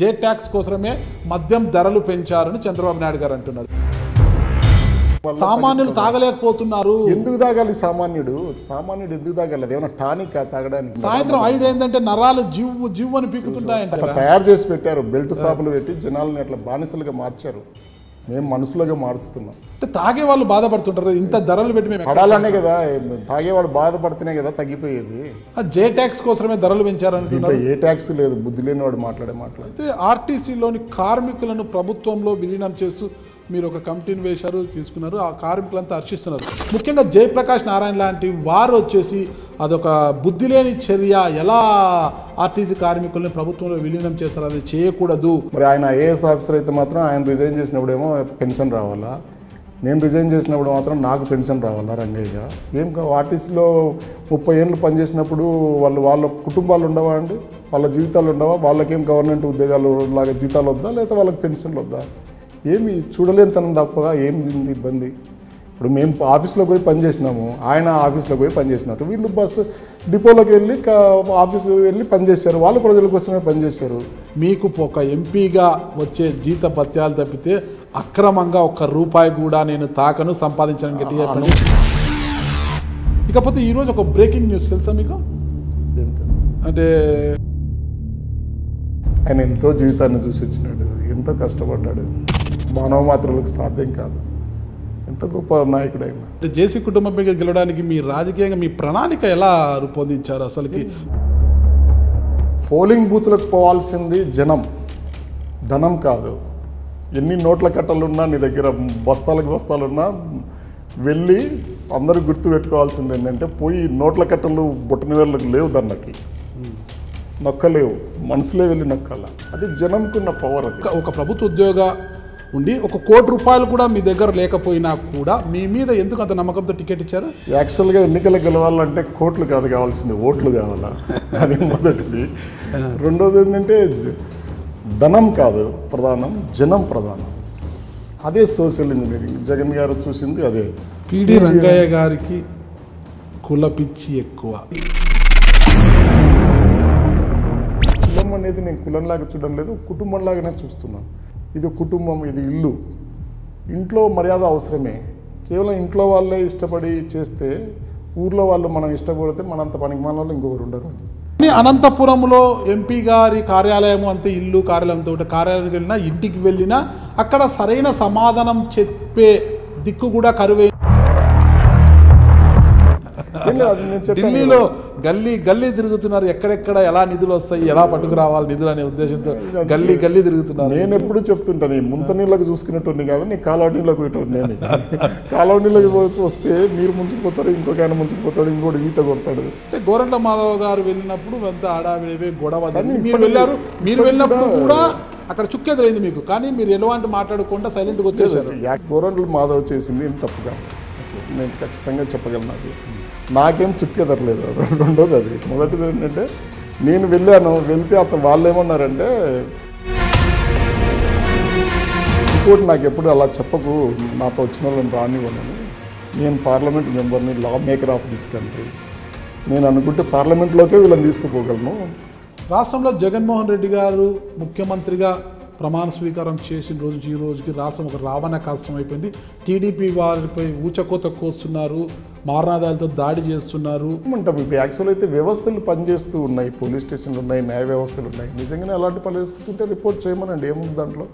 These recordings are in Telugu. J tax కోసమే మద్యం ధరలు పెంచారని చంద్రబాబు నాయుడు గారు అంటున్నారు. సామాన్యులు తాగలేకపోతున్నారు. ఎందుకు తాగాలి? సామాన్యుడు ఎందుకు తాగాలి? అదేమన్నా టానిక్ తాగడానికి? సాయంత్రం 5 అయిందంటే నరాలు జీవుని పీకుతుంటాయంట. తయారు చేసి పెట్టారు, బెల్ట్ షాపులు పెట్టి జనాలను అట్లా బానిసలుగా మార్చారు. మేము మనసులుగా మారుస్తున్నాం అంటే తాగేవాళ్ళు బాధపడుతుంటారు. ఇంత ధరలు పెట్టి మేము పడాలనే కదా, తాగేవాడు బాధపడుతున్నాయి కదా తగ్గిపోయేది. జే ట్యాక్స్ కోసమే ధరలు పెంచారంటే ఏ ట్యాక్స్ లేదు. బుద్ధి లేని వాడు మాట్లాడితే ఆర్టీసీలోని కార్మికులను ప్రభుత్వంలో విలీనం చేస్తూ మీరు ఒక కమిటీని వేశారు, తీసుకున్నారు. ఆ కార్మికులంతా హర్షిస్తున్నారు. ముఖ్యంగా జయప్రకాష్ నారాయణ లాంటి వారు వచ్చేసి అదొక బుద్ధి లేని చర్య, ఎలా ఆర్టీసీ కార్మికుల్ని ప్రభుత్వంలో విలీనం చేస్తారు, అది చేయకూడదు. మరి ఆయన ఐఏఎస్ ఆఫీసర్ అయితే మాత్రం ఆయన రిజైన్ చేసినప్పుడేమో పెన్షన్ రావాలా, నేను రిజైన్ చేసినప్పుడు మాత్రం నాకు పెన్షన్ రావాలా? రంగయ్య ఏం కావు, ఆర్టీసీలో 30 ఏళ్ళు పనిచేసినప్పుడు వాళ్ళ కుటుంబాలు ఉండవా అండి? వాళ్ళ జీవితాలు ఉండవా? వాళ్ళకేం గవర్నమెంట్ ఉద్యోగాలు లాగా జీతాలు వద్దా, లేకపోతే వాళ్ళకి పెన్షన్లు వద్దా? ఏమి చూడలేని తనం తప్పగా ఏమి ఇబ్బంది? ఇప్పుడు మేము ఆఫీస్లో పోయి పనిచేసినాము, ఆయన ఆఫీస్లో పోయి పనిచేసినట్టు. వీళ్ళు బస్సు డిపోలోకి వెళ్ళి ఆఫీసు వెళ్ళి పనిచేశారు, వాళ్ళు ప్రజల కోసమే పనిచేశారు. మీకు ఒక ఎంపీగా వచ్చే జీత పత్యాలు తప్పితే అక్రమంగా ఒక్క రూపాయి కూడా నేను తాకను, సంపాదించడానికి గట్టిగా పని. ఇకపోతే ఈరోజు ఒక బ్రేకింగ్ న్యూస్ తెలుసా మీకు? అంటే ఆయన ఎంతో జీవితాన్ని చూసి వచ్చినాడు, ఎంతో కష్టపడ్డాడు. మానవ మాత్రలకు సాధ్యం కాదు, ఎంత గొప్ప నాయకుడు అయినా. జేసీ కుటుంబం మీద గెలవడానికి మీ రాజకీయంగా మీ ప్రణాళిక ఎలా రూపొందించారు? అసలుకి పోలింగ్ బూత్లకు పోవాల్సింది జనం, ధనం కాదు. ఎన్ని నోట్ల కట్టలున్నా, నీ దగ్గర బస్తాలకు బస్తాలున్నా, వెళ్ళి అందరూ గుర్తు పెట్టుకోవాల్సింది ఏంటంటే పోయి నోట్ల కట్టలు బొట్టనవేళ్ళకు లేవు, ధరలకి నొక్కలేవు, మనసులే వెళ్ళి నొక్కాల. అది జనంకున్న పవర్. అది ఒక ప్రభుత్వ ఉద్యోగ ఉండి 1 కోటి రూపాయలు కూడా మీ దగ్గర లేకపోయినా కూడా మీ మీద ఎందుకు అంత నమ్మకంతో టికెట్ ఇచ్చారు? యాక్చువల్గా ఎన్నికలు గెలవాలంటే కోట్లు కాదు కావాల్సింది, ఓట్లు కావాలా, అది మొదటిది. రెండోది ఏంటంటే ధనం కాదు ప్రధానం, జనం ప్రధానం. అదే సోషల్ ఇంజనీరింగ్ జగన్ గారు చూసింది. అదే పిడి రంగయ్య గారికి కులపిచ్చి ఎక్కువ. కులం అనేది నేను కులంలాగా చూడడం లేదు, కుటుంబంలాగానే చూస్తున్నాను. ఇది కుటుంబం, ఇది ఇల్లు. ఇంట్లో మర్యాద అవసరమే. కేవలం ఇంట్లో వాళ్ళే ఇష్టపడి చేస్తే ఊర్లో వాళ్ళు మనం ఇష్టపడితే మనంత పనికి మన వాళ్ళు ఇంకొకరు ఉండరు. అనంతపురంలో ఎంపీ గారి కార్యాలయం అంతే ఇల్లు, కార్యాలయంతో కార్యాలయానికి వెళ్ళినా ఇంటికి వెళ్ళినా అక్కడ సరైన సమాధానం చెప్పే దిక్కు కూడా కరువే. ఢిల్లీలో గల్లీ గల్లీ తిరుగుతున్నారు, ఎక్కడెక్కడ ఎలా నిధులు వస్తాయి, ఎలా పట్టుకురావాలి నిధులు అనే ఉద్దేశంతో గల్లీ గల్లీ తిరుగుతున్నారు. నేను ఎప్పుడు చెప్తుంటాను, నీ ముంత నీళ్ళకు చూసుకునేటోని కాదు, నీ కాలువ నీళ్ళకు పోయేటోని. నేను కాలువ నీళ్ళకి వస్తే మీరు ముంచుకుపోతారు, ఇంకొక ఆయన ముంచుకుపోతాడు, ఇంకోటి ఈత కొడతాడు. అంటే గోరంట్ల మాధవ్ గారు వెళ్ళినప్పుడు పెద్ద ఆడావిడేవే గొడవ. మీరు వెళ్ళారు, మీరు వెళ్ళినప్పుడు కూడా అక్కడ చుక్కెదరైంది మీకు, కానీ మీరు ఎలాంటి మాట్లాడకుండా సైలెంట్గా వచ్చేసారు. గోరంట్ల మాధవ్ చేసింది ఏం తప్పుగా నేను ఖచ్చితంగా చెప్పగలను. నాకేం చుక్కెదరలేదు. రెండోది అది. మొదటిది ఏంటంటే నేను వెళ్ళాను, వెళ్తే అతను వాళ్ళు ఏమన్నారంటే, ఇంకోటి నాకు ఎప్పుడు అలా చెప్పకు, నాతో వచ్చిన వాళ్ళని రానివ్వను, నేను పార్లమెంట్ మెంబర్ని, law maker of this country, నేను అనుకుంటే పార్లమెంట్లోకే వీళ్ళని తీసుకుపోగలను. రాష్ట్రంలో జగన్మోహన్ రెడ్డి గారు ముఖ్యమంత్రిగా ప్రమాణ స్వీకారం చేసిన రోజు నుంచి ఈ రోజుకి రాష్ట్రం ఒక రావణ కాష్టం అయిపోయింది. టీడీపీ వారిపై ఊచకోత కోస్తున్నారు, మారణాదాలతో దాడి చేస్తున్నారు అంటాం. ఇప్పుడు యాక్చువల్ అయితే వ్యవస్థలు పనిచేస్తూ ఉన్నాయి, పోలీస్ స్టేషన్లు ఉన్నాయి, న్యాయ వ్యవస్థలు ఉన్నాయి. నిజంగానే అలాంటి పరిస్థితి ఉంటే రిపోర్ట్ చేయమనండి. ఏముంది దాంట్లో?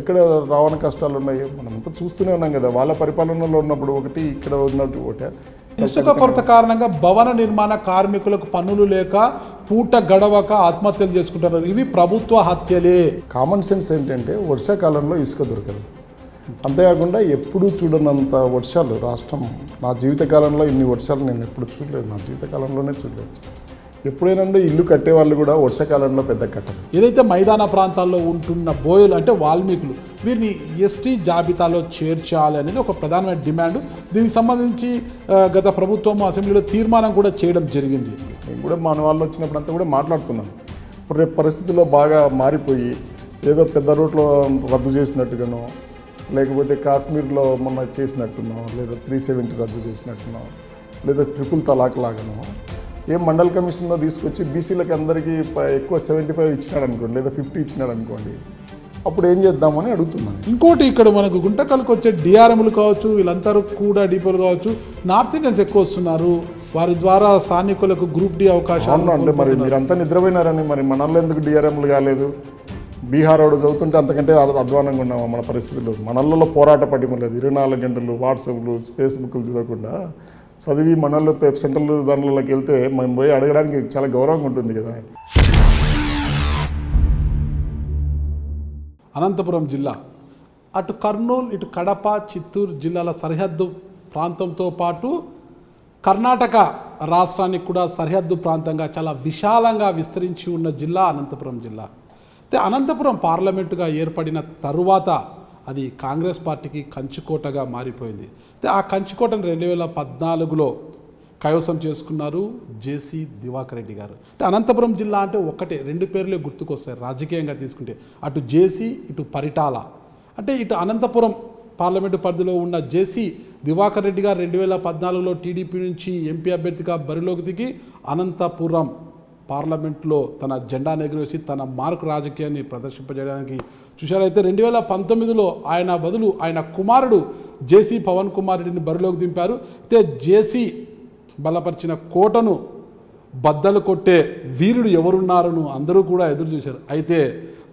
ఎక్కడ రావణ కష్టాలు ఉన్నాయి? మనమంతా చూస్తూనే ఉన్నాం కదా, వాళ్ళ పరిపాలనలో ఉన్నప్పుడు ఒకటి, ఇక్కడ ఉన్నట్టు ఒకటి. ఇసుక కొరత కారణంగా భవన నిర్మాణ కార్మికులకు పనులు లేక పూట గడవక ఆత్మహత్యలు చేసుకుంటున్నారు. ఇవి ప్రభుత్వ హత్యలే. కామన్ సెన్స్ ఏంటంటే వర్షాకాలంలో ఇసుక దొరకదు, అంతేకాకుండా ఎప్పుడూ చూడనంత వర్షాలు రాష్ట్రం. నా జీవితకాలంలో ఇన్ని వర్షాలు నేను ఎప్పుడు చూడలేదు, నా జీవితకాలంలోనే చూడలేదు. ఎప్పుడైనా ఇల్లు కట్టేవాళ్ళు కూడా వర్షాకాలంలో పెద్ద కట్టరు. ఏదైతే మైదాన ప్రాంతాల్లో ఉంటున్న బోయలు అంటే వాల్మీకులు, వీరిని ఎస్టీ జాబితాలో చేర్చాలి అనేది ఒక ప్రధానమైన డిమాండ్. దీనికి సంబంధించి గత ప్రభుత్వం అసెంబ్లీలో తీర్మానం కూడా చేయడం జరిగింది. నేను కూడా మన వాళ్ళు వచ్చినప్పుడు అంతా కూడా మాట్లాడుతున్నాను. ఇప్పుడు రేపు పరిస్థితుల్లో బాగా మారిపోయి ఏదో పెద్ద రోడ్లో రద్దు చేసినట్టుగాను, లేకపోతే కాశ్మీర్లో మొన్న చేసినట్టున్నాం, లేదా 370 రద్దు చేసినట్టున్నాం, లేదా ట్రిపుల్ తలాక్ లాగాను, ये मंडल कमीशन दीसकोचि बीसीलकु अंदरिकी एक्कुव 75 इच्चिनारु अनुकोंडि लेदा 50 इच्चिनारु अनुकोंडि అప్పుడు ఏం చేద్దామని అడుగుతున్నాను. ఇంకోటి ఇక్కడ మనకు గుంటకల్కి వచ్చే డిఆర్ఎంలు కావచ్చు, వీళ్ళందరూ కూడా డీపోలు కావచ్చు, నార్త్ ఇండియన్స్ ఎక్కువ వస్తున్నారు, వారి ద్వారా స్థానికులకు గ్రూప్ డి అవకాశాలు అంటే మరి మీరంతా నిద్రపోయినారని మరి మనల్లో ఎందుకు డిఆర్ఎంలు కాలేదు? బీహార్ వాడు చదువుతుంటే అంతకంటే అధ్వానంగా ఉన్నామా మన పరిస్థితులు? మనల్లో పోరాట పడిమ లేదు. 24 గంటలు వాట్సాప్లు ఫేస్బుక్లు చూడకుండా చదివి మనల్లో సెంట్రల్ దానిలోకి వెళ్తే మనం పోయి అడగడానికి చాలా గౌరవంగా ఉంటుంది కదా. అనంతపురం జిల్లా అటు కర్నూలు, ఇటు కడప, చిత్తూరు జిల్లాల సరిహద్దు ప్రాంతంతో పాటు కర్ణాటక రాష్ట్రానికి కూడా సరిహద్దు ప్రాంతంగా చాలా విశాలంగా విస్తరించి ఉన్న జిల్లా అనంతపురం జిల్లా. అయితే అనంతపురం పార్లమెంటుగా ఏర్పడిన తరువాత అది కాంగ్రెస్ పార్టీకి కంచుకోటగా మారిపోయింది. అయితే ఆ కంచుకోటను 2014లో కైవసం చేసుకున్నారు జేసీ దివాకర్ రెడ్డి గారు. అంటే అనంతపురం జిల్లా అంటే ఒకటే రెండు పేర్లే గుర్తుకొస్తాయి రాజకీయంగా తీసుకుంటే, అటు జేసీ ఇటు పరిటాల. అంటే ఇటు అనంతపురం పార్లమెంటు పరిధిలో ఉన్న జేసీ దివాకర్ రెడ్డి గారు 2014లో టీడీపీ నుంచి ఎంపీ అభ్యర్థిగా బరిలోకి దిగి అనంతపురం పార్లమెంట్లో తన జెండాను ఎగురవేసి తన మార్కు రాజకీయాన్ని ప్రదర్శింపజేయడానికి చూశారు. అయితే 2019లో ఆయన బదులు ఆయన కుమారుడు జేసీ పవన్ కుమార్ రెడ్డిని బరిలోకి దింపారు. అయితే జేసీ బలపరిచిన కోటను బద్దలు కొట్టే వీరుడు ఎవరున్నారను అందరూ కూడా ఎదురు చూశారు. అయితే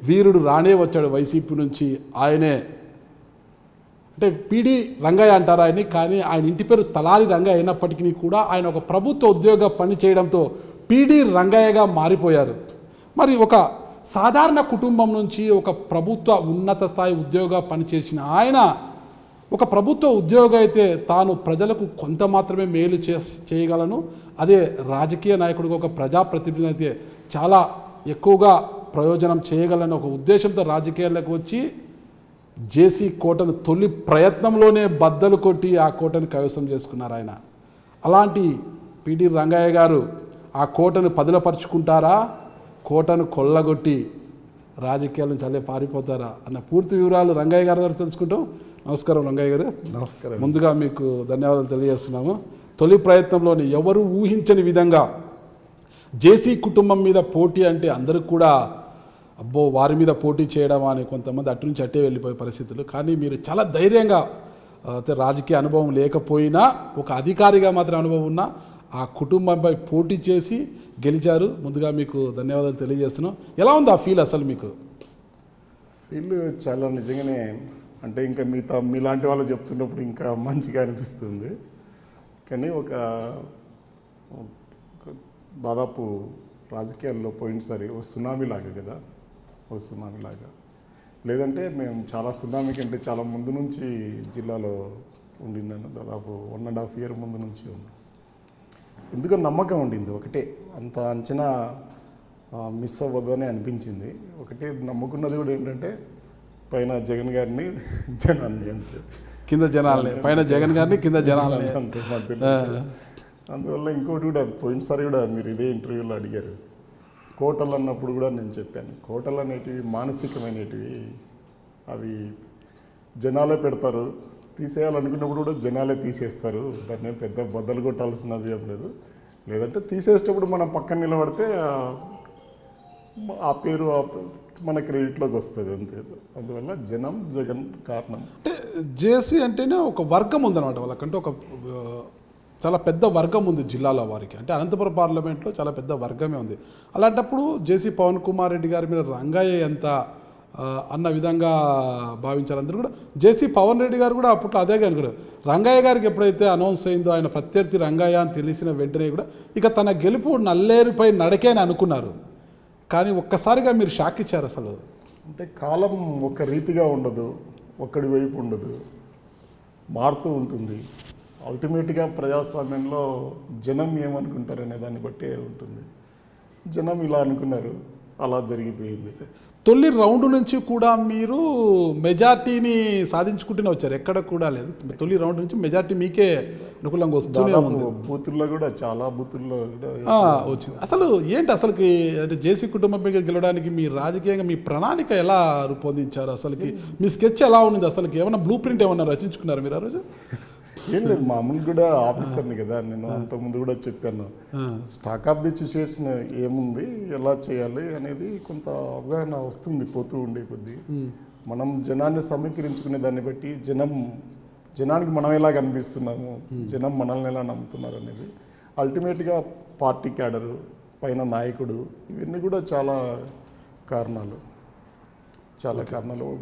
వీరుడు రానే వచ్చాడు వైసీపీ నుంచి. ఆయనే, అంటే పీడీ రంగయ్య అంటారు ఆయన్ని, కానీ ఆయన ఇంటి పేరు తలారి రంగయ్య అయినప్పటికీ కూడా ఆయన ఒక ప్రభుత్వ ఉద్యోగ పని చేయడంతో పీడీ రంగయ్యగా మారిపోయారు. మరి ఒక సాధారణ కుటుంబం నుంచి ఒక ప్రభుత్వ ఉన్నత స్థాయి ఉద్యోగ పనిచేసిన ఆయన ఒక ప్రభుత్వ ఉద్యోగి అయితే తాను ప్రజలకు కొంత మాత్రమే మేలు చేయగలను, అదే రాజకీయ నాయకుడికి ఒక ప్రజాప్రతినిధి అయితే చాలా ఎక్కువగా ప్రయోజనం చేయగలని ఒక ఉద్దేశంతో రాజకీయాలకు వచ్చి జేసీ కోటను తొలి ప్రయత్నంలోనే బద్దలు కొట్టి ఆ కోటను కైవసం చేసుకున్నారు ఆయన. అలాంటి పీడీ రంగయ్య గారు ఆ కోటను పదిలపరుచుకుంటారా, కోటను కొల్లగొట్టి రాజకీయాలను చల్లే పారిపోతారా అన్న పూర్తి వివరాలు రంగయ్య గారి దగ్గర తెలుసుకుంటాం. నమస్కారం రంగయ్య గారు. నమస్కారం. ముందుగా మీకు ధన్యవాదాలు తెలియజేస్తున్నాము. తొలి ప్రయత్నంలోని ఎవరు ఊహించని విధంగా జేసీ కుటుంబం మీద పోటీ అంటే అందరూ కూడా అబ్బో వారి మీద పోటీ చేయడమా అని కొంతమంది అటు నుంచి అట్టే వెళ్ళిపోయే పరిస్థితులు, కానీ మీరు చాలా ధైర్యంగా, అయితే రాజకీయ అనుభవం లేకపోయినా ఒక అధికారిగా మాత్రం అనుభవం ఉన్న ఆ కుటుంబంపై పోటీ చేసి గెలిచారు. ముందుగా మీకు ధన్యవాదాలు తెలియజేస్తున్నాం. ఎలా ఉంది ఆ ఫీల్? అసలు మీకు ఫీల్ చాలా నిజంగానే అంటే ఇంకా మిగతా మీలాంటి వాళ్ళు చెప్తున్నప్పుడు ఇంకా మంచిగా అనిపిస్తుంది. కానీ ఒక దాదాపు రాజకీయాల్లో పోయినసారి ఓ సునామీలాగా కదా, ఓ సునామీలాగా లేదంటే మేము చాలా సునామీ కంటే చాలా ముందు నుంచి జిల్లాలో ఉండిన్నాను. దాదాపు 1.5 year ముందు నుంచి ఉన్నాను. ఎందుకు నమ్మకం ఉండింది ఒకటే, అంత అంచనా మిస్ అవ్వదు అని అనిపించింది. ఒకటి నమ్ముకున్నది కూడా ఏంటంటే పైన జగన్ గారిని, జనాన్ని, అంతే, కింద జనాలని, పైన జగన్ గారిని, కింద జనాలని, అంతే. అందువల్ల ఇంకోటి కూడా పోయినసారి కూడా మీరు ఇదే ఇంటర్వ్యూలో అడిగారు, కోటలు అన్నప్పుడు కూడా నేను చెప్పాను, కోటలు అనేటివి మానసికమైనటివి, అవి జనాలే పెడతారు, తీసేయాలనుకున్నప్పుడు కూడా జనాలే తీసేస్తారు, దాన్ని పెద్ద బద్దలు కొట్టాల్సినది ఏం లేదు. లేదంటే తీసేసేటప్పుడు మనం పక్కన నిలబడితే ఆ పేరు మన క్రెడిట్లోకి వస్తుంది, అంతే. అందువల్ల జనం జగన్ కారణం. అంటే జేసీ అంటేనే ఒక వర్గం ఉందన్నమాట, వాళ్ళకంటే ఒక చాలా పెద్ద వర్గం ఉంది జిల్లాలో వారికి. అంటే అనంతపురం పార్లమెంట్లో చాలా పెద్ద వర్గమే ఉంది. అలాంటప్పుడు జేసీ పవన్ కుమార్ రెడ్డి గారి మీద రంగయ్య ఎంత అన్న విధంగా భావించారు అందరూ కూడా. జేసీ పవన్ రెడ్డి గారు కూడా అప్పట్లో అదే కనుక రంగయ్య గారికి ఎప్పుడైతే అనౌన్స్ అయిందో ఆయన ప్రత్యర్థి రంగయ్య అని తెలిసిన వెంటనే కూడా ఇక తన గెలుపు నల్లేరుపై నడకే అని అనుకున్నారు. కానీ ఒక్కసారిగా మీరు షాక్ ఇచ్చారు. అసలు అంటే కాలం ఒక రీతిగా ఉండదు, ఒక్కడి వైపు ఉండదు, మారుతూ ఉంటుంది. అల్టిమేట్గా ప్రజాస్వామ్యంలో జనం ఏమనుకుంటారనే దాన్ని బట్టే ఉంటుంది. జనం ఇలా అనుకున్నారు, అలా జరిగిపోయింది. తొలి రౌండ్ నుంచి కూడా మీరు మెజార్టీని సాధించుకుంటూనే వచ్చారు, ఎక్కడ కూడా లేదు. తొలి రౌండ్ నుంచి మెజార్టీ మీకే అనుకూలంగా వస్తుంది. బూతుల్లో కూడా చాలా బూతుల్లో వచ్చింది. అసలు ఏంటి అసలుకి అంటే జేసీ కుటుంబం మీద గెలవడానికి మీ రాజకీయంగా మీ ప్రణాళిక ఎలా రూపొందించారు? అసలుకి మీ స్కెచ్ ఎలా ఉంది? అసలుకి ఏమైనా బ్లూ ప్రింట్ ఏమైనా రచించుకున్నారు మీరు ఆ రోజు? లేదు మామూలు కూడా ఆఫీసర్ని కదా నేను అంతకుముందు కూడా చెప్పాను స్టాక్ ఆఫ్ ది సిచ్యువేషన్ ఏముంది ఎలా చేయాలి అనేది కొంత అవగాహన వస్తుంది పోతూ ఉండే కొద్దీ మనం జనాన్ని సమీకరించుకునే దాన్ని బట్టి జనానికి మనం ఎలా కనిపిస్తున్నాము జనం మనల్ని ఎలా నమ్ముతున్నారు అనేది అల్టిమేట్గా పార్టీ క్యాడరు పైన నాయకుడు ఇవన్నీ కూడా చాలా కారణాలు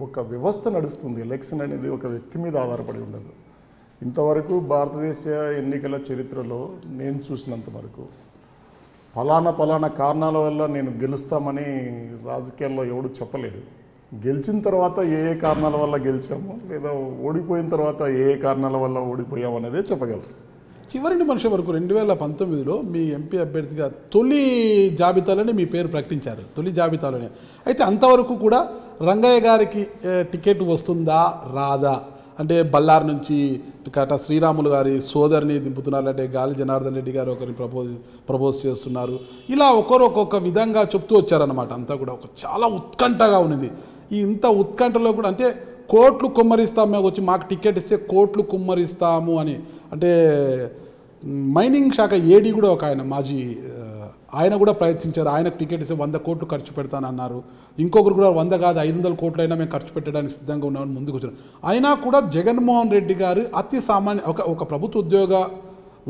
ఒక వ్యవస్థ నడుస్తుంది ఎలక్షన్ అనేది ఒక వ్యక్తి మీద ఆధారపడి ఉండదు ఇంతవరకు భారతదేశ ఎన్నికల చరిత్రలో నేను చూసినంత వరకు ఫలానా కారణాల వల్ల నేను గెలుస్తామని రాజకీయాల్లో ఎవడు చెప్పలేడు గెలిచిన తర్వాత ఏ ఏ కారణాల వల్ల గెలిచాము లేదా ఓడిపోయిన తర్వాత ఏ ఏ కారణాల వల్ల ఓడిపోయాము అనేదే చెప్పగలరు చివరి మనిషి వరకు 2019లో మీ ఎంపీ అభ్యర్థిగా తొలి జాబితాలోనే మీ పేరు ప్రకటించారు తొలి జాబితాలోనే అయితే అంతవరకు కూడా రంగయ్య గారికి టికెట్ వస్తుందా రాదా అంటే బల్లారు నుంచి కాటా శ్రీరాములు గారి సోదరిని దింపుతున్నారు అంటే గాలి జనార్దన్ రెడ్డి గారు ఒకరిని ప్రపోజ్ చేస్తున్నారు ఇలా ఒకరొకొక్క విధంగా చెప్తూ వచ్చారన్నమాట అంతా కూడా ఒక చాలా ఉత్కంఠగా ఉన్నది ఈ ఇంత ఉత్కంఠలో కూడా అంటే కోట్లు కుమ్మరిస్తాము వచ్చి మాకు టికెట్ ఇస్తే కోట్లు కుమ్మరిస్తాము అని అంటే మైనింగ్ శాఖ ఏడీ కూడా ఒక ఆయన మాజీ ఆయన కూడా ప్రయత్నించారు ఆయనకు టికెట్ ఇస్తే 100 కోట్లు ఖర్చు పెడతానన్నారు ఇంకొకరు కూడా 100 కాదు 500 కోట్లు అయినా మేము ఖర్చు పెట్టడానికి సిద్ధంగా ఉన్నామని ముందుకు వచ్చారు అయినా కూడా జగన్మోహన్ రెడ్డి గారు అతి సామాన్య ఒక ప్రభుత్వ ఉద్యోగ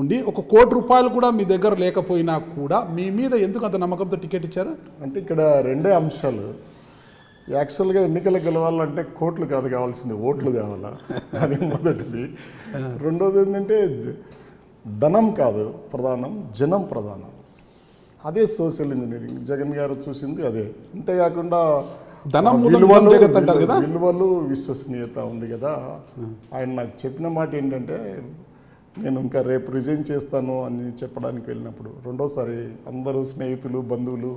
ఉండి 1 కోటి రూపాయలు కూడా మీ దగ్గర లేకపోయినా కూడా మీ మీద ఎందుకు అంత నమ్మకంతో టికెట్ ఇచ్చారు అంటే ఇక్కడ రెండే అంశాలు యాక్చువల్గా ఎన్నికలు గెలవాలంటే కోట్లు కాదు కావాల్సింది ఓట్లు కావాలా అది మొదటిది రెండోది ఏంటంటే ధనం కాదు ప్రధానం జనం ప్రధానం అదే సోషల్ ఇంజనీరింగ్ జగన్ గారు చూసింది అదే అంతేకాకుండా ధనం విలువలు విశ్వసనీయత ఉంది కదా ఆయన నాకు చెప్పిన మాట ఏంటంటే నేను ఇంకా రేపు రిజైన్ చేస్తాను అని చెప్పడానికి వెళ్ళినప్పుడు రెండోసారి అందరూ స్నేహితులు బంధువులు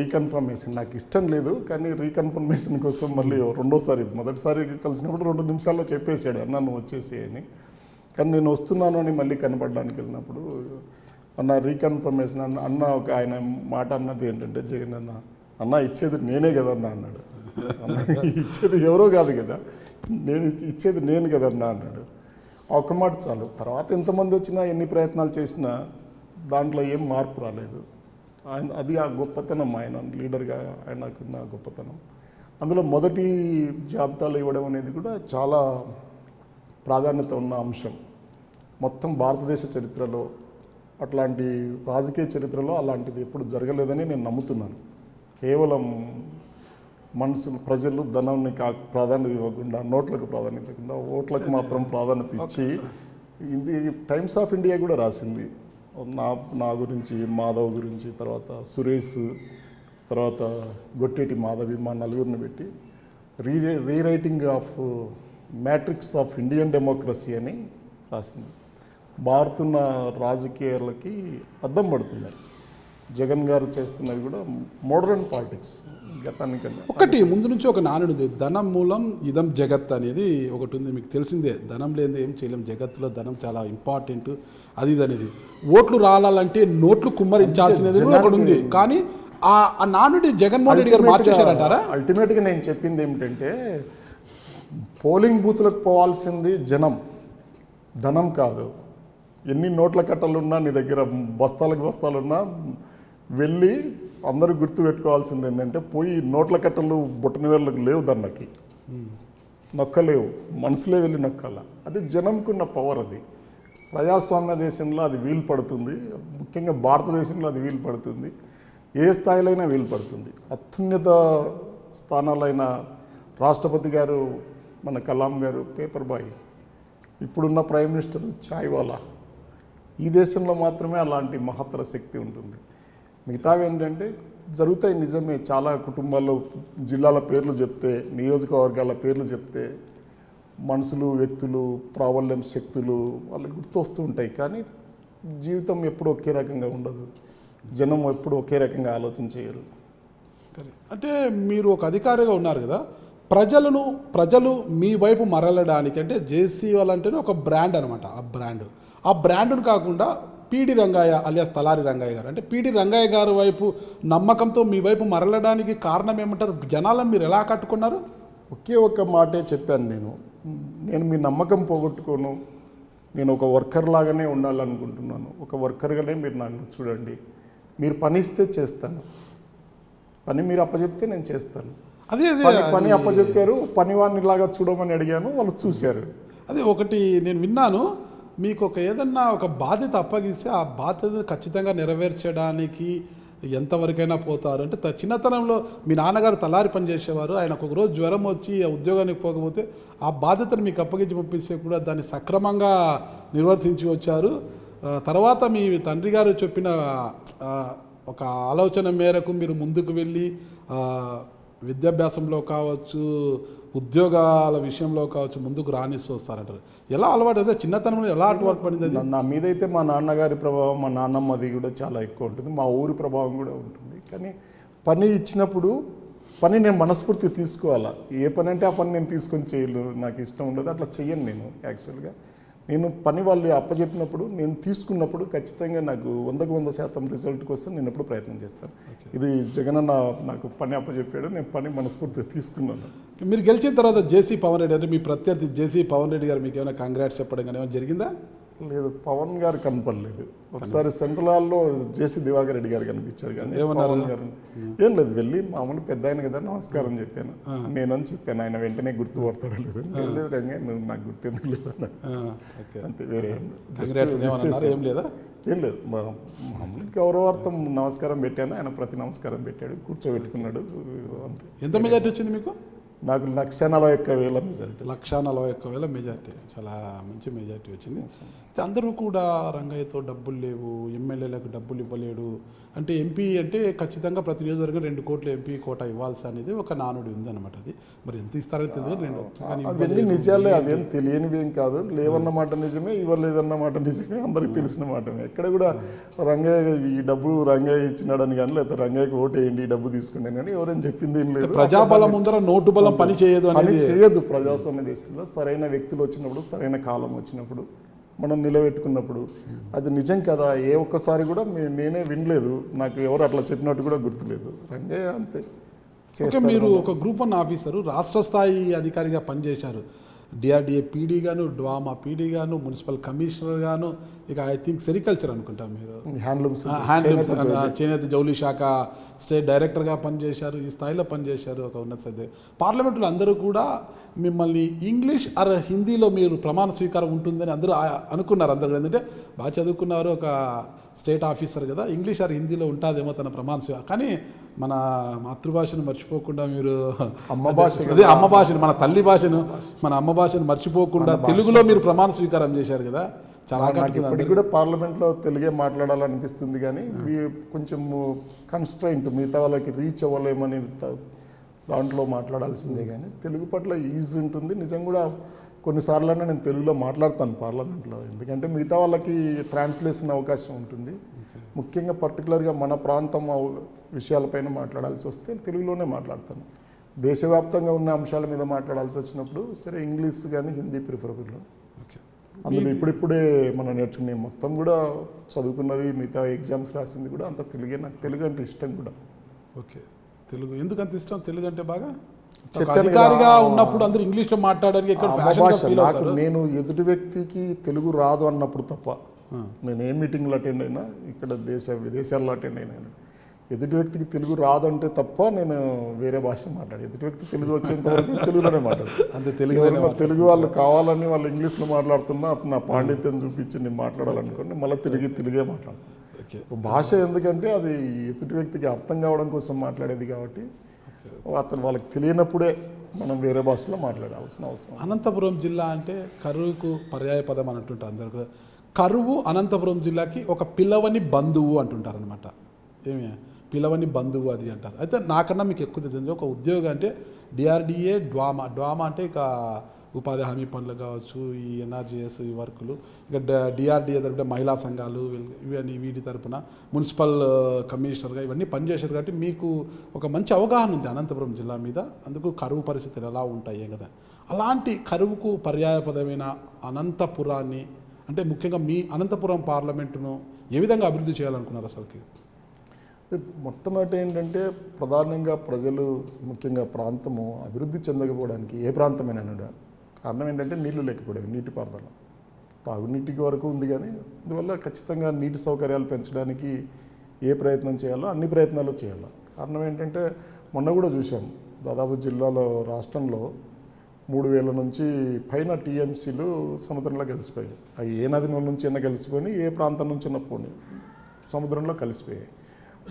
రీకన్ఫర్మేషన్ నాకు ఇష్టం లేదు కానీ రీకన్ఫర్మేషన్ కోసం మళ్ళీ రెండోసారి మొదటిసారి కలిసినప్పుడు 2 నిమిషాల్లో చెప్పేసాడు అన్న నువ్వు వచ్చేసి అని కానీ నేను వస్తున్నాను అని మళ్ళీ కనపడడానికి వెళ్ళినప్పుడు అన్న రీకన్ఫర్మేషన్ అన్న ఒక ఆయన మాట అన్నది ఏంటంటే జగన్ అన్న ఇచ్చేది నేనే కదన్నా అన్నాడు ఇచ్చేది ఎవరో కాదు కదా నేను ఇచ్చేది నేను కదన్నా అన్నాడు ఒక్క మాట చాలు తర్వాత ఎంతమంది వచ్చినా ఎన్ని ప్రయత్నాలు చేసినా దాంట్లో ఏం మార్పు రాలేదు ఆయన అది ఆ గొప్పతనం ఆయన లీడర్గా ఆయనకున్న గొప్పతనం అందులో మొదటి జాబితాలు ఇవ్వడం అనేది కూడా చాలా ప్రాధాన్యత ఉన్న అంశం మొత్తం భారతదేశ చరిత్రలో అట్లాంటి రాజకీయ చరిత్రలో అలాంటిది ఎప్పుడు జరగలేదని నేను నమ్ముతున్నాను కేవలం మనసులు ప్రజలు ధనానికి ప్రాధాన్యత ఇవ్వకుండా నోట్లకు ప్రాధాన్యత ఇవ్వకుండా ఓట్లకు మాత్రం ప్రాధాన్యత ఇచ్చి ఇది టైమ్స్ ఆఫ్ ఇండియా కూడా రాసింది నా గురించి మాధవ్ గురించి తర్వాత సురేష్ తర్వాత గొట్టేటి మాధవి మా నలుగురిని పెట్టి rewriting of matrix of Indian democracy అని రాసింది మారుతున్న రాజకీయాలకి అద్దం పడుతున్నాయి జగన్ గారు చేస్తున్నవి కూడా మోడర్న్ పాలిటిక్స్ గతానికన్నా ఒకటి ముందు నుంచి ఒక నానుడిది ధనం మూలం ఇదం జగత్ అనేది ఒకటి ఉంది మీకు తెలిసిందే ధనం లేనిది ఏం చేయలేం జగత్తులో ధనం చాలా ఇంపార్టెంట్ అది ఇది అనేది ఓట్లు రాలాలంటే నోట్లు కుమ్మరించాల్సినది ఒకటి ఉంది కానీ ఆ నానుడి జగన్మోహన్ రెడ్డి గారు మార్చేశారంటారా అల్టిమేట్గా నేను చెప్పింది ఏమిటంటే పోలింగ్ బూత్లకు పోవాల్సింది జనం ధనం కాదు ఎన్ని నోట్ల కట్టలున్నా నీ దగ్గర బస్తాలకు బస్తాలున్నా వెళ్ళి అందరూ గుర్తుపెట్టుకోవాల్సింది ఏంటంటే పోయి నోట్ల కట్టలు బొట్టనవేళ్ళకు లేవు దానికి నొక్కలేవు మనసులే వెళ్ళి నొక్కాల అది జనంకున్న పవర్ అది ప్రజాస్వామ్య దేశంలో అది వీలు పడుతుంది ముఖ్యంగా భారతదేశంలో అది వీలు పడుతుంది ఏ స్థాయిలైనా వీలు పడుతుంది అత్యున్నత స్థానాలైన రాష్ట్రపతి గారు మన కలాం గారు పేపర్ బాయ్ ఇప్పుడున్న ప్రైమ్ మినిస్టర్ చాయ్వాలా ఈ దేశంలో మాత్రమే అలాంటి మహత్తర శక్తి ఉంటుంది మిగతావి ఏంటంటే జరుగుతాయి నిజమే చాలా కుటుంబాల్లో జిల్లాల పేర్లు చెప్తే నియోజకవర్గాల పేర్లు చెప్తే మనుషులు వ్యక్తులు ప్రాబల్యం శక్తులు వాళ్ళకి గుర్తొస్తూ ఉంటాయి కానీ జీవితం ఎప్పుడు ఒకే రకంగా ఉండదు జనం ఎప్పుడు ఒకే రకంగా ఆలోచన చేయరు అంటే మీరు ఒక అధికారిగా ఉన్నారు కదా ప్రజలు మీ వైపు మరలడానికి అంటే జేసీ వాళ్ళంటేనే ఒక బ్రాండ్ అనమాట ఆ బ్రాండ్ను కాకుండా పీడి రంగయ్య అలియాస్ తలారి రంగయ్య గారు అంటే పీడి రంగయ్య గారు వైపు నమ్మకంతో మీ వైపు మరలడానికి కారణం ఏమంటారు జనాలను మీరు ఎలా కట్టుకున్నారు ఒకే ఒక్క మాటే చెప్పాను నేను మీ నమ్మకం పోగొట్టుకోను నేను ఒక వర్కర్ లాగానే ఉండాలనుకుంటున్నాను. ఒక వర్కర్గానే మీరు నన్ను చూడండి, మీరు పని ఇస్తే చేస్తాను, పని మీరు అప్పచెప్తే నేను చేస్తాను. అదే పని అప్పచెప్పారు, పని వాడిని ఇలాగా చూడమని అడిగాను, వాళ్ళు చూశారు. అదే ఒకటి నేను విన్నాను, మీకు ఒక ఏదన్నా ఒక బాధ్యత అప్పగిస్తే ఆ బాధ్యత ఖచ్చితంగా నెరవేర్చడానికి ఎంతవరకైనా పోతారు. అంటే చిన్నతనంలో మీ నాన్నగారు తలారి పని చేసేవారు, ఆయనకు ఒకరోజు జ్వరం వచ్చి ఉద్యోగానికి పోకపోతే ఆ బాధ్యతను మీకు అప్పగించి పంపిస్తే కూడా దాన్ని సక్రమంగా నిర్వర్తించి వచ్చారు. తర్వాత మీ తండ్రి గారు చెప్పిన ఒక ఆలోచన మేరకు మీరు ముందుకు వెళ్ళి విద్యాభ్యాసంలో కావచ్చు, ఉద్యోగాల విషయంలో కావచ్చు, ముందుకు రాణిస్తూ వస్తారంటారు. ఎలా అలవాటు అయితే చిన్నతనంలో ఎలా అలవాటు పడింది? నా మీదైతే మా నాన్నగారి ప్రభావం, మా నాన్నమ్మది కూడా చాలా ఎక్కువ ఉంటుంది, మా ఊరి ప్రభావం కూడా ఉంటుంది. కానీ పని ఇచ్చినప్పుడు పని నేను మనస్ఫూర్తిగా తీసుకోవాలా. ఏ పని అంటే ఆ పని నేను తీసుకొని చేయలేదు, నాకు ఇష్టం ఉండదు, అట్లా చెయ్యను నేను. యాక్చువల్గా నేను పని వాళ్ళు అప్పచెప్పినప్పుడు నేను తీసుకున్నప్పుడు ఖచ్చితంగా నాకు 100% రిజల్ట్ కోసం నేను ఎప్పుడు ప్రయత్నం చేస్తాను. ఇది జగనన్న నాకు పని అప్పచెప్పాడు, నేను పని మనస్ఫూర్తిగా తీసుకున్నాను. మీరు గెలిచిన తర్వాత జేసీ పవన్ రెడ్డి అంటే మీ ప్రత్యర్థి జేసీ పవన్ రెడ్డి గారు మీకు ఏమైనా కాంగ్రాట్స్ చెప్పడం కానీ ఏమైనా జరిగిందా? లేదు, పవన్ గారు కనపడలేదు. ఒకసారి సెంట్రల్ హాల్లో జేసీ దివాకర్ రెడ్డి గారు కనిపించారు, కానీ ఏమన్నారు గారు ఏం లేదు, వెళ్ళి మామూలు పెద్ద ఆయన కదా నమస్కారం చెప్పాను నేనని చెప్పాను. ఆయన వెంటనే గుర్తుపడతాడు, లేదు లేదు రంగా నువ్వు నాకు గుర్తెందుకు లేదు అంతే, వేరే ఏం లేదా ఏం లేదు. మామూలు గౌరవార్థం నమస్కారం పెట్టాను, ఆయన ప్రతి నమస్కారం పెట్టాడు, కూర్చోబెట్టుకున్నాడు అంతే. ఎంత మెజార్టీ వచ్చింది మీకు? నాకు 141,000 మెజార్టీ. 141,000 మెజార్టీ, చాలా మంచి మెజార్టీ వచ్చింది. అందరూ కూడా రంగయ్యతో డబ్బులు లేవు, ఎమ్మెల్యేలకు డబ్బులు ఇవ్వలేడు అంటే, ఎంపీ అంటే ఖచ్చితంగా ప్రతి నియోజకవర్గం 2 కోట్లు ఎంపీ కోట ఇవ్వాల్సి అనేది ఒక నానుడి ఉందన్నమాట. అది మరి ఎంత ఇస్తారని తెలియదు. 2 అవన్నీ నిజాలే, అవేం తెలియనివి ఏం కాదు. లేవన్నమాట నిజమే, ఇవ్వలేదన్నమాట నిజమే, అందరికి తెలిసిన మాట. ఎక్కడ కూడా రంగయ్య ఈ డబ్బు రంగయ్య ఇచ్చినాడని కానీ, లేకపోతే రంగయ్యకి ఓటు వేయండి ఈ డబ్బు తీసుకునే కానీ ఎవరైనా చెప్పింది ఏం లేదు. ప్రజాబలం ముందర నోటు బలం పని చేయదు అని చేయదు. ప్రజాస్వామ్య దేశంలో సరైన వ్యక్తులు వచ్చినప్పుడు, సరైన కాలం వచ్చినప్పుడు మనం నిలబెట్టుకున్నప్పుడు అది నిజం కదా. ఏ ఒక్కసారి కూడా నేనే వినలేదు, నాకు ఎవరు అట్లా చెప్పినట్టు కూడా గుర్తులేదు. రంగయ్య అంతే. మీరు ఒక గ్రూప్ 1 ఆఫీసరు, రాష్ట్ర స్థాయి అధికారిగా పనిచేశారు. డిఆర్డిఏ పీడీ గాను, డ్వామా పీడీ గాను, మున్సిపల్ కమిషనర్ గాను, ఇక ఐ థింక్ సెరికల్చర్ అనుకుంటాం మీరు, హ్యాండ్లూమ్స్ చేనేత జౌలి శాఖ స్టేట్ డైరెక్టర్గా పనిచేశారు. ఈ స్థాయిలో పనిచేశారు. ఒక ఉన్నత స్థాయి పార్లమెంట్లో అందరూ కూడా మిమ్మల్ని ఇంగ్లీష్ ఆర్ హిందీలో మీరు ప్రమాణ స్వీకారం ఉంటుందని అందరూ అనుకున్నారు. అందరూ ఎందుకంటే బాగా చదువుకున్నారు, ఒక స్టేట్ ఆఫీసర్ కదా, ఇంగ్లీష్ ఆర్ హిందీలో ఉంటుందేమో తన ప్రమాణ స్వీకారం. కానీ మన మాతృభాషను మర్చిపోకుండా మీరు అమ్మ భాష, అదే అమ్మ భాషను, మన తల్లి భాషను, మన అమ్మ భాషను మర్చిపోకుండా తెలుగులో మీరు ప్రమాణ స్వీకారం చేశారు కదా. చాలా ఇప్పటికి కూడా పార్లమెంట్లో తెలుగే మాట్లాడాలనిపిస్తుంది, కానీ కొంచెం కన్స్ట్రైంట్ మిగతా వాళ్ళకి రీచ్ అవ్వలేమని దాంట్లో మాట్లాడాల్సిందే. కానీ తెలుగు పట్ల ఈజ్ ఉంటుంది. నిజం కూడా కొన్నిసార్లు నేను తెలుగులో మాట్లాడతాను పార్లమెంట్లో, ఎందుకంటే మిగతా వాళ్ళకి ట్రాన్స్లేషన్ అవకాశం ఉంటుంది. ముఖ్యంగా పర్టికులర్గా మన ప్రాంతం విషయాలపైన మాట్లాడాల్సి వస్తే తెలుగులోనే మాట్లాడతాను. దేశవ్యాప్తంగా ఉన్న అంశాల మీద మాట్లాడాల్సి వచ్చినప్పుడు సరే ఇంగ్లీష్ కానీ హిందీ ప్రిఫరబుల్లో. అందులో ఇప్పుడిప్పుడే మనం నేర్చుకునే మొత్తం కూడా చదువుకున్నది, మిగతా ఎగ్జామ్స్ రాసింది కూడా అంత తెలుగే. నాకు తెలుగు అంటే ఇష్టం కూడా. ఓకే, తెలుగు ఎందుకంత ఇష్టం? తెలుగు అంటే బాగా అధికారిగా ఉన్నప్పుడు అందరూ ఇంగ్లీష్లో మాట్లాడడానికి, నేను ఎదుటి వ్యక్తికి తెలుగు రాదు అన్నప్పుడు తప్ప, నేను ఏ మీటింగ్లో అటెండ్ అయినా, ఇక్కడ విదేశాల్లో అటెండ్ అయినా, ఎదుటి వ్యక్తికి తెలుగు రాదంటే తప్ప నేను వేరే భాష మాట్లాడి, ఎదుటి వ్యక్తి తెలుగు వచ్చేంత వరకు తెలుగులోనే మాట్లాడు. తెలుగు వాళ్ళు కావాలని వాళ్ళు ఇంగ్లీష్లో మాట్లాడుతున్నా నా పాండిత్యం చూపించి నేను మాట్లాడాలనుకోండి, మళ్ళీ తెలుగే మాట్లాడతాను. భాష ఎందుకంటే అది ఎదుటి వ్యక్తికి అర్థం కావడం కోసం మాట్లాడేది కాబట్టి, అతను వాళ్ళకి తెలియనప్పుడే మనం వేరే భాషలో మాట్లాడాల్సిన అవసరం. అనంతపురం జిల్లా అంటే కరువుకు పర్యాయ పదం అంటుంటారు అందరూ కూడా. కరువు అనంతపురం జిల్లాకి ఒక పిలవని బంధువు అంటుంటారు అనమాట. ఏమి పిలవని బంధువు అది అంటారు. అయితే నాకన్నా మీకు ఎక్కువ తెలిసింది ఒక ఉద్యోగం అంటే డిఆర్డిఏ, డ్వామా అంటే ఇక ఉపాధి హామీ పనులు కావచ్చు, ఈ ఎన్ఆర్జీఎస్ ఈ వర్కులు, ఇక డిఆర్డిఏ తరపున మహిళా సంఘాలు ఇవన్నీ, వీటి తరపున మున్సిపల్ కమిషనర్గా ఇవన్నీ పనిచేశారు. కాబట్టి మీకు ఒక మంచి అవగాహన ఉంది అనంతపురం జిల్లా మీద. అందుకు కరువు పరిస్థితులు ఎలా ఉంటాయి కదా, అలాంటి కరువుకు పర్యాయపదమైన అనంతపురాన్ని, అంటే ముఖ్యంగా మీ అనంతపురం పార్లమెంటును ఏ విధంగా అభివృద్ధి చేయాలనుకున్నారు అసలుకి? మొట్టమొదటి ఏంటంటే ప్రధానంగా ప్రజలు, ముఖ్యంగా ప్రాంతము అభివృద్ధి చెందకపోవడానికి ఏ ప్రాంతమైనా కారణం ఏంటంటే నీళ్లు లేకపోవడం, నీటిపారుదల. తాగునీటికి వరకు ఉంది కానీ అందువల్ల ఖచ్చితంగా నీటి సౌకర్యాలు పెంచడానికి ఏ ప్రయత్నం చేయాలో అన్ని ప్రయత్నాలు చేయాలి. కారణం ఏంటంటే మొన్న కూడా చూసాం దాదాపు జిల్లాలో రాష్ట్రంలో 3000 నుంచి పైన టీఎంసీలు సముద్రంలో కలిసిపోయాయి. అవి ఏ నది నుంచి అయినా కలిసిపోయి ఏ ప్రాంతం నుంచి అయినా పోనీ సముద్రంలో కలిసిపోయాయి.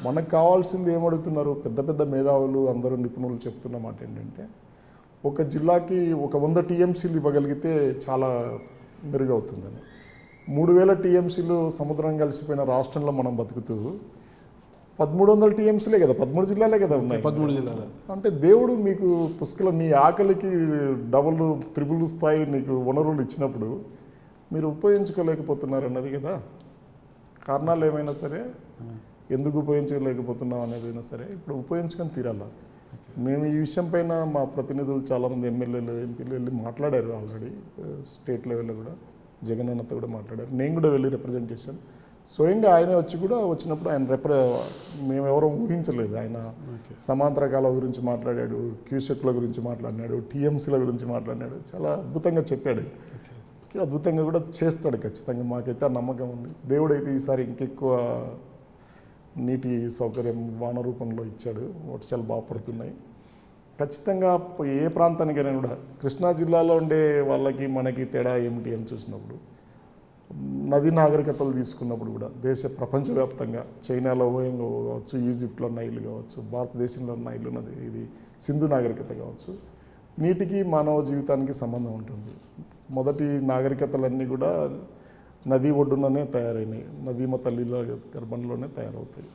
మనకు కావాల్సింది ఏమడుగుతున్నారు పెద్ద పెద్ద మేధావులు అందరూ నిపుణులు చెప్తున్న మాట ఏంటంటే ఒక జిల్లాకి 100 టీఎంసీలు ఇవ్వగలిగితే చాలా మెరుగవుతుందని. 3000 టీఎంసీలు సముద్రం కలిసిపోయిన రాష్ట్రంలో మనం బతుకుతూ 1300 టీఎంసీలే కదా 13 జిల్లాలే కదా ఉన్నాయి. 13 జిల్లాలు అంటే దేవుడు మీకు పుష్కల మీ ఆకలికి డబుల్ త్రిబుల్ స్థాయి నీకు వనరులు ఇచ్చినప్పుడు మీరు ఉపయోగించుకోలేకపోతున్నారు అన్నది కదా. కారణాలు ఏమైనా సరే ఎందుకు ఉపయోగించుకోలేకపోతున్నాం అనేదైనా సరే ఇప్పుడు ఉపయోగించుకొని తీరాలా. మేము ఈ విషయం పైన మా ప్రతినిధులు చాలామంది ఎమ్మెల్యేలు ఎంపీలు వెళ్ళి మాట్లాడారు. ఆల్రెడీ స్టేట్ లెవెల్లో కూడా జగన్ అన్నతో కూడా మాట్లాడారు. నేను కూడా వెళ్ళి రిప్రజెంట్ చేశాను. స్వయంగా ఆయన వచ్చినప్పుడు ఆయన మేమెవరూ ఊహించలేదు. ఆయన సమాంతరకాల గురించి మాట్లాడాడు, క్యూసెక్ల గురించి మాట్లాడినాడు, టీఎంసీల గురించి మాట్లాడినాడు. చాలా అద్భుతంగా చెప్పాడు, అద్భుతంగా కూడా చేస్తాడు. ఖచ్చితంగా మాకైతే ఆ నమ్మకం ఉంది. దేవుడైతే ఈసారి ఇంకెక్కువ నీటి సౌకర్యం వాన రూపంలో ఇచ్చాడు. వర్షాలు బాగా పడుతున్నాయి. ఖచ్చితంగా ఏ ప్రాంతానికైనా కూడా కృష్ణా జిల్లాలో ఉండే వాళ్ళకి మనకి తేడా ఏమిటి అని చూసినప్పుడు నది నాగరికతలు తీసుకున్నప్పుడు కూడా దేశ ప్రపంచవ్యాప్తంగా చైనాలో ఓయంగా కావచ్చు, ఈజిప్ట్లో నైలు కావచ్చు, భారతదేశంలో నైలు నది ఇది సింధు నాగరికత కావచ్చు, నీటికి మానవ జీవితానికి సంబంధం ఉంటుంది. మొదటి నాగరికతలన్నీ కూడా నది ఒడ్డుననే తయారైనవి, నదీమ తల్లిలో గర్భంలోనే తయారవుతాయి.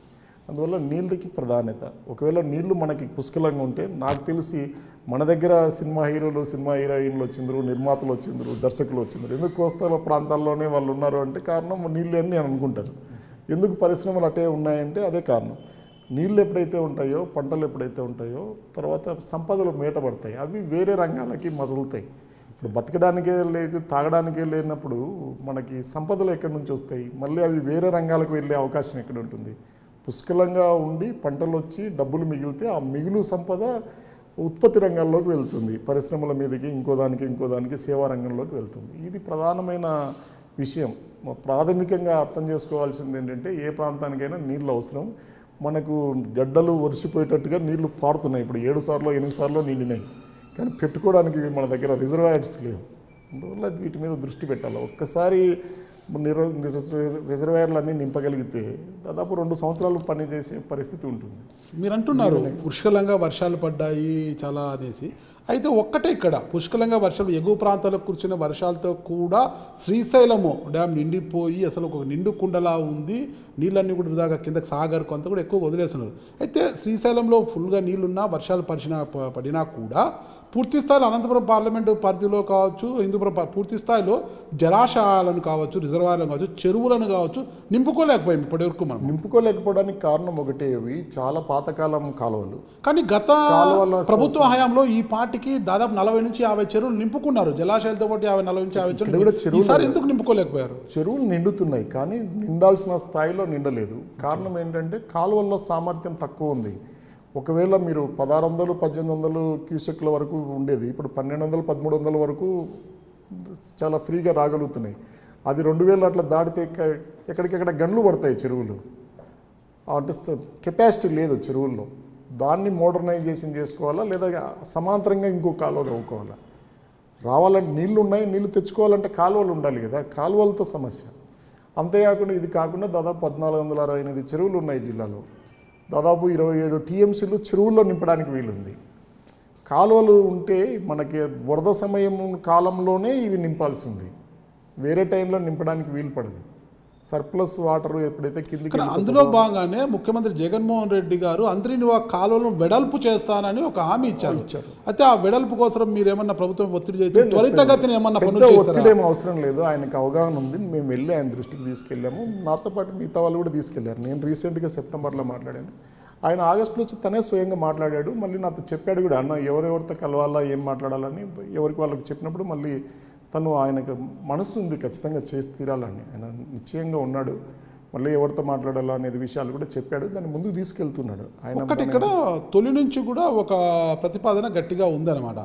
అందువల్ల నీళ్ళకి ప్రాధాన్యత. ఒకవేళ నీళ్లు మనకి పుష్కలంగా ఉంటే నాకు తెలిసి మన దగ్గర సినిమా హీరోలు సినిమా హీరోయిన్లు వచ్చిందరు, నిర్మాతలు వచ్చిందరు, దర్శకులు వచ్చిందరు. ఎందుకు కోస్తా ప్రాంతాల్లోనే వాళ్ళు ఉన్నారు అంటే కారణం నీళ్ళు అని నేను అనుకుంటాను. ఎందుకు పరిశ్రమలు అటే ఉన్నాయంటే అదే కారణం. నీళ్ళు ఎప్పుడైతే ఉంటాయో, పంటలు ఎప్పుడైతే ఉంటాయో, తర్వాత సంపదలు మేటపడతాయి. అవి వేరే రంగాలకి మొదలుతాయి. ఇప్పుడు బతకడానికే లేదు, తాగడానికే లేనప్పుడు మనకి సంపదలు ఎక్కడి నుంచి వస్తాయి? మళ్ళీ అవి వేరే రంగాలకు వెళ్ళే అవకాశం ఎక్కడ ఉంటుంది? పుష్కలంగా ఉండి పంటలు వచ్చి డబ్బులు మిగిలితే ఆ మిగులు సంపద ఉత్పత్తి రంగాల్లోకి వెళ్తుంది, పరిశ్రమల మీదకి, ఇంకో దానికి సేవా రంగంలోకి వెళ్తుంది. ఇది ప్రధానమైన విషయం. ప్రాథమికంగా అర్థం చేసుకోవాల్సింది ఏంటంటే ఏ ప్రాంతానికైనా నీళ్ళు అవసరం. మనకు గడ్డలు ఒరిసిపోయేటట్టుగా నీళ్లు పారుతున్నాయి. ఇప్పుడు 7 సార్లు 8 సార్లు నిండినాయి, కానీ పెట్టుకోవడానికి మన దగ్గర రిజర్వాయర్స్ లేవు. అందువల్ల వీటి మీద దృష్టి పెట్టాలి. ఒక్కసారి రిజర్వాయర్లన్నీ నింపగలిగితే దాదాపు 2 సంవత్సరాలు పనిచేసే పరిస్థితి ఉంటుంది. మీరు అంటున్నారు పుష్కలంగా వర్షాలు పడ్డాయి చాలా అనేసి. అయితే ఒక్కటే ఇక్కడ పుష్కలంగా వర్షాలు ఎగువ ప్రాంతాలకు కురిసిన వర్షాలతో కూడా శ్రీశైలము డ్యామ్ నిండిపోయి అసలు ఒక నిండు కుండలా ఉంది. నీళ్ళన్నీ కూడా వృధాగా కిందకి సాగర్ కొంత కూడా ఎక్కువ వదిలేస్తున్నారు. అయితే శ్రీశైలంలో ఫుల్గా నీళ్ళున్నా వర్షాలు పడినా కూడా పూర్తి స్థాయిలో అనంతపురం పార్లమెంటు పరిధిలో కావచ్చు, హిందూపురం పూర్తి స్థాయిలో జలాశయాలను కావచ్చు, రిజర్వాయర్లను కావచ్చు, చెరువులను కావచ్చు నింపుకోలేకపోయాం ఇప్పటి వరకు. మనం నింపుకోలేకపోవడానికి కారణం ఒకటే, అవి చాలా పాతకాలం కాలువలు. కానీ గత ప్రభుత్వ హయాంలో ఈ పార్టీకి దాదాపు 40 నుంచి 50 చెరువులు నింపుకున్నారు. జలాశయాలతో పాటు 40 నుంచి 50 చెరువులు. ఈసారి ఎందుకు నింపుకోలేకపోయారు? చెరువులు నిండుతున్నాయి కానీ నిండాల్సిన స్థాయిలో నిండలేదు. కారణం ఏంటంటే కాలువల్లో సామర్థ్యం తక్కువ ఉంది. ఒకవేళ మీరు 1600, 1800 క్యూసెక్ల వరకు ఉండేది ఇప్పుడు 1200, 1300 వరకు చాలా ఫ్రీగా రాగలుగుతున్నాయి. అది 2000 అట్లా దాటితే ఎక్కడికెక్కడ గన్లు పడతాయి చెరువులు. అంటే కెపాసిటీ లేదు చెరువుల్లో. దాన్ని మోడర్నైజేషన్ చేసుకోవాలా లేదా సమాంతరంగా ఇంకో కాలువ తవ్వుకోవాలా? రావాలంటే నీళ్ళు ఉన్నాయి, నీళ్ళు తెచ్చుకోవాలంటే కాలువలు ఉండాలి కదా, కాలువలతో సమస్య. అంతేకాకుండా ఇది కాకుండా దాదాపు 1468 చెరువులు ఉన్నాయి జిల్లాలో. దాదాపు 27 టీఎంసీలు చెరువుల్లో నింపడానికి వీలుంది. కాలువలు ఉంటే మనకి వరద సమయం కాలంలోనే ఇవి నింపాల్సి ఉంది, వేరే టైంలో నింపడానికి వీలు పడదు. సర్ప్లస్ వాటర్ ఎప్పుడైతే కిందికి. అందులో భాగంగానే ముఖ్యమంత్రి జగన్మోహన్ రెడ్డి గారు అందరిని ఆ కాలువలను వెడల్పు చేస్తానని ఒక హామీ ఇచ్చారు. అయితే ఆ వెడల్పు కోసం మీరు ఏమన్నా ప్రభుత్వం ఒత్తిడి చేస్తే త్వరితగతిన ఏమన్నా పనులు చేస్తారా? అవసరం లేదు, ఆయనకు అవగాహన ఉంది. మేము వెళ్ళి ఆయన దృష్టికి తీసుకెళ్ళాము. నాతో పాటు మిగతా వాళ్ళు కూడా తీసుకెళ్లారు. నేను రీసెంట్గా సెప్టెంబర్లో మాట్లాడాను. ఆయన ఆగస్టులో వచ్చి తనే స్వయంగా మాట్లాడాడు. మళ్ళీ నాతో చెప్పాడు కూడా, అన్న ఎవరెవరితో కలవాలా ఏం మాట్లాడాలని ఎవరికి వాళ్ళకి చెప్పినప్పుడు మళ్ళీ తను ఆయనకు మనసు ఉంది ఖచ్చితంగా చేసి తీరాలని ఆయన నిశ్చయంగా ఉన్నాడు. మళ్ళీ ఎవరితో మాట్లాడాలా అనేది విషయాలు కూడా చెప్పాడు. దాన్ని ముందు తీసుకెళ్తున్నాడు ఆయన. ఒకటి ఇక్కడ తొలి నుంచి కూడా ఒక ప్రతిపాదన గట్టిగా ఉందన్నమాట.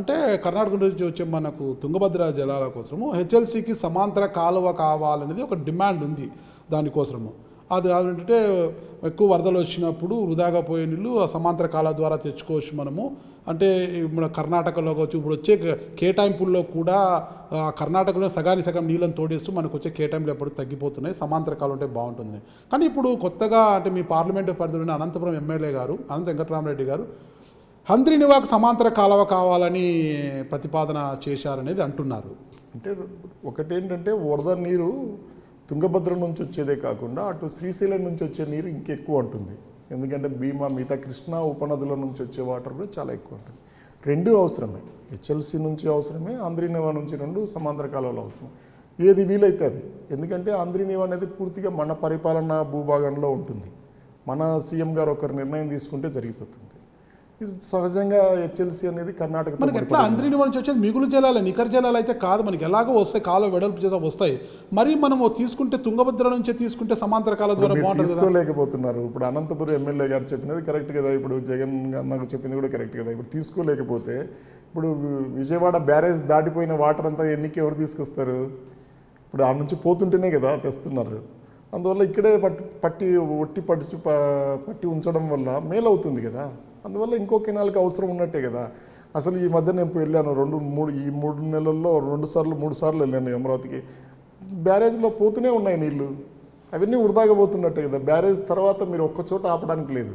అంటే కర్ణాటక నుంచి వచ్చే మనకు తుంగభద్ర జలాల కోసము హెచ్ఎల్సీకి సమాంతర కాలువ కావాలనేది ఒక డిమాండ్ ఉంది. దానికోసము అది ఏంటంటే ఎక్కువ వరదలు వచ్చినప్పుడు వృధాగా పోయే నీళ్ళు ఆ సమాంతర కాలువ ద్వారా తెచ్చుకోవచ్చు మనము. అంటే మన కర్ణాటకలో వచ్చి ఇప్పుడు వచ్చే కేటాయింపుల్లో కూడా కర్ణాటకలో సగానికి సగం నీళ్ళని తోడేస్తూ మనకు వచ్చే కేటాయింపులు ఎప్పుడు తగ్గిపోతున్నాయి, సమాంతర కాలం ఉంటే బాగుంటుంది. కానీ ఇప్పుడు కొత్తగా అంటే మీ పార్లమెంటు పరిధిలోని అనంతపురం ఎమ్మెల్యే గారు అనంత వెంకటరామరెడ్డి గారు హంద్రీనివాకు సమాంతర కాలువ కావాలని ప్రతిపాదన చేశారనేది అంటున్నారు. అంటే ఒకటేంటంటే వరద నీరు తుంగభద్ర నుంచి వచ్చేదే కాకుండా అటు శ్రీశైలం నుంచి వచ్చే నీరు ఇంకెక్కువ ఉంటుంది. ఎందుకంటే భీమా మిగతా కృష్ణా ఉపనదుల నుంచి వచ్చే వాటర్ కూడా చాలా ఎక్కువ ఉంటుంది. రెండు అవసరమే, హెచ్ఎల్సి నుంచి అవసరమే, ఆంధ్రీనివా నుంచి రెండు సమాంతర కాలువలు అవసరమే. ఏది వీలైతే అది. ఎందుకంటే ఆంధ్రీనివా అనేది పూర్తిగా మన పరిపాలన భూభాగంలో ఉంటుంది. మన సీఎం గారు ఒకరు నిర్ణయం తీసుకుంటే జరిగిపోతుంది. సహజంగా హెచ్ఎల్సీ అనేది కర్ణాటక మనకి ఎట్లా అందరినీ నుంచి వచ్చేది మిగులు జలాలు నికర జలాలు అయితే కాదు, మనకి ఎలాగో వస్తాయి కాలువ వెడల్పు చేసా వస్తాయి. మరి మనం తీసుకుంటే తుంగభద్ర నుంచే తీసుకుంటే సమాంతర కాలువ ద్వారా బాగుంటుంది. తీసుకోలేకపోతున్నారు. ఇప్పుడు అనంతపురం ఎమ్మెల్యే గారు చెప్పినది కరెక్ట్ కదా, ఇప్పుడు జగన్ నాకు చెప్పింది కూడా కరెక్ట్ కదా. ఇప్పుడు తీసుకోలేకపోతే ఇప్పుడు విజయవాడ బ్యారేజ్ దాటిపోయిన వాటర్ అంతా ఎన్నికి ఎవరు తీసుకొస్తారు? ఇప్పుడు ఆ నుంచి పోతుంటేనే కదా తెస్తున్నారు. అందువల్ల ఇక్కడే పట్టి ఉంచడం వల్ల మేలవుతుంది కదా. అందువల్ల ఇంకో కెనాల్కి అవసరం ఉన్నట్టే కదా. అసలు ఈ మధ్య నేను వెళ్ళాను, మూడు సార్లు వెళ్ళాను అమరావతికి. బ్యారేజ్లో పోతూనే ఉన్నాయి నీళ్ళు, అవన్నీ వృధాగా పోతున్నట్టే కదా. బ్యారేజ్ తర్వాత మీరు ఒక్క చోట ఆపడానికి లేదు,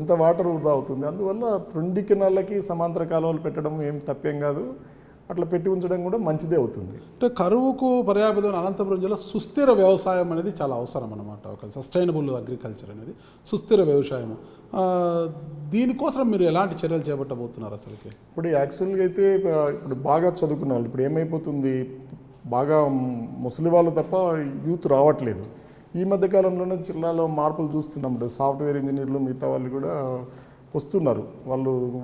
ఎంత వాటర్ వృధా అవుతుంది. అందువల్ల రెండు కెనాళ్ళకి సమాంతర కాలువలు పెట్టడం ఏం తప్పేం కాదు, అట్లా పెట్టి ఉంచడం కూడా మంచిదే అవుతుంది. అంటే కరువుకు పర్యావరణ అనంతపురం జిల్లా సుస్థిర వ్యవసాయం అనేది చాలా అవసరం అన్నమాట. ఒక సస్టైనబుల్ అగ్రికల్చర్ అనేది సుస్థిర వ్యవసాయం. దీనికోసం మీరు ఎలాంటి చర్యలు చేపట్టబోతున్నారు అసలుకి? ఇప్పుడు యాక్చువల్గా అయితే ఇప్పుడు బాగా చదువుకున్న వాళ్ళు ఇప్పుడు ఏమైపోతుంది, బాగా ముసలి వాళ్ళు తప్ప యూత్ రావట్లేదు. ఈ మధ్యకాలంలోనే జిల్లాలో మార్పులు చూస్తున్నప్పుడు సాఫ్ట్వేర్ ఇంజనీర్లు మిగతా వాళ్ళు కూడా వస్తున్నారు.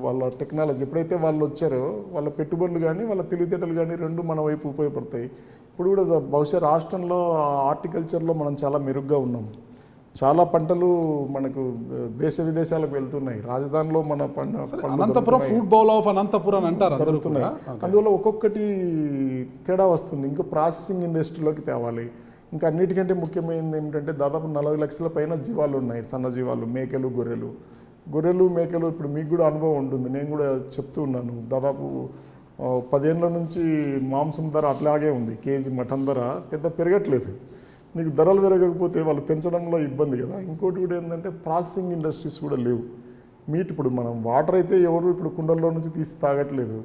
వాళ్ళ టెక్నాలజీ ఎప్పుడైతే వాళ్ళు వచ్చారో వాళ్ళ పెట్టుబడులు కానీ వాళ్ళ తెలివితేటలు కానీ రెండు మన వైపు ఉపయోగపడతాయి. ఇప్పుడు కూడా బహుశా రాష్ట్రంలో హార్టికల్చర్లో మనం చాలా మెరుగ్గా ఉన్నాం. చాలా పంటలు మనకు దేశ విదేశాలకు వెళ్తున్నాయి. రాజధానిలో మన Anantapuram food bowl of Anantapuram అంటారు జరుగుతున్నాయి. అందువల్ల ఒక్కొక్కటి తేడా వస్తుంది. ఇంకా ప్రాసెసింగ్ ఇండస్ట్రీలోకి తేవాలి. ఇంకా అన్నిటికంటే ముఖ్యమైనది ఏమిటంటే దాదాపు 40 లక్షల పైన జీవాలు ఉన్నాయి, సన్న జీవాలు, మేకలు, గొర్రెలు మేకలు. ఇప్పుడు మీకు కూడా అనుభవం ఉంటుంది, నేను కూడా చెప్తూ ఉన్నాను. దాదాపు 10 ఏళ్ళ నుంచి మాంసం ధర అట్లాగే ఉంది, కేజీ మటన్ ధర పెద్ద పెరగట్లేదు. నీకు ధరలు పెరగకపోతే వాళ్ళు పెంచడంలో ఇబ్బంది కదా. ఇంకోటి కూడా ఏంటంటే ప్రాసెసింగ్ ఇండస్ట్రీస్ కూడా లేవు. మీట్ ఇప్పుడు మనం వాటర్ అయితే ఎవరు ఇప్పుడు కుండల్లో నుంచి తీసి తాగట్లేదు.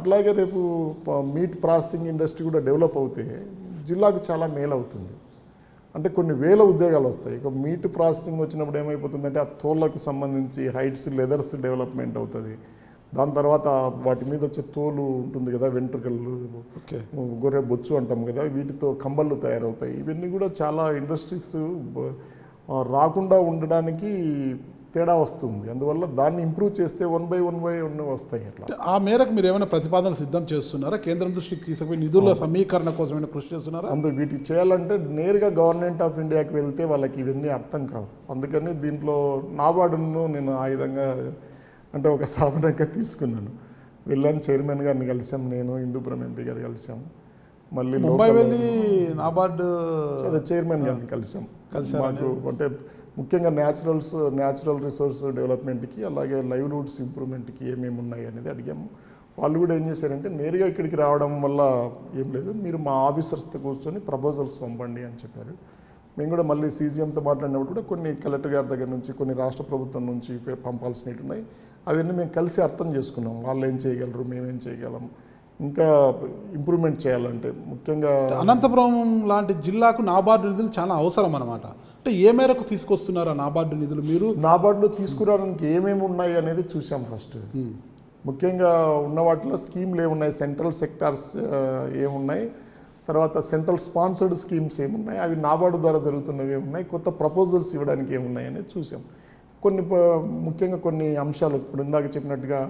అట్లాగే రేపు మీట్ ప్రాసెసింగ్ ఇండస్ట్రీ కూడా డెవలప్ అవుతే జిల్లాకు చాలా మేలు అవుతుంది. అంటే కొన్ని వేల ఉద్యోగాలు వస్తాయి. ఇక మీట్ ప్రాసెసింగ్ వచ్చినప్పుడు ఏమైపోతుందంటే ఆ తోళ్లకు సంబంధించి హైట్స్, లెదర్స్ డెవలప్మెంట్ అవుతుంది. దాని తర్వాత వాటి మీద వచ్చే తోలు ఉంటుంది కదా, వెంట్రుకలు, గొర్రె బొచ్చు అంటాం కదా, వీటితో కంబళ్ళు తయారవుతాయి. ఇవన్నీ కూడా చాలా ఇండస్ట్రీస్ రాకుండా ఉండడానికి తేడా వస్తుంది. అందువల్ల దాన్ని ఇంప్రూవ్ చేస్తే వన్ బై వన్ వస్తాయి. అట్లా ఆ మేరకు మీరు ఏమైనా ప్రతిపాదనలు సిద్ధం చేస్తున్నారా? కేంద్రం దృష్టికి తీసుకుపోయి నిధుల సమీకరణ కోసం కృషి చేస్తున్నారా? అందుకు వీటికి చేయాలంటే నేరుగా గవర్నమెంట్ ఆఫ్ ఇండియాకి వెళ్తే వాళ్ళకి ఇవన్నీ అర్థం కావు. అందుకని దీంట్లో నాబార్డును నేను ఆ విధంగా అంటే ఒక సాధనంగా తీసుకున్నాను. వెళ్ళాను, చైర్మన్ గారిని కలిసాం, నేను హిందూపురం ఎంపీ గారు కలిసాం, మళ్ళీ ముంబై వెళ్ళి నాబార్డు అదే చైర్మన్ గారిని కలిసాం. మాకు అంటే ముఖ్యంగా న్యాచురల్ రిసోర్స్ డెవలప్మెంట్కి అలాగే లైవ్లీహుడ్స్ ఇంప్రూవ్మెంట్కి ఏమేమి ఉన్నాయి అనేది అడిగాము. వాళ్ళు కూడా ఏం చేశారంటే నేరుగా ఇక్కడికి రావడం వల్ల ఏం లేదు, మీరు మా ఆఫీసర్స్తో కూర్చొని ప్రపోజల్స్ పంపండి అని చెప్పారు. మేము కూడా మళ్ళీ సీజీఎంతో మాట్లాడినప్పుడు కూడా కొన్ని కలెక్టర్ గారి దగ్గర నుంచి, కొన్ని రాష్ట్ర ప్రభుత్వం నుంచి పంపాల్సినవి ఉన్నాయి. అవన్నీ మేము కలిసి అర్థం చేసుకున్నాం, వాళ్ళు ఏం చేయగలరు, మేమేం చేయగలం, ఇంకా ఇంప్రూవ్మెంట్ చేయాలంటే. ముఖ్యంగా అనంతపురం లాంటి జిల్లాకు నాబార్డు నిధులు చాలా అవసరం అన్నమాట. అంటే ఏ మేరకు తీసుకొస్తున్నారు నాబార్డు నిధులు మీరు? నాబార్డులో తీసుకురావడానికి ఏమేమి ఉన్నాయి అనేది చూసాం. ఫస్ట్ ముఖ్యంగా ఉన్న వాటిలో స్కీమ్లు ఏమున్నాయి, సెంట్రల్ సెక్టార్స్ ఏమున్నాయి, తర్వాత సెంట్రల్ స్పాన్సర్డ్ స్కీమ్స్ ఏమున్నాయి, అవి నాబార్డు ద్వారా జరుగుతున్నవి ఏమున్నాయి, కొత్త ప్రపోజల్స్ ఇవ్వడానికి ఏమున్నాయి అనేది చూసాం. కొన్ని ముఖ్యంగా కొన్ని అంశాలు ఇప్పుడు ఇందాక చెప్పినట్టుగా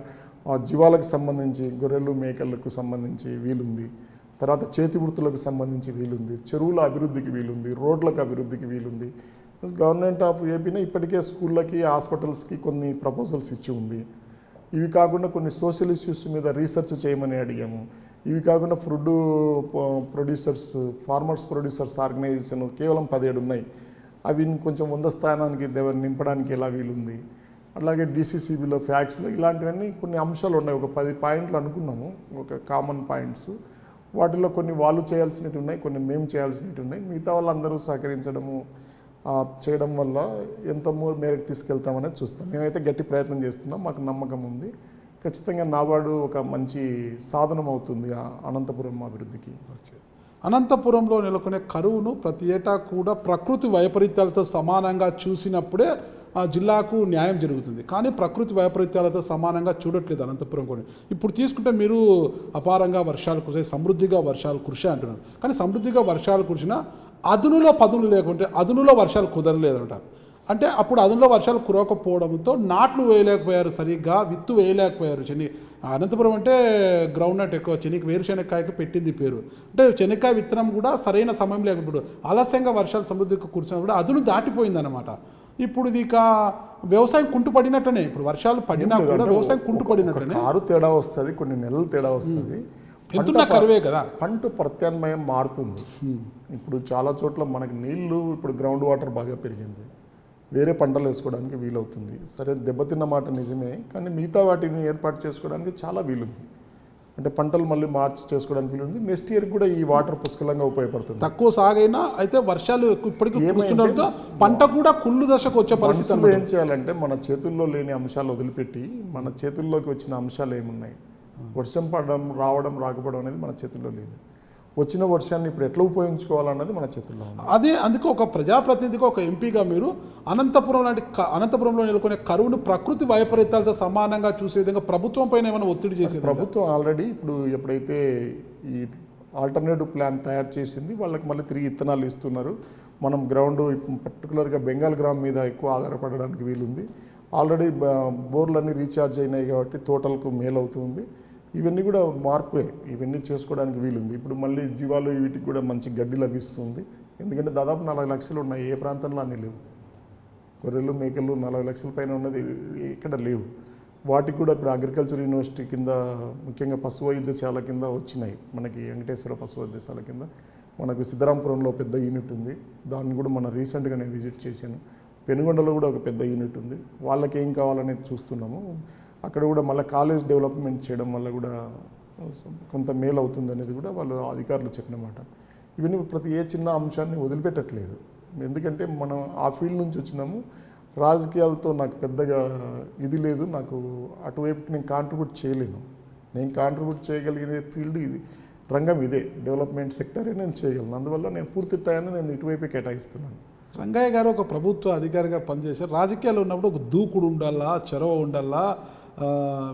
జీవాలకు సంబంధించి, గొర్రెలు మేకలకు సంబంధించి వీలుంది. తర్వాత చేతి వృత్తులకు సంబంధించి వీలుంది, చెరువుల అభివృద్ధికి వీలుంది, రోడ్లకు అభివృద్ధికి వీలుంది. గవర్నమెంట్ ఆఫ్ ఏపీనే ఇప్పటికే స్కూళ్ళకి హాస్పిటల్స్కి కొన్ని ప్రపోజల్స్ ఇచ్చి ఉంది. ఇవి కాకుండా కొన్ని సోషల్ ఇష్యూస్ మీద రీసెర్చ్ చేయమని అడిగాము. ఇవి కాకుండా food producers farmers producers organisation కేవలం 17 ఉన్నాయి, అవి కొంచెం 100 స్థానానికి నింపడానికి ఎలా వీలుంది. అలాగే డిసిసిబిలో ఫ్యాక్స్లో ఇలాంటివన్నీ కొన్ని అంశాలు ఉన్నాయి. ఒక 10 పాయింట్లు అనుకున్నాము, ఒక కామన్ పాయింట్స్. వాటిలో కొన్ని వాళ్ళు చేయాల్సినవి ఉన్నాయి, కొన్ని మేము చేయాల్సినవి ఉన్నాయి. మిగతా వాళ్ళందరూ సహకరించడము చేయడం వల్ల ఎంత మేరకు తీసుకెళ్తామనేది చూస్తాం. మేమైతే గట్టి ప్రయత్నం చేస్తున్నాం, మాకు నమ్మకం ఉంది. ఖచ్చితంగా నాబార్డు ఒక మంచి సాధనం అవుతుంది అనంతపురం అభివృద్ధికి. అనంతపురంలో నెలకొనే కరువును ప్రతి ఏటా కూడా ప్రకృతి వైపరీత్యాలతో సమానంగా చూసినప్పుడే ఆ జిల్లాకు న్యాయం జరుగుతుంది, కానీ ప్రకృతి వైపరీత్యాలతో సమానంగా చూడట్లేదు అనంతపురం కూడా. ఇప్పుడు తీసుకుంటే మీరు అపారంగా వర్షాలు కురిసాయి, సమృద్ధిగా వర్షాలు కురిసాయి అంటున్నారు, కానీ సమృద్ధిగా వర్షాలు కురిసినా అదునులో పదును లేకుంటే అదునులో వర్షాలు కుదరలేదంట. అంటే అప్పుడు అదునులో వర్షాలు కురవకపోవడంతో నాట్లు వేయలేకపోయారు, సరిగ్గా విత్తు వేయలేకపోయారు. అనంతపురం అంటే గ్రౌండ్ నట్ ఎక్కువ, వేరుశనక్కాయకి పెట్టింది పేరు. అంటే శనక్కాయ విత్తనం కూడా సరైన సమయం లేకపోయాడు, ఆలస్యంగా వర్షాలు సమృద్ధికి కురిసినప్పుడు అదును దాటిపోయిందనమాట. ఇప్పుడు ఇది ఇక వ్యవసాయం కుంటుపడినట్టనే, ఇప్పుడు వర్షాలు పడినా కూడా వ్యవసాయం కుంటుపడినట్టనే, ఆరు తేడా వస్తుంది, కొన్ని నెలలు తేడా వస్తుంది. ఎంతున్నా కరువే కదా, పంట ప్రత్యామ్నాయం మారుతుంది. ఇప్పుడు చాలా చోట్ల మనకి నీళ్లు, ఇప్పుడు గ్రౌండ్ వాటర్ బాగా పెరిగింది, వేరే పంటలు వేసుకోవడానికి వీలవుతుంది. సరే దెబ్బతిన్న మాట నిజమే, కానీ మిగతా వాటిని ఏర్పాటు చేసుకోవడానికి చాలా వీలుంది. అంటే పంటలు మళ్ళీ మార్చి చేసుకోవడానికి వీలుంది. నెక్స్ట్ ఇయర్ కూడా ఈ వాటర్ పుష్కలంగా ఉపయోగపడుతుంది. తక్కువ సాగైనా అయితే వర్షాలు ఇప్పటికీ ఏమైనా పంట కూడా కుళ్ళు దశకు వచ్చే పరిస్థితుల్లో ఏం చేయాలంటే, మన చేతుల్లో లేని అంశాలు వదిలిపెట్టి మన చేతుల్లోకి వచ్చిన అంశాలు ఏమున్నాయి. వర్షం పడడం రావడం రాకపోవడం అనేది మన చేతుల్లో లేదు. వచ్చిన వర్షాన్ని ఇప్పుడు ఎట్లా ఉపయోగించుకోవాలన్నది మన చేతుల్లో ఉంది. అదే అందుకే ఒక ప్రజాప్రతినిధిగా ఒక ఎంపీగా మీరు అనంతపురం లాంటి అనంతపురంలో నెలకొనే కరువును ప్రకృతి వైపరీత్యాలతో సమానంగా చూసే విధంగా ప్రభుత్వం పైన ఏమైనా ఒత్తిడి చేసేది? ప్రభుత్వం ఆల్రెడీ ఇప్పుడు ఎప్పుడైతే ఈ ఆల్టర్నేటివ్ ప్లాన్ తయారు చేసింది, వాళ్ళకి మళ్ళీ తిరిగి ఇత్తనాలు ఇస్తున్నారు. మనం గ్రౌండ్ పర్టికులర్గా బెంగాల్ గ్రామ్ మీద ఎక్కువ ఆధారపడడానికి వీలుంది. ఆల్రెడీ బోర్లన్నీ రీఛార్జ్ అయినాయి కాబట్టి తోటలకు మేలవుతుంది. ఇవన్నీ కూడా మార్పే, ఇవన్నీ చేసుకోవడానికి వీలుంది. ఇప్పుడు మళ్ళీ జీవాలు వీటికి కూడా మంచి గడ్డి లభిస్తుంది. ఎందుకంటే దాదాపు 40 లక్షలు ఉన్నాయి, ఏ ప్రాంతంలో అన్నీ లేవు. గొర్రెలు మేకలు 40 లక్షల పైన ఉన్నది ఇక్కడ లేవు. వాటికి కూడా ఇప్పుడు అగ్రికల్చర్ యూనివర్సిటీ కింద, ముఖ్యంగా పశు వైద్యశాల కింద వచ్చినాయి. మనకి వెంకటేశ్వర పశు వైద్యశాల కింద మనకు సిద్ధరాంపురంలో పెద్ద యూనిట్ ఉంది, దాన్ని కూడా మన రీసెంట్గా నేను విజిట్ చేశాను. పెనుగొండలో కూడా ఒక పెద్ద యూనిట్ ఉంది, వాళ్ళకి ఏం కావాలనేది చూస్తున్నాము. అక్కడ కూడా మళ్ళీ కాలేజ్ డెవలప్మెంట్ చేయడం వల్ల కూడా కొంత మేలు అవుతుంది అనేది కూడా వాళ్ళు అధికారులు చెప్పినమాట. ఇవన్నీ ప్రతి ఏ చిన్న అంశాన్ని వదిలిపెట్టట్లేదు. ఎందుకంటే మనం ఆ ఫీల్డ్ నుంచి వచ్చినాము, రాజకీయాలతో నాకు పెద్దగా ఇది లేదు, నాకు అటువైపుకి నేను కాంట్రిబ్యూట్ చేయలేను. నేను కాంట్రిబ్యూట్ చేయగలిగిన ఫీల్డ్ ఇది, రంగం ఇదే, డెవలప్మెంట్ సెక్టరే నేను చేయగలను. అందువల్ల నేను పూర్తి టైంని నేను ఇటువైపే కేటాయిస్తున్నాను. రంగయ్య గారు ఒక ప్రభుత్వ అధికారిగా పనిచేశారు. రాజకీయాలు ఉన్నప్పుడు ఒక దూకుడు ఉండాలా, చొరవ ఉండాలా,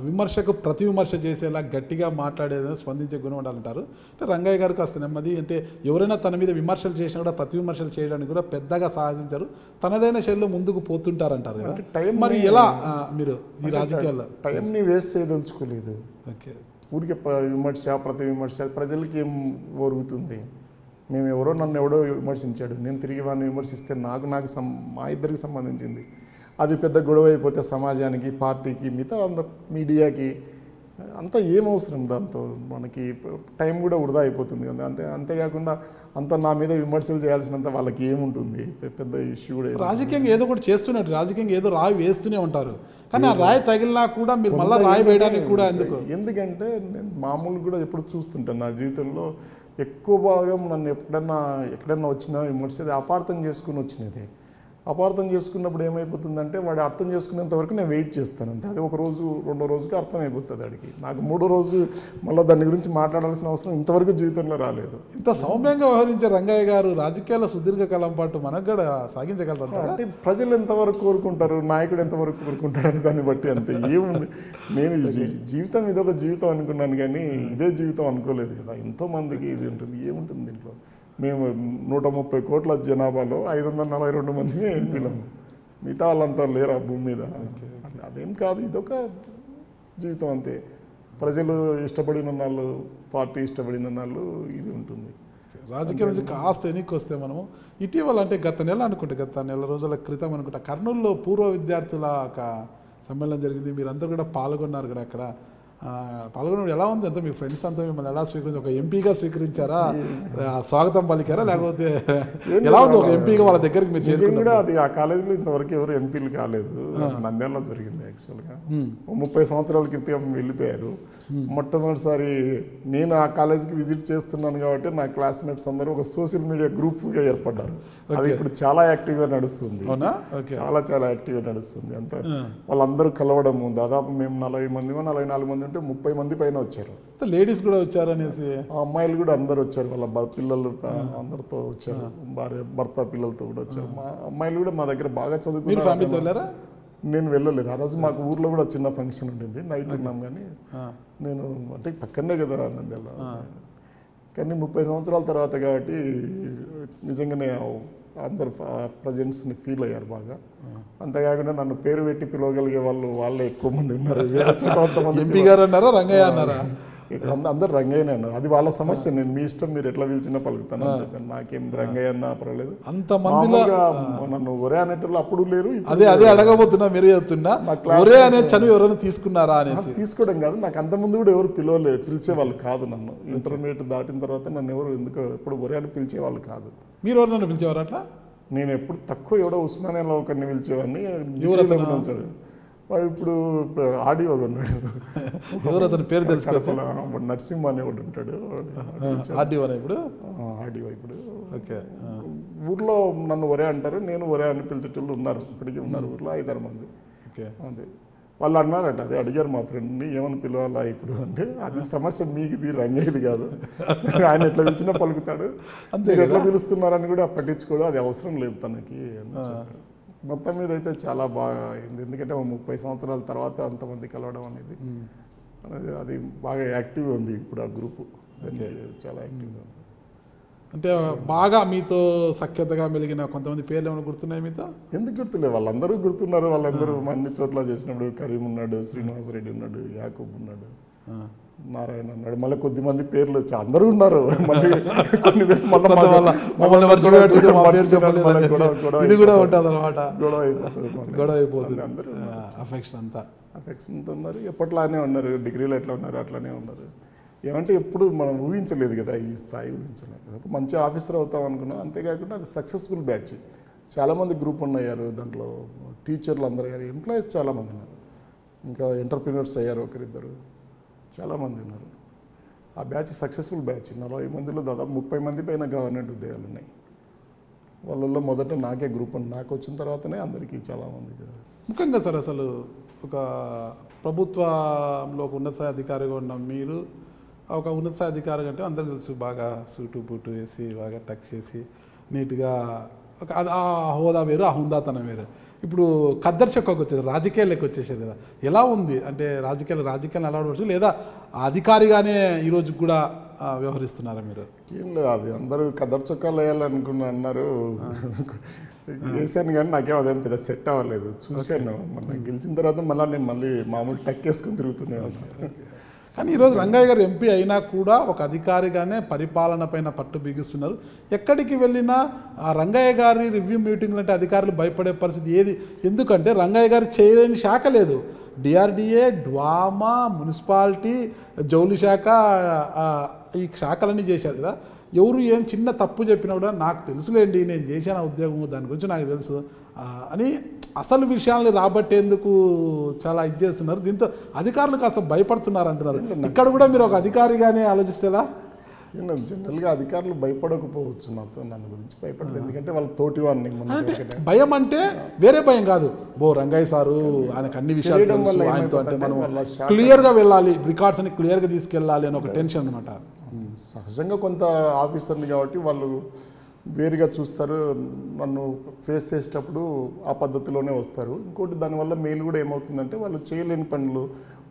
విమర్శకు ప్రతి విమర్శ చేసేలా గట్టిగా మాట్లాడేదని స్పందించే గుణం ఉండాలంటారు. అంటే రంగయ్య గారికి కాస్త నెమ్మది, అంటే ఎవరైనా తన మీద విమర్శలు చేసినా కూడా ప్రతి విమర్శలు చేయడానికి కూడా పెద్దగా సాహసించారు, తనదైన శైలిలో ముందుకు పోతుంటారంటారు కదా. టైం మరి ఎలా మీరు ఈ రాజకీయాల్లో టైంని వేస్ట్ చేయదలుచుకోలేదు. ఓకే, ఊరికే విమర్శ ప్రతి విమర్శ ప్రజలకి ఏం ఒరుగుతుంది. మేము ఎవరో నన్ను ఎవడో విమర్శించాడు, నేను తిరిగి వాడిని విమర్శిస్తే నాకు మా ఇద్దరికి సంబంధించింది అది పెద్ద గొడవ అయిపోతే సమాజానికి, పార్టీకి, మిగతా మీడియాకి అంతా ఏం అవసరం. దాంతో మనకి టైం కూడా వృధా అయిపోతుంది కదా. అంతేకాకుండా అంత నా మీద విమర్శలు చేయాల్సినంత వాళ్ళకి ఏముంటుంది, పెద్ద ఇష్యూ కూడా. రాజకీయంగా ఏదో ఒకటి చేస్తున్నారు, రాజకీయంగా ఏదో రాయి వేస్తూనే ఉంటారు, కానీ ఆ రాయి తగిలినా కూడా మీరు మళ్ళీ రాయి వేయడానికి కూడా ఎందుకు? ఎందుకంటే నేను మామూలు కూడా ఎప్పుడు చూస్తుంటాను నా జీవితంలో, ఎక్కువ భాగం నన్ను ఎక్కడన్నా వచ్చినా విమర్శ అపార్థం చేసుకుని వచ్చినది. అపార్థం చేసుకున్నప్పుడు ఏమైపోతుందంటే వాడు అర్థం చేసుకునేంత వరకు నేను వెయిట్ చేస్తాను అంతే. అది ఒక రోజు రెండో రోజుకి అర్థమైపోతుంది వాడికి, నాకు మూడో రోజు మళ్ళీ దాని గురించి మాట్లాడాల్సిన అవసరం ఇంతవరకు జీవితంలో రాలేదు. ఇంత సౌమ్యంగా వ్యవహరించే రంగయ్య గారు రాజకీయాల సుదీర్ఘకాలం పాటు మనకు కూడా సాగించగలరు అంటే, ప్రజలు ఎంతవరకు కోరుకుంటారు, నాయకుడు ఎంతవరకు కోరుకుంటాడని దాన్ని బట్టి అంతే. ఏముంది, నేను జీవితం ఇదొక జీవితం అనుకున్నాను కానీ ఇదే జీవితం అనుకోలేదు కదా. ఎంతోమందికి ఇది ఉంటుంది, ఏముంటుంది దీంట్లో. మేము 130 కోట్ల జనాభాలో 542 మందిని ఎంపీలం, మిగతా వాళ్ళంతా లేరు ఆ భూమి మీద. అదేం కాదు, ఇదొక జీవితం అంతే. ప్రజలు ఇష్టపడిన వాళ్ళు పార్టీ ఇష్టపడిన వాళ్ళు ఇది ఉంటుంది. రాజకీయాలు కాస్త ఎన్నికకి వస్తే మనము ఇటీవల అంటే గత నెల రోజుల క్రితం అనుకుంటా కర్నూలులో పూర్వ విద్యార్థుల ఒక సమ్మేళనం జరిగింది. మీరందరూ కూడా పాల్గొన్నారు కదా. అక్కడ పాల్గొనడం ఎలా ఉంది? అంతా మీ ఫ్రెండ్స్ అంతా మిమ్మల్ని ఎలా స్వీకరించి ఒక ఎంపీగా స్వీకరించారా, స్వాగతం పలికారా, లేకపోతే ఎలా ఉంది ఒక ఎంపీగా వాళ్ళ దగ్గరికి మీరు చేసుకున్నారు? అది ఆ కాలేజీలో ఇంతవరకు ఎవరు ఎంపీలు కాలేదు. నంద్యాలలో జరిగింది. యాక్చువల్గా 30 సంవత్సరాల క్రితం వెళ్ళిపోయారు. మొట్టమొదటిసారి నేను ఆ కాలేజీకి విజిట్ చేస్తున్నాను కాబట్టి నా క్లాస్మేట్స్ అందరూ ఒక సోషల్ మీడియా గ్రూప్గా ఏర్పడ్డారు. అది ఇప్పుడు చాలా యాక్టివ్గా నడుస్తుంది. చాలా యాక్టివ్గా నడుస్తుంది. అంతా వాళ్ళందరూ కలవడము, దాదాపు మేము 40 మంది 44 మంది 30 మంది పైన వచ్చారు. లేడీస్ కూడా వచ్చారు అనేసి, అమ్మాయిలు కూడా అందరు వచ్చారు. వాళ్ళ పిల్లలు అందరితో వచ్చారు, భార్య భర్త పిల్లలతో కూడా వచ్చారు. మా అమ్మాయిలు కూడా మా దగ్గర బాగా చదువుకున్నారు. నేను వెళ్ళలేదు ఆ రోజు. మాకు ఊర్లో కూడా చిన్న ఫంక్షన్ ఉండింది, నైట్ ఉన్నాం. కానీ నేను అంటే పక్కనే కదా నంద్యాల. కానీ 30 సంవత్సరాల తర్వాత కాబట్టి నిజంగానే అందరు ప్రజెన్స్ని ఫీల్ అయ్యారు బాగా. అంతేకాకుండా నన్ను పేరు పెట్టి పిలవగలిగే వాళ్ళు వాళ్ళే ఎక్కువ మంది ఉన్నారు. అందరు రంగయ్యనే అన్నారు. అది వాళ్ళ సమస్య. నేను మీ ఇష్టం, మీరు ఎట్లా పిలిచినా పలుకుతాను అని చెప్పాను. నాకేం రంగయ్య అన్నా పర్వాలేదు. అంతమందిగా నన్ను ఒరే అనేటోళ్ళు అప్పుడు లేరు. అదే అదే అడగబోతున్నా. మీరు ఎవరైనా తీసుకున్నారా అనేది తీసుకోవడం కాదు, నాకు అంతమంది కూడా ఎవరు పిలవలేదు, పిలిచేవాళ్ళు కాదు. నన్ను ఇంటర్మీడియట్ దాటిన తర్వాత నన్ను ఎవరు ఎందుకు ఎప్పుడు ఒరే అని పిలిచేవాళ్ళు కాదు. మీరు ఎవరు నన్ను పిలిచేవారు అట్లా? నేను ఎప్పుడు తక్కువ ఎవడో ఉస్మానియాలో ఒకరిని పిలిచేవాడిని. ఎవరు? వాడు ఇప్పుడు ఆడియో ఉన్నాడు. ఎవరు అతని పేరు తెలుసుకోవచ్చు. నర్సింహ అనే ఒకటి ఉంటాడు. ఆడియో ఇప్పుడు ఓకే. ఊర్లో నన్ను ఒరే అంటారు, నేను ఒరే అని పిలిచేటోళ్ళు ఉన్నారు, ఇప్పటికీ ఉన్నారు ఊర్లో 5-6 మంది. ఓకే, అదే వాళ్ళు అన్నారట. అదే అడిగారు మా ఫ్రెండ్ని, ఏమని పిలవాలా ఇప్పుడు అంటే, అది సమస్య మీకుది, రంగయ్యది కాదు. ఆయన ఎట్లా పిలిచినా పలుకుతాడు అంతే. ఎట్లా పిలుస్తున్నారని కూడా పట్టించుకోడు, అది అవసరం లేదు తనకి. మొత్తం మీద అయితే చాలా బాగా అయింది. ఎందుకంటే 30 సంవత్సరాల తర్వాత అంతమంది కలవడం అనేది అది బాగా యాక్టివ్గా ఉంది ఇప్పుడు ఆ గ్రూపు. చాలా యాక్టివ్గా ఉంది అంటే బాగా మీతో సఖ్యతగా మెలిగిన కొంతమంది పేర్లు ఏమైనా గుర్తున్నాయి మీతో? ఎందుకు గుర్తులేదు, వాళ్ళందరూ గుర్తున్నారు. వాళ్ళందరూ అన్ని చోట్ల చేసినప్పుడు కరీం ఉన్నాడు, శ్రీనివాసరెడ్డి ఉన్నాడు, యాకూబ్ ఉన్నాడు, నారాయణ అన్నాడు. మళ్ళీ కొద్ది మంది పేర్లు అందరూ ఉన్నారు. మళ్ళీ ఇది కూడా ఉంటుంది అనమాట. గొడవ అయిపోతుంది అందరూ. అఫెక్షన్తో ఉన్నారు. ఎప్పట్లానే ఉన్నారు. డిగ్రీలో ఎట్లా ఉన్నారు అట్లానే ఉన్నారు. ఏమంటే ఎప్పుడు మనం ఊహించలేదు కదా ఈ స్థాయి, ఊహించలేదు. ఒక మంచి ఆఫీసర్ అవుతాం అనుకున్నాం. అంతేకాకుండా అది సక్సెస్ఫుల్ బ్యాచ్. చాలామంది గ్రూప్ వన్ అయ్యారు, దాంట్లో టీచర్లు అందరూ అయ్యారు, ఎంప్లాయీస్ చాలామంది ఉన్నారు, ఇంకా ఎంటర్ప్రీనర్స్ అయ్యారు ఒకరిద్దరు, చాలామంది ఉన్నారు. ఆ బ్యాచ్ సక్సెస్ఫుల్ బ్యాచ్. 40 మందిలో దాదాపు 30 మంది పైన గవర్నమెంట్ ఉద్యోగాలు ఉన్నాయి. వాళ్ళల్లో మొదట నాకే గ్రూప్ అని, నాకు వచ్చిన తర్వాతనే అందరికీ చాలామందికి. ముఖ్యంగా సార్, అసలు ఒక ప్రభుత్వంలో ఒక ఉన్నత స్థాయి అధికారిగా ఉన్న మీరు ఒక ఉన్నత స్థాయి అధికారి అంటే అందరికీ తెలుసు, బాగా సూటు బూటు వేసి బాగా టక్ చేసి నీట్గా ఒక ఆ హోదా వేరు, ఆ హుందాతనం వేరు. ఇప్పుడు ఖద్దరు చెక్కకు వచ్చేది, రాజకీయాలకు వచ్చేసారు కదా. ఎలా ఉంది అంటే రాజకీయాలు ఎలా ఉండవచ్చు, లేదా అధికారిగానే ఈరోజు కూడా వ్యవహరిస్తున్నారా మీరు? ఏం లేదు, అది అందరూ ఖద్దరు చొక్కాలు వేయాలనుకున్నా అన్నారు. వేసాను కానీ నాకేం అదేం పెద్ద సెట్ అవ్వలేదు. చూశాను మొన్న గెలిచిన తర్వాత మళ్ళీ మామూలు టక్ వేసుకుని తిరుగుతున్నాను. కానీ ఈరోజు రంగయ్య గారు ఎంపీ అయినా కూడా ఒక అధికారిగానే పరిపాలన పైన పట్టు బిగిస్తున్నారు. ఎక్కడికి వెళ్ళినా ఆ రంగయ్య గారి రివ్యూ మీటింగ్లు అంటే అధికారులు భయపడే పరిస్థితి ఏది? ఎందుకంటే రంగయ్య గారు చేయలేని శాఖ లేదు. డిఆర్డిఏ, డ్వామా, మున్సిపాలిటీ, జౌలి శాఖ, ఈ శాఖలన్నీ చేశారు కదా. ఎవరు ఏం చిన్న తప్పు చెప్పినా కూడా నాకు తెలుసులేండి, నేను చేశాను ఉద్యోగం, దాని గురించి నాకు తెలుసు అని అసలు విషయాన్ని రాబట్టేందుకు చాలా ఇది చేస్తున్నారు. దీంతో అధికారులు కాస్త భయపడుతున్నారు అంటున్నారు. ఇక్కడ కూడా మీరు ఒక అధికారిగానే ఆలోచిస్తేలా? జనరల్గా అధికారులు భయపడకపోవచ్చు నాతో, నన్ను గురించి భయపడలేదు. ఎందుకంటే వాళ్ళ తోటి వాడిని. అంటే భయం అంటే వేరే భయం కాదు, రంగయ్య సారు ఆయనకు అన్ని విషయాలు తెలుసు, ఆయనతో అంటే మనం క్లియర్గా వెళ్ళాలి, రికార్డ్స్ అన్ని క్లియర్గా తీసుకెళ్ళాలి అని ఒక టెన్షన్ అనమాట. సహజంగా కొంత ఆఫీసర్ని కాబట్టి వాళ్ళు వేరుగా చూస్తారు. నన్ను ఫేస్ చేసేటప్పుడు ఆ పద్ధతిలోనే వస్తారు. ఇంకోటి దానివల్ల మెయిల్ కూడా ఏమవుతుందంటే, వాళ్ళు చేయలేని పనులు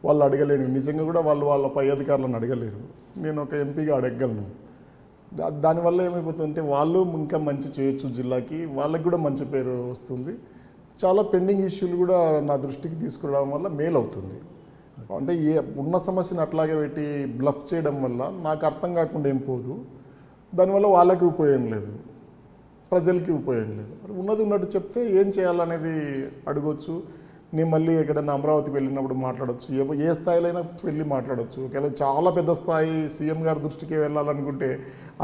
వాళ్ళు అడగలేరు. నిజంగా కూడా వాళ్ళు వాళ్ళ పై అధికారులను అడగలేరు. నేను ఒక ఎంపీగా అడగగలను. దానివల్ల ఏమైపోతుందంటే వాళ్ళు ఇంకా మంచి చేయొచ్చు, జిల్లాకి వాళ్ళకి కూడా మంచి పేరు వస్తుంది. చాలా పెండింగ్ ఇష్యూలు కూడా నా దృష్టికి తీసుకురావడం వల్ల మెయిల్ అవుతుంది. అంటే ఏ ఉన్న సమస్యని అట్లాగే పెట్టి బ్లఫ్ చేయడం వల్ల నాకు అర్థం కాకుండా ఏం పోదు, దానివల్ల వాళ్ళకి ఉపయోగం లేదు, ప్రజలకి ఉపయోగం లేదు. ఉన్నది ఉన్నట్టు చెప్తే ఏం చేయాలనేది అడగొచ్చు. నేను మళ్ళీ ఎక్కడైనా అమరావతికి వెళ్ళినప్పుడు మాట్లాడచ్చు, ఏ స్థాయిలైనా వెళ్ళి మాట్లాడచ్చు. ఒకవేళ చాలా పెద్ద స్థాయి సీఎం గారి దృష్టికి వెళ్ళాలనుకుంటే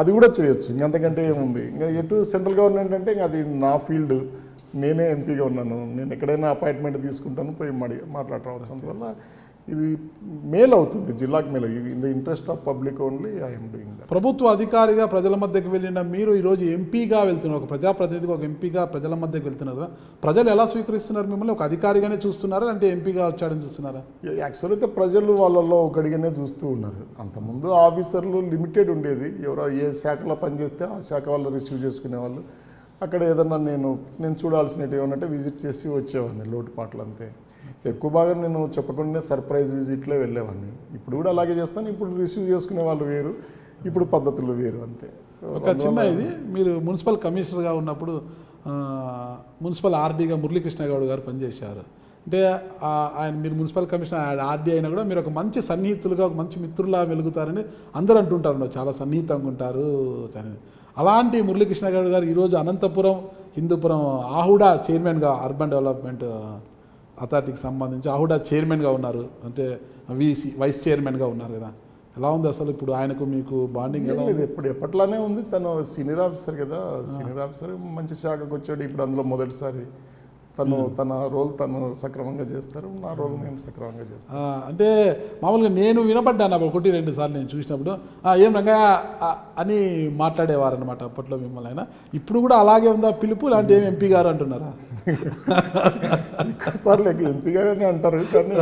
అది కూడా చేయొచ్చు. ఇంకంతకంటే ఏముంది, ఇంకా ఎటు సెంట్రల్ గవర్నమెంట్ అంటే ఇంకా అది నా ఫీల్డ్, నేనే ఎంపీగా ఉన్నాను, నేను ఎక్కడైనా అపాయింట్మెంట్ తీసుకుంటాను, పోయి మాట్లాడరావచ్చు. అందువల్ల ఇది మేల్ అవుతుంది, జిల్లాకు మేల్. In the interest of public only I'm doing that. ప్రభుత్వ అధికారిగా ప్రజల మధ్యకు వెళ్ళిన మీరు ఈరోజు ఎంపీగా వెళ్తున్నారు, ఒక ప్రజాప్రతినిధిగా ఒక ఎంపీగా ప్రజల మధ్యకు వెళ్తున్నారు కదా, ప్రజలు ఎలా స్వీకరిస్తున్నారు మిమ్మల్ని? ఒక అధికారిగానే చూస్తున్నారా అంటే ఎంపీగా వచ్చాడని చూస్తున్నారా? యాక్చువల్ అయితే ప్రజలు వాళ్ళల్లో ఒకడిగానే చూస్తూ ఉన్నారు. అంతకుముందు ఆఫీసర్లు లిమిటెడ్ ఉండేది, ఎవరో ఏ శాఖలో పనిచేస్తే ఆ శాఖ వాళ్ళు రిసీవ్ చేసుకునేవాళ్ళు. అక్కడ ఏదన్నా నేను చూడాల్సినవి ఏమన్నంటే విజిట్ చేసి వచ్చేవాడిని, లోటుపాట్లు అంతే. ఎక్కువ భాగం నేను చెప్పకుండా సర్ప్రైజ్ విజిట్లే వెళ్ళేవాడిని. ఇప్పుడు కూడా అలాగే చేస్తాను. ఇప్పుడు రిసీవ్ చేసుకునే వాళ్ళు వేరు, ఇప్పుడు పద్ధతులు వేరు, అంతే. ఒక చిన్న ఇది, మీరు మున్సిపల్ కమిషనర్గా ఉన్నప్పుడు మున్సిపల్ ఆర్డీగా మురళీకృష్ణ గౌడ్ గారు పనిచేశారు. అంటే ఆయన, మీరు మున్సిపల్ కమిషనర్, ఆయన ఆర్డీ అయినా కూడా మీరు ఒక మంచి సన్నిహితులుగా, ఒక మంచి మిత్రులా వెలుగుతారని అందరూ అంటుంటారు, చాలా సన్నిహితంగా ఉంటారు. అలాంటి మురళీకృష్ణ గౌడ్ గారు ఈరోజు అనంతపురం, హిందూపురం ఆహుడా చైర్మన్గా, అర్బన్ డెవలప్మెంట్ అథారిటీకి సంబంధించి ఆహుడా చైర్మన్గా ఉన్నారు, అంటే వైస్ చైర్మన్గా ఉన్నారు కదా. ఎలా ఉంది అసలు ఇప్పుడు ఆయనకు మీకు బాండింగ్? ఎలా లేదు, ఇప్పుడు ఎప్పట్లానే ఉంది. తను సీనియర్ ఆఫీసర్ కదా, సీనియర్ ఆఫీసర్, మంచి శాఖకు వచ్చాడు. ఇప్పుడు అందులో మొదటిసారి తన రోల్ తను సక్రమంగా చేస్తారు, నా రోల్ నేను సక్రమంగా చేస్తాను. అంటే మామూలుగా నేను వినపడ్డాను ఒకటి రెండు సార్లు నేను చూసినప్పుడు, ఏం రంగయ్య అని మాట్లాడేవారు అనమాట అప్పట్లో మిమ్మల్ని. అయినా ఇప్పుడు కూడా అలాగే ఉందా పిలుపు, లాంటి ఏం ఎంపీ గారు అంటున్నారా? సార్ లేక ఎంపీ గారు అని అంటారు, కానీ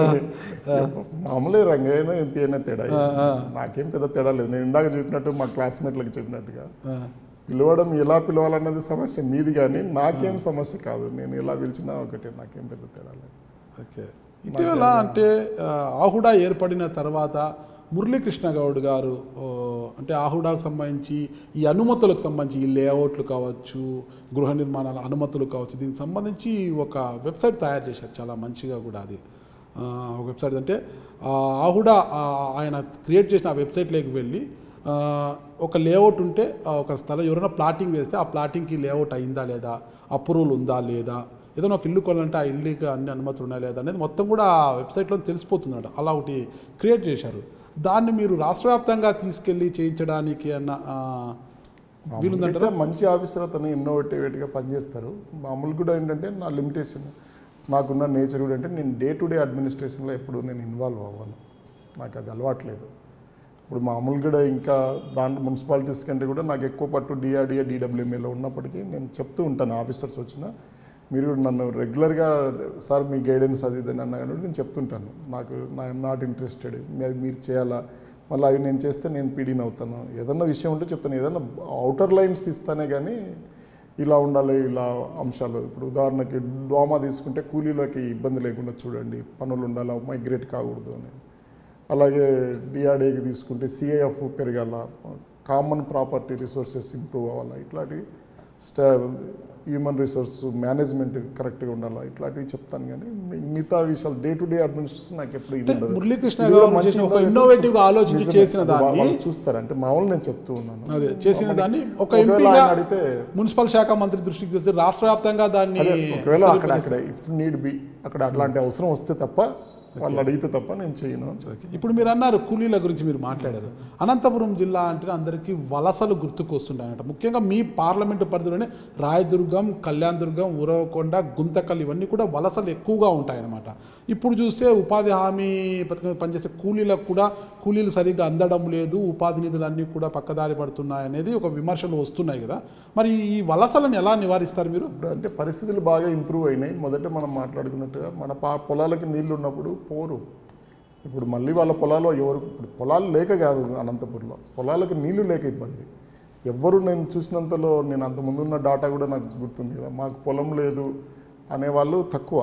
మామూలు రంగయ్యనో ఎంపీ అయినా తేడా నాకేం పెద్ద తేడా లేదు. నేను ఇందాక చెప్పినట్టు, మా క్లాస్మేట్లకు చెప్పినట్టుగా, పిలవడం ఎలా పిలవాలన్నది సమస్య మీది, కానీ నాకేం సమస్య కాదు. నేను ఎలా పిలిచినా ఒకటే, నాకేం పెద్ద తేడా లేదు. ఓకే. ఇటీవల అంటే ఆహుడా ఏర్పడిన తర్వాత మురళీకృష్ణ గౌడ్ గారు అంటే ఆహుడాకు సంబంధించి ఈ అనుమతులకు సంబంధించి, ఈ లేఅవుట్లు కావచ్చు, గృహ నిర్మాణాల అనుమతులు కావచ్చు, దీనికి సంబంధించి ఒక వెబ్సైట్ తయారు చేశారు, చాలా మంచిగా కూడా. అది ఒక వెబ్సైట్ అంటే ఆహుడా ఆయన క్రియేట్ చేసిన ఆ వెబ్సైట్లోకి వెళ్ళి ఒక లేఅవుట్ ఉంటే, ఒక స్థలం ఎవరైనా ప్లాటింగ్ వేస్తే ఆ ప్లాటింగ్కి లేఅవుట్ అయిందా లేదా, అప్రూవల్ ఉందా లేదా, ఏదైనా ఒక ఇల్లు కొనాలంటే ఆ ఇల్లుకి అన్ని అనుమతులు ఉన్నాయా లేదా అనేది మొత్తం కూడా ఆ వెబ్సైట్లో తెలిసిపోతుందట. అలా ఒకటి క్రియేట్ చేశారు. దాన్ని మీరు రాష్ట్ర వ్యాప్తంగా తీసుకెళ్ళి చేయించడానికి అన్న వీలుందంటే మంచి ఆఫీసర్ అతను, ఇన్నోవేటివ్గా పనిచేస్తారు. మామూలు కూడా ఏంటంటే, నా లిమిటేషన్ నాకున్న నేచర్ కూడా అంటే, నేను డే టు డే అడ్మినిస్ట్రేషన్లో ఎప్పుడు నేను ఇన్వాల్వ్ అవ్వను, నాకు అది అలవాట్లేదు. ఇప్పుడు మామూలు కూడా ఇంకా దాంట్లో మున్సిపాలిటీస్ కంటే కూడా నాకు ఎక్కువ పట్టు డిఆర్డీఏ, డీడబ్ల్యూఎంఏలో ఉన్నప్పటికీ నేను చెప్తూ ఉంటాను. ఆఫీసర్స్ వచ్చినా మీరు నన్ను రెగ్యులర్గా, సార్ మీ గైడెన్స్ అది ఇది అన్నా కానీ నేను చెప్తుంటాను, నాకు ఐఎమ్ నాట్ ఇంట్రెస్టెడ్, మీరు చేయాలా, మళ్ళీ అవి నేను చేస్తే నేను పీడీని అవుతాను. ఏదన్నా విషయం ఉంటే చెప్తాను, ఏదన్నా అవుటర్ లైన్స్ ఇస్తానే కానీ ఇలా ఉండాలి, ఇలా అంశాలు. ఇప్పుడు ఉదాహరణకి డోమా తీసుకుంటే కూలీలకి ఇబ్బంది లేకుండా చూడండి, పనులు ఉండాలి, మైగ్రేట్ కాకూడదు అని. అలాగే డిఆర్డీఏకి తీసుకుంటే సిఐఎఫ్ పెరగాల, కామన్ ప్రాపర్టీ రిసోర్సెస్ ఇంప్రూవ్ అవ్వాలా, ఇట్లాంటివి హ్యూమన్ రిసోర్స్ మేనేజ్మెంట్ కరెక్ట్గా ఉండాలా, ఇట్లాంటివి చెప్తాను. కానీ మిగతా విషయాలు డే టు డే అడ్మినిస్ట్రేషన్ నాకు ఎప్పుడు ఇది. మురళీకృష్ణ గారు ఇన్నోవేటివ్‌గా ఆలోచించి చేసిన దాన్ని చూస్తారంటే, మామూలు నేను చెప్తూ ఉన్నాను, అదే చేసిన దాన్ని ఒక ఎంపీగా అడిగితే మున్సిపల్ శాఖ మంత్రి దృష్టికి తెచ్చి రాష్ట్ర వ్యాప్తంగా దాన్ని ఒకవేళ అక్కడ ఇఫ్ నీడ్ బి అక్కడ అట్లాంటి అవసరం వస్తే తప్ప, వాళ్ళు అడిగితే తప్ప నేను చేయను. ఇప్పుడు మీరు అన్నారు కూలీల గురించి మీరు మాట్లాడారు. అనంతపురం జిల్లా అంటే అందరికీ వలసలు గుర్తుకొస్తుంటాయన్నమాట. ముఖ్యంగా మీ పార్లమెంటు పరిధిలోనే రాయదుర్గం, కళ్యాణదుర్గం, ఉరవకొండ, గుంతకల్ ఇవన్నీ కూడా వలసలు ఎక్కువగా ఉంటాయన్నమాట. ఇప్పుడు చూస్తే ఉపాధి హామీ పథకం పనిచేసే కూలీలకు కూడా కూలీలు సరిగ్గా అందడం లేదు, ఉపాధి నిధులన్నీ కూడా పక్కదారి పడుతున్నాయనేది ఒక విమర్శలు వస్తున్నాయి కదా. మరి ఈ వలసలను ఎలా నివారిస్తారు మీరు? అంటే పరిస్థితులు బాగా ఇంప్రూవ్ అయినాయి. మొదట మనం మాట్లాడుకున్నట్టుగా మన పొలాలకి నీళ్లు ఉన్నప్పుడు పోరు. ఇప్పుడు మళ్ళీ వాళ్ళ పొలాల్లో ఎవరు, ఇప్పుడు పొలాలు లేక కాదు, అనంతపూర్లో పొలాలకు నీళ్లు లేక ఇబ్బంది. ఎవ్వరు నేను చూసినంతలో, నేను అంతకుముందు ఉన్న డాటా కూడా నాకు గుర్తుంది కదా, మాకు పొలం లేదు అనేవాళ్ళు తక్కువ.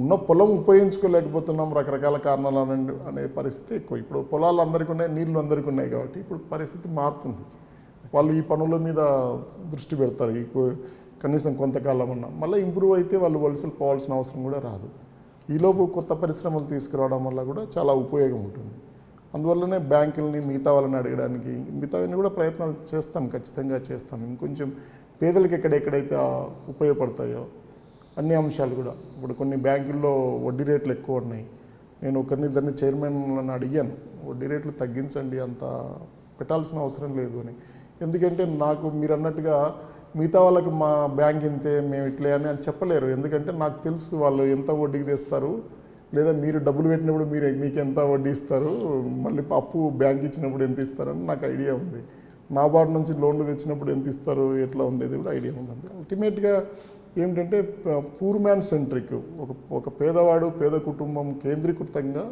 ఉన్న పొలం ఉపయోగించుకోలేకపోతున్నాం రకరకాల కారణాలు అనే పరిస్థితి ఎక్కువ. ఇప్పుడు పొలాలు అందరికీ ఉన్నాయి, నీళ్లు అందరికీ ఉన్నాయి, కాబట్టి ఇప్పుడు పరిస్థితి మారుతుంది. వాళ్ళు ఈ పనుల మీద దృష్టి పెడతారు, కనీసం కొంతకాలం అన్నా. మళ్ళీ ఇంప్రూవ్ అయితే వాళ్ళు వలసలు పోవాల్సిన అవసరం కూడా రాదు. ఈలోపు కొత్త పరిశ్రమలు తీసుకురావడం వల్ల కూడా చాలా ఉపయోగం ఉంటుంది. అందువల్లనే బ్యాంకుల్ని మిగతా వాళ్ళని అడగడానికి మిగతావన్నీ కూడా ప్రయత్నాలు చేస్తాం, ఖచ్చితంగా చేస్తాం. ఇంకొంచెం పేదలకు ఎక్కడెక్కడైతే ఉపయోగపడతాయో అన్ని అంశాలు కూడా. ఇప్పుడు కొన్ని బ్యాంకుల్లో వడ్డీ రేట్లు ఎక్కువ ఉన్నాయి. నేను ఒకరినిద్దరిని చైర్మన్లను అడిగాను, వడ్డీ రేట్లు తగ్గించండి, అంత పెట్టాల్సిన అవసరం లేదు అని. ఎందుకంటే నాకు మీరు అన్నట్టుగా మిగతా వాళ్ళకి మా బ్యాంక్ ఇంతే మేము ఇట్లే అని అని చెప్పలేరు. ఎందుకంటే నాకు తెలుసు వాళ్ళు ఎంత వడ్డీకి తెస్తారు, లేదా మీరు డబ్బులు పెట్టినప్పుడు మీకు ఎంత వడ్డీ ఇస్తారు, మళ్ళీ అప్పు బ్యాంక్ ఇచ్చినప్పుడు ఎంత ఇస్తారని నాకు ఐడియా ఉంది. నాబార్డు నుంచి లోన్లు తెచ్చినప్పుడు ఎంత ఇస్తారు, ఎట్లా ఉండేది కూడా ఐడియా ఉంది. అల్టిమేట్గా ఏమిటంటే పూర్ మ్యాన్ సెంట్రిక్, ఒక పేదవాడు పేద కుటుంబం కేంద్రీకృతంగా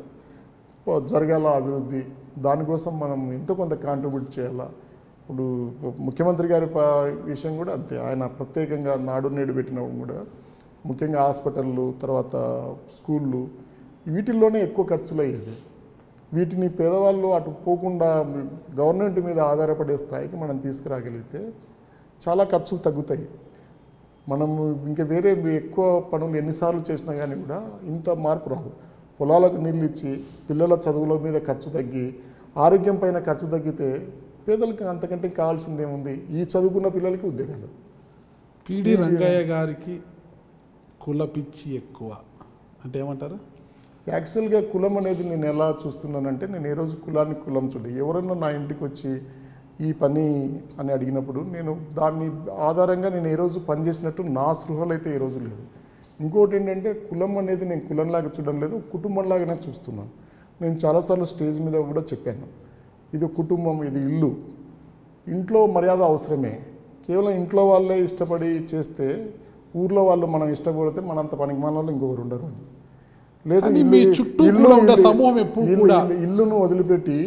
జరగాల అభివృద్ధి, దానికోసం మనం ఎంతో కొంత కాంట్రిబ్యూట్ చేయాలా. ఇప్పుడు ముఖ్యమంత్రి గారి విషయం కూడా అంతే. ఆయన ప్రత్యేకంగా నాడు నేడు పెట్టినప్పుడు కూడా ముఖ్యంగా హాస్పిటళ్ళు, తర్వాత స్కూళ్ళు, వీటిల్లోనే ఎక్కువ ఖర్చులు అయ్యేది. వీటిని పేదవాళ్ళు అటు పోకుండా గవర్నమెంట్ మీద ఆధారపడే స్థాయికి మనం తీసుకురాగలిగితే చాలా ఖర్చులు తగ్గుతాయి. మనము ఇంకా వేరే ఎక్కువ పనులు ఎన్నిసార్లు చేసినా కానీ కూడా ఇంత మార్పు రాదు. పొలాలకు నీళ్ళు ఇచ్చి పిల్లల చదువుల మీద ఖర్చు తగ్గి ఆరోగ్యం పైన ఖర్చు తగ్గితే పేదలకు అంతకంటే కావాల్సిందేముంది, ఈ చదువుకున్న పిల్లలకి ఉద్యోగాలు. పీడి రంగయ్య గారికి కుల పిచ్చి ఎక్కువ అంటే ఏమంటారు? యాక్చువల్గా కులం అనేది నేను ఎలా చూస్తున్నానంటే, నేను ఏ రోజు కులాన్ని కులం చూడలేదు. ఎవరన్నా నా ఇంటికి వచ్చి ఈ పని అని అడిగినప్పుడు నేను దాన్ని ఆధారంగా నేను ఏ రోజు పనిచేసినట్టు నా స్పృహలు అయితే ఏ రోజు లేదు. ఇంకోటి ఏంటంటే కులం అనేది నేను కులంలాగా చూడడం లేదు, కుటుంబంలాగానే చూస్తున్నాను. నేను చాలాసార్లు స్టేజ్ మీద కూడా చెప్పాను, ఇది కుటుంబం, ఇది ఇల్లు. ఇంట్లో మర్యాద అవసరమే. కేవలం ఇంట్లో వాళ్ళే ఇష్టపడి చేస్తే ఊర్లో వాళ్ళు మనం ఇష్టపడితే మనంత పనికి మన వాళ్ళు ఇంకొకరు ఉండరు అని లేదు. ఇల్లును వదిలిపెట్టి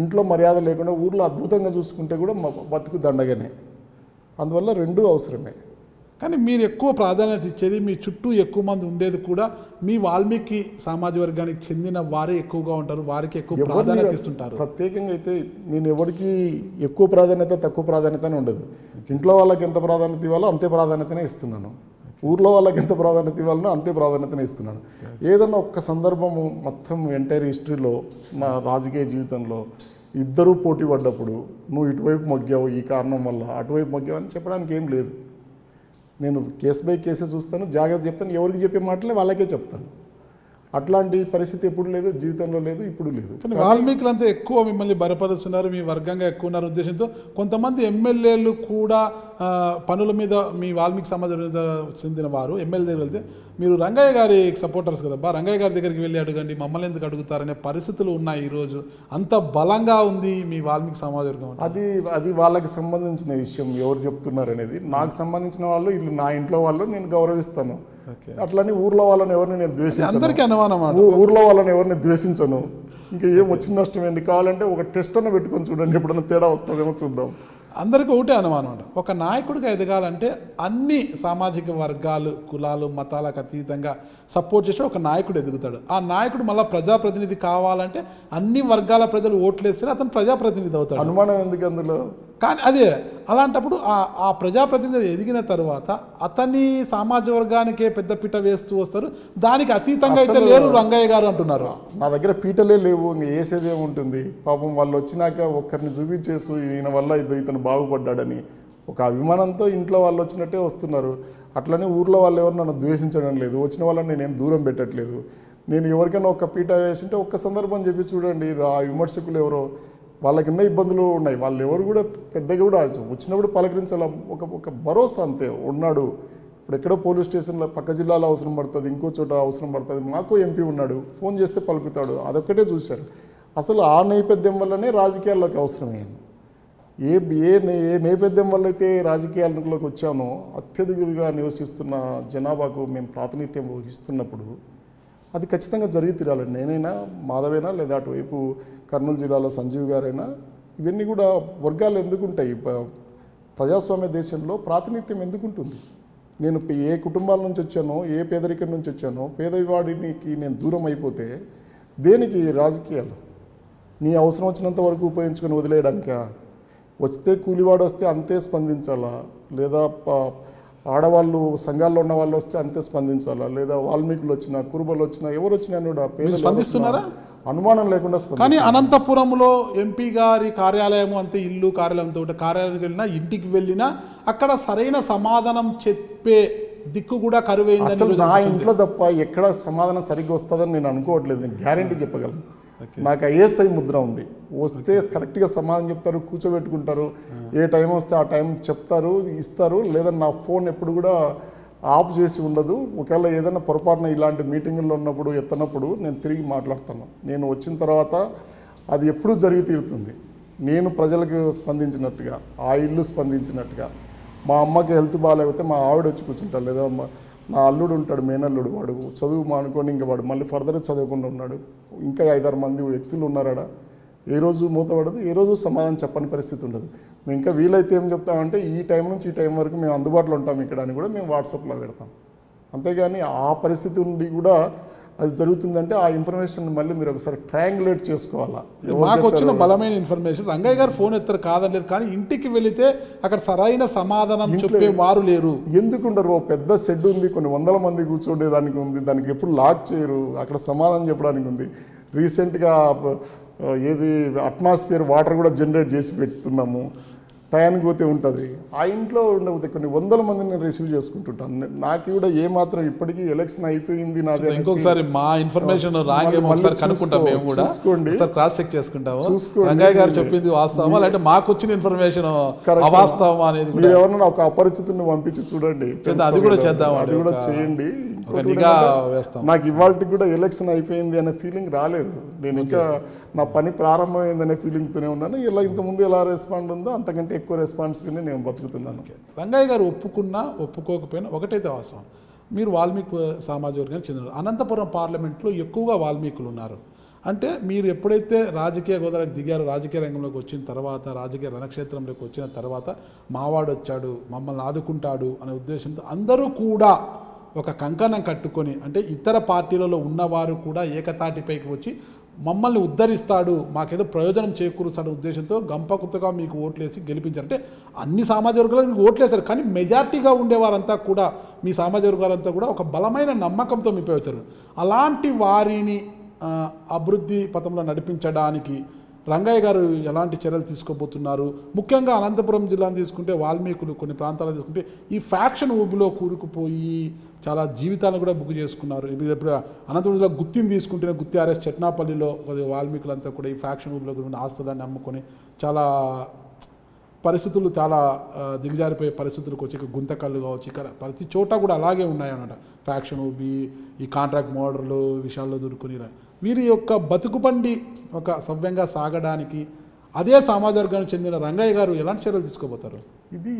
ఇంట్లో మర్యాద లేకుండా ఊర్లో అద్భుతంగా చూసుకుంటే కూడా బతుకు దండగానే. అందువల్ల రెండూ అవసరమే. కానీ మీరు ఎక్కువ ప్రాధాన్యత ఇచ్చేది మీ చుట్టూ ఎక్కువ మంది ఉండేది కూడా మీ వాల్మీకి సమాజ వర్గానికి చెందిన వారే ఎక్కువగా ఉంటారు, వారికి ఎక్కువ ప్రాధాన్యత ఇస్తుంటారు. ప్రత్యేకంగా అయితే నేను ఎవరికి ఎక్కువ ప్రాధాన్యత తక్కువ ప్రాధాన్యతనే ఉండదు. ఇంట్లో వాళ్ళకి ఎంత ప్రాధాన్యత ఇవ్వాలో అంతే ప్రాధాన్యతనే ఇస్తున్నాను, ఊర్లో వాళ్ళకి ఎంత ప్రాధాన్యత ఇవ్వాలనో అంతే ప్రాధాన్యతనే ఇస్తున్నాను. ఏదన్నా ఒక్క సందర్భము మొత్తం ఎంటైర్ హిస్టరీలో నా రాజకీయ జీవితంలో ఇద్దరూ పోటీ పడ్డప్పుడు నువ్వు ఇటువైపు మొగ్గావు ఈ కారణం వల్ల, అటువైపు మొగ్గావు అని చెప్పడానికి ఏం లేదు. నేను కేసు బై కేసే చూస్తాను, జాగ్రత్త చెప్తాను. ఎవరికి చెప్పే మాటలే వాళ్ళకే చెప్తాను. అట్లాంటి పరిస్థితి ఎప్పుడు లేదు, జీవితంలో లేదు, ఇప్పుడు లేదు. కానీ వాల్మీకులంతా ఎక్కువ మిమ్మల్ని బలపరుస్తున్నారు, మీ వర్గంగా ఎక్కువ ఉన్నారు ఉద్దేశంతో కొంతమంది ఎమ్మెల్యేలు కూడా పనుల మీద మీ వాల్మీకి సమాజం చెందిన వారు ఎమ్మెల్యే దగ్గర వెళ్తే మీరు రంగయ్య గారి సపోర్టర్స్ కదబ్బా, రంగయ్య గారి దగ్గరికి వెళ్ళి అడగండి, మమ్మల్ని ఎందుకు అడుగుతారనే పరిస్థితులు ఉన్నాయి ఈరోజు. అంత బలంగా ఉంది మీ వాల్మీకి సమాజ వర్గం. అది వాళ్ళకి సంబంధించిన విషయం, ఎవరు చెప్తున్నారు అనేది. నాకు సంబంధించిన వాళ్ళు ఇల్లు, నా ఇంట్లో వాళ్ళు నేను గౌరవిస్తాను. అట్లని ఊర్లో వాళ్ళని ఎవరిని నేను ద్వేషించను, ఊర్లో వాళ్ళని ఎవరిని ద్వేషించను. ఇంకా ఏం వచ్చిన నష్టం ఏంటి, కావాలంటే ఒక టెస్ట్ అన్న పెట్టుకొని చూడండి, ఎప్పుడన్నా తేడా వస్తుందేమో చూద్దాం. అందరికీ ఒకటే అనుమానం, ఒక నాయకుడిగా ఎదగాలంటే అన్ని సామాజిక వర్గాలు, కులాలు, మతాలకు అతీతంగా సపోర్ట్ చేసి ఒక నాయకుడు ఎదుగుతాడు. ఆ నాయకుడు మళ్ళీ ప్రజాప్రతినిధి కావాలంటే అన్ని వర్గాల ప్రజలు ఓట్లేస్తేనే అతను ప్రజాప్రతినిధి అవుతాడు. అనుమానం ఎందుకు అందులో? కానీ అదే అలాంటప్పుడు ఆ ప్రజాప్రతినిధి ఎదిగిన తర్వాత అతని సామాజిక వర్గానికే పెద్ద పీట వేస్తూ వస్తారు, దానికి అతీతంగా అయితే లేరు రంగయ్య గారు అంటున్నారు. నా దగ్గర పీటలే లేవు, ఇంక వేసేదేముంటుంది. పాపం వాళ్ళు వచ్చినాక ఒక్కరిని చూపించేస్తూ ఈయన వల్ల ఇతను బాగుపడ్డాడని ఒక అభిమానంతో ఇంట్లో వాళ్ళు వచ్చినట్టే వస్తున్నారు. అట్లనే ఊర్లో వాళ్ళు ఎవరు నన్ను ద్వేషించడం లేదు, వచ్చిన వాళ్ళని నేనేం దూరం పెట్టట్లేదు. నేను ఎవరికైనా ఒక్క పీట వేసింటే ఒక్క సందర్భం చెప్పి చూడండి, ఆ విమర్శకులు ఎవరో వాళ్ళకి ఉన్న ఇబ్బందులు ఉన్నాయి, వాళ్ళు ఎవరు కూడా పెద్దగా కూడా వచ్చినప్పుడు పలకరించాల, ఒక భరోసా అంతే ఉన్నాడు. ఇప్పుడు ఎక్కడో పోలీస్ స్టేషన్లో పక్క జిల్లాలో అవసరం పడుతుంది, ఇంకో చోట అవసరం పడుతుంది, మాకు ఎంపీ ఉన్నాడు ఫోన్ చేస్తే పలుకుతాడు, అదొక్కటే చూశారు. అసలు ఆ నేపథ్యం వల్లనే రాజకీయాల్లోకి అవసరమయ్యాను. ఏ నేపథ్యం వల్ల అయితే రాజకీయాల్లోకి వచ్చానో, అత్యధికులుగా నివసిస్తున్న జనాభాకు మేము ప్రాతినిధ్యం వహిస్తున్నప్పుడు అది ఖచ్చితంగా జరిగి తీరాలండి. నేనైనా, మాధవైనా, లేదా అటువైపు కర్నూలు జిల్లాలో సంజీవ్ గారైనా, ఇవన్నీ కూడా వర్గాలు ఎందుకుంటాయి? ప్రజాస్వామ్య దేశంలో ప్రాతినిధ్యం ఎందుకుంటుంది? నేను ఏ కుటుంబాల నుంచి వచ్చానో, ఏ పేదరికం నుంచి వచ్చానో, పేదవాడికి నేను దూరం అయిపోతే దేనికి రాజకీయాలు? నీ అవసరం వచ్చినంత వరకు ఉపయోగించుకొని వదిలేయడానికా? వస్తే కూలివాడు వస్తే అంతే స్పందించాలా, లేదా ఆడవాళ్ళు సంఘాల్లో ఉన్న వాళ్ళు వస్తే అంతే స్పందించాలా, లేదా వాల్మీకులు వచ్చినా కురుబలు వచ్చినా ఎవరు వచ్చినా స్పందిస్తున్నారా అనుమానం లేకుండా? కానీ అనంతపురంలో ఎంపీ గారి కార్యాలయం అంతే ఇల్లు కార్యాలయంతో కార్యాలయానికి వెళ్ళినా ఇంటికి వెళ్ళినా అక్కడ సరైన సమాధానం చెప్పే దిక్కు కూడా కరువైందని. నా ఇంట్లో తప్ప ఎక్కడ సమాధానం సరిగ్గా వస్తుందని నేను అనుకోవట్లేదు, నేను గ్యారంటీ చెప్పగలను. నాకు ఐఎస్ఐ ముద్ర ఉంది, వస్తే కరెక్ట్గా సమాధానం చెప్తారు, కూర్చోబెట్టుకుంటారు, ఏ టైం వస్తే ఆ టైం చెప్తారు, ఇస్తారు. లేదా నా ఫోన్ ఎప్పుడు కూడా ఆఫ్ చేసి ఉండదు. ఒకవేళ ఏదైనా పొరపాటున ఇలాంటి మీటింగుల్లో ఉన్నప్పుడు ఎత్తనప్పుడు నేను తిరిగి మాట్లాడతాను. నేను వచ్చిన తర్వాత అది ఎప్పుడూ జరిగి తీరుతుంది. నేను ప్రజలకు స్పందించినట్టుగా, ఆ ఇల్లు స్పందించినట్టుగా. మా అమ్మకి హెల్త్ బాగాలేకపోతే మా ఆవిడ వచ్చి కూర్చుంటారు, లేదా నా అల్లుడు ఉంటాడు మేనల్లుడు, వాడు చదువు మానుకొని ఇంకా వాడు మళ్ళీ ఫర్దర్ చదవకుండా ఉన్నాడు, ఇంకా 5-6 మంది వ్యక్తులు ఉన్నారాడా, ఏ రోజు మూతపడదు, ఏ రోజు సమాధానం చెప్పని పరిస్థితి ఉండదు. మేము ఇంకా వీలైతే ఏం చెప్తామంటే ఈ టైం నుంచి ఈ టైం వరకు మేము అందుబాటులో ఉంటాం ఇక్కడ అని కూడా మేము వాట్సాప్లో పెడతాం. అంతేగాని ఆ పరిస్థితి ఉండి కూడా అది జరుగుతుందంటే ఆ ఇన్ఫర్మేషన్ మళ్ళీ మీరు ఒకసారి ట్రయాంగులేట్ చేసుకోవాలా. మాకు వచ్చిన బలమైన ఇన్ఫర్మేషన్ రంగయ్య గారు ఫోన్ ఎత్తారు కాదలేదు, కానీ ఇంటికి వెళితే అక్కడ సరైన సమాధానం చెప్పే వారు లేరు. ఎందుకుంటారు? పెద్ద షెడ్ ఉంది, కొన్ని 100 మంది కూర్చుండేదానికి ఉంది, దానికి ఎప్పుడు లాక్ చేయరు, అక్కడ సమాధానం చెప్పడానికి ఉంది. రీసెంట్గా ఏది అట్మాస్ఫియర్ వాటర్ కూడా జనరేట్ చేసి పెడుతున్నాము, టయానికి పోతే ఉంటుంది. ఆ ఇంట్లో ఉండకపోతే కొన్ని 100 మందిని నేను రిసీవ్ చేసుకుంటుంటాను. నాకు కూడా ఏమాత్రం ఇప్పటికీ ఎలక్షన్ అయిపోయింది నాది. ఇంకొకసారి మా ఇన్ఫర్మేషన్ రంగయ్య గారు చెప్పింది వాస్తవమా లేదంటే మాకు వచ్చిన ఇన్ఫర్మేషన్ అవాస్తవమా అనేది మీరు ఎవరైనా ఒక అపరిచితుని పంపించి చూడండి, అది కూడా చేద్దాం, అది కూడా చేయండి. నాకు ఇవాళకి కూడా ఎలక్షన్ అయిపోయింది అనే ఫీలింగ్ రాలేదు, నేను ఇంకా నా పని ప్రారంభమైందనే ఫీలింగ్తోనే ఉన్నాను. ఇలా ఇంతకుముందు ఎలా రెస్పాండ్ ఉందో అంతకంటే ఎక్కువ రెస్పాన్స్ కింద నేను బతుకుతున్నాను. రంగయ్య గారు ఒప్పుకున్నా ఒప్పుకోకపోయినా ఒకటైతే అవసరం, మీరు వాల్మీకి సామాజిక వర్గానికి చెందిన అనంతపురం పార్లమెంట్లో ఎక్కువగా వాల్మీకులు ఉన్నారు. అంటే మీరు ఎప్పుడైతే రాజకీయ గోదాలకు దిగారో, రాజకీయ రంగంలోకి వచ్చిన తర్వాత, రాజకీయ రణక్షేత్రంలోకి వచ్చిన తర్వాత మావాడు వచ్చాడు మమ్మల్ని ఆదుకుంటాడు అనే ఉద్దేశంతో అందరూ కూడా ఒక కంకణం కట్టుకొని, అంటే ఇతర పార్టీలలో ఉన్నవారు కూడా ఏకతాటిపైకి వచ్చి మమ్మల్ని ఉద్ధరిస్తాడు, మాకేదో ప్రయోజనం చేకూరుస్తాడు ఉద్దేశంతో గంపకుతగా మీకు ఓట్లేసి గెలిపించారు. అంటే అన్ని సామాజిక వర్గాలు మీకు ఓట్లేశారు, కానీ మెజార్టీగా ఉండేవారంతా కూడా మీ సామాజిక వర్గాలంతా కూడా ఒక బలమైన నమ్మకంతో మీపై వచ్చారు. అలాంటి వారిని అభివృద్ధి పథంలో నడిపించడానికి రంగయ్య గారు ఎలాంటి చర్యలు తీసుకోబోతున్నారు? ముఖ్యంగా అనంతపురం జిల్లాను తీసుకుంటే, వాల్మీకులు కొన్ని ప్రాంతాలను తీసుకుంటే ఈ ఫ్యాక్షన్ ఊబిలో కూరుకుపోయి చాలా జీవితాలను కూడా బుక్ చేసుకున్నారు. ఇప్పుడు అనంతపురం జిల్లా గుత్తిని తీసుకుంటే, గుత్తి ఆర్ఎస్ చెట్నాపల్లిలో వాల్మీకులంతా కూడా ఈ ఫ్యాక్షన్ ఊబిలో ఆస్తులని అమ్ముకొని చాలా పరిస్థితులు చాలా దిగజారిపోయే పరిస్థితులకు వచ్చి, గుంతకళ్ళు కావచ్చు, ఇక్కడ ప్రతి చోట కూడా అలాగే ఉన్నాయన్నమాట. ఫ్యాక్షన్ ఊబి, ఈ కాంట్రాక్ట్ మోడర్లు విషయాల్లో దొరుకుని వీరి యొక్క బతుకుబండి ఒక సవ్యంగా సాగడానికి అదే సామాజిక వర్గానికి చెందిన రంగయ్య గారు ఎలాంటి చర్యలు తీసుకోబోతారు? ఇది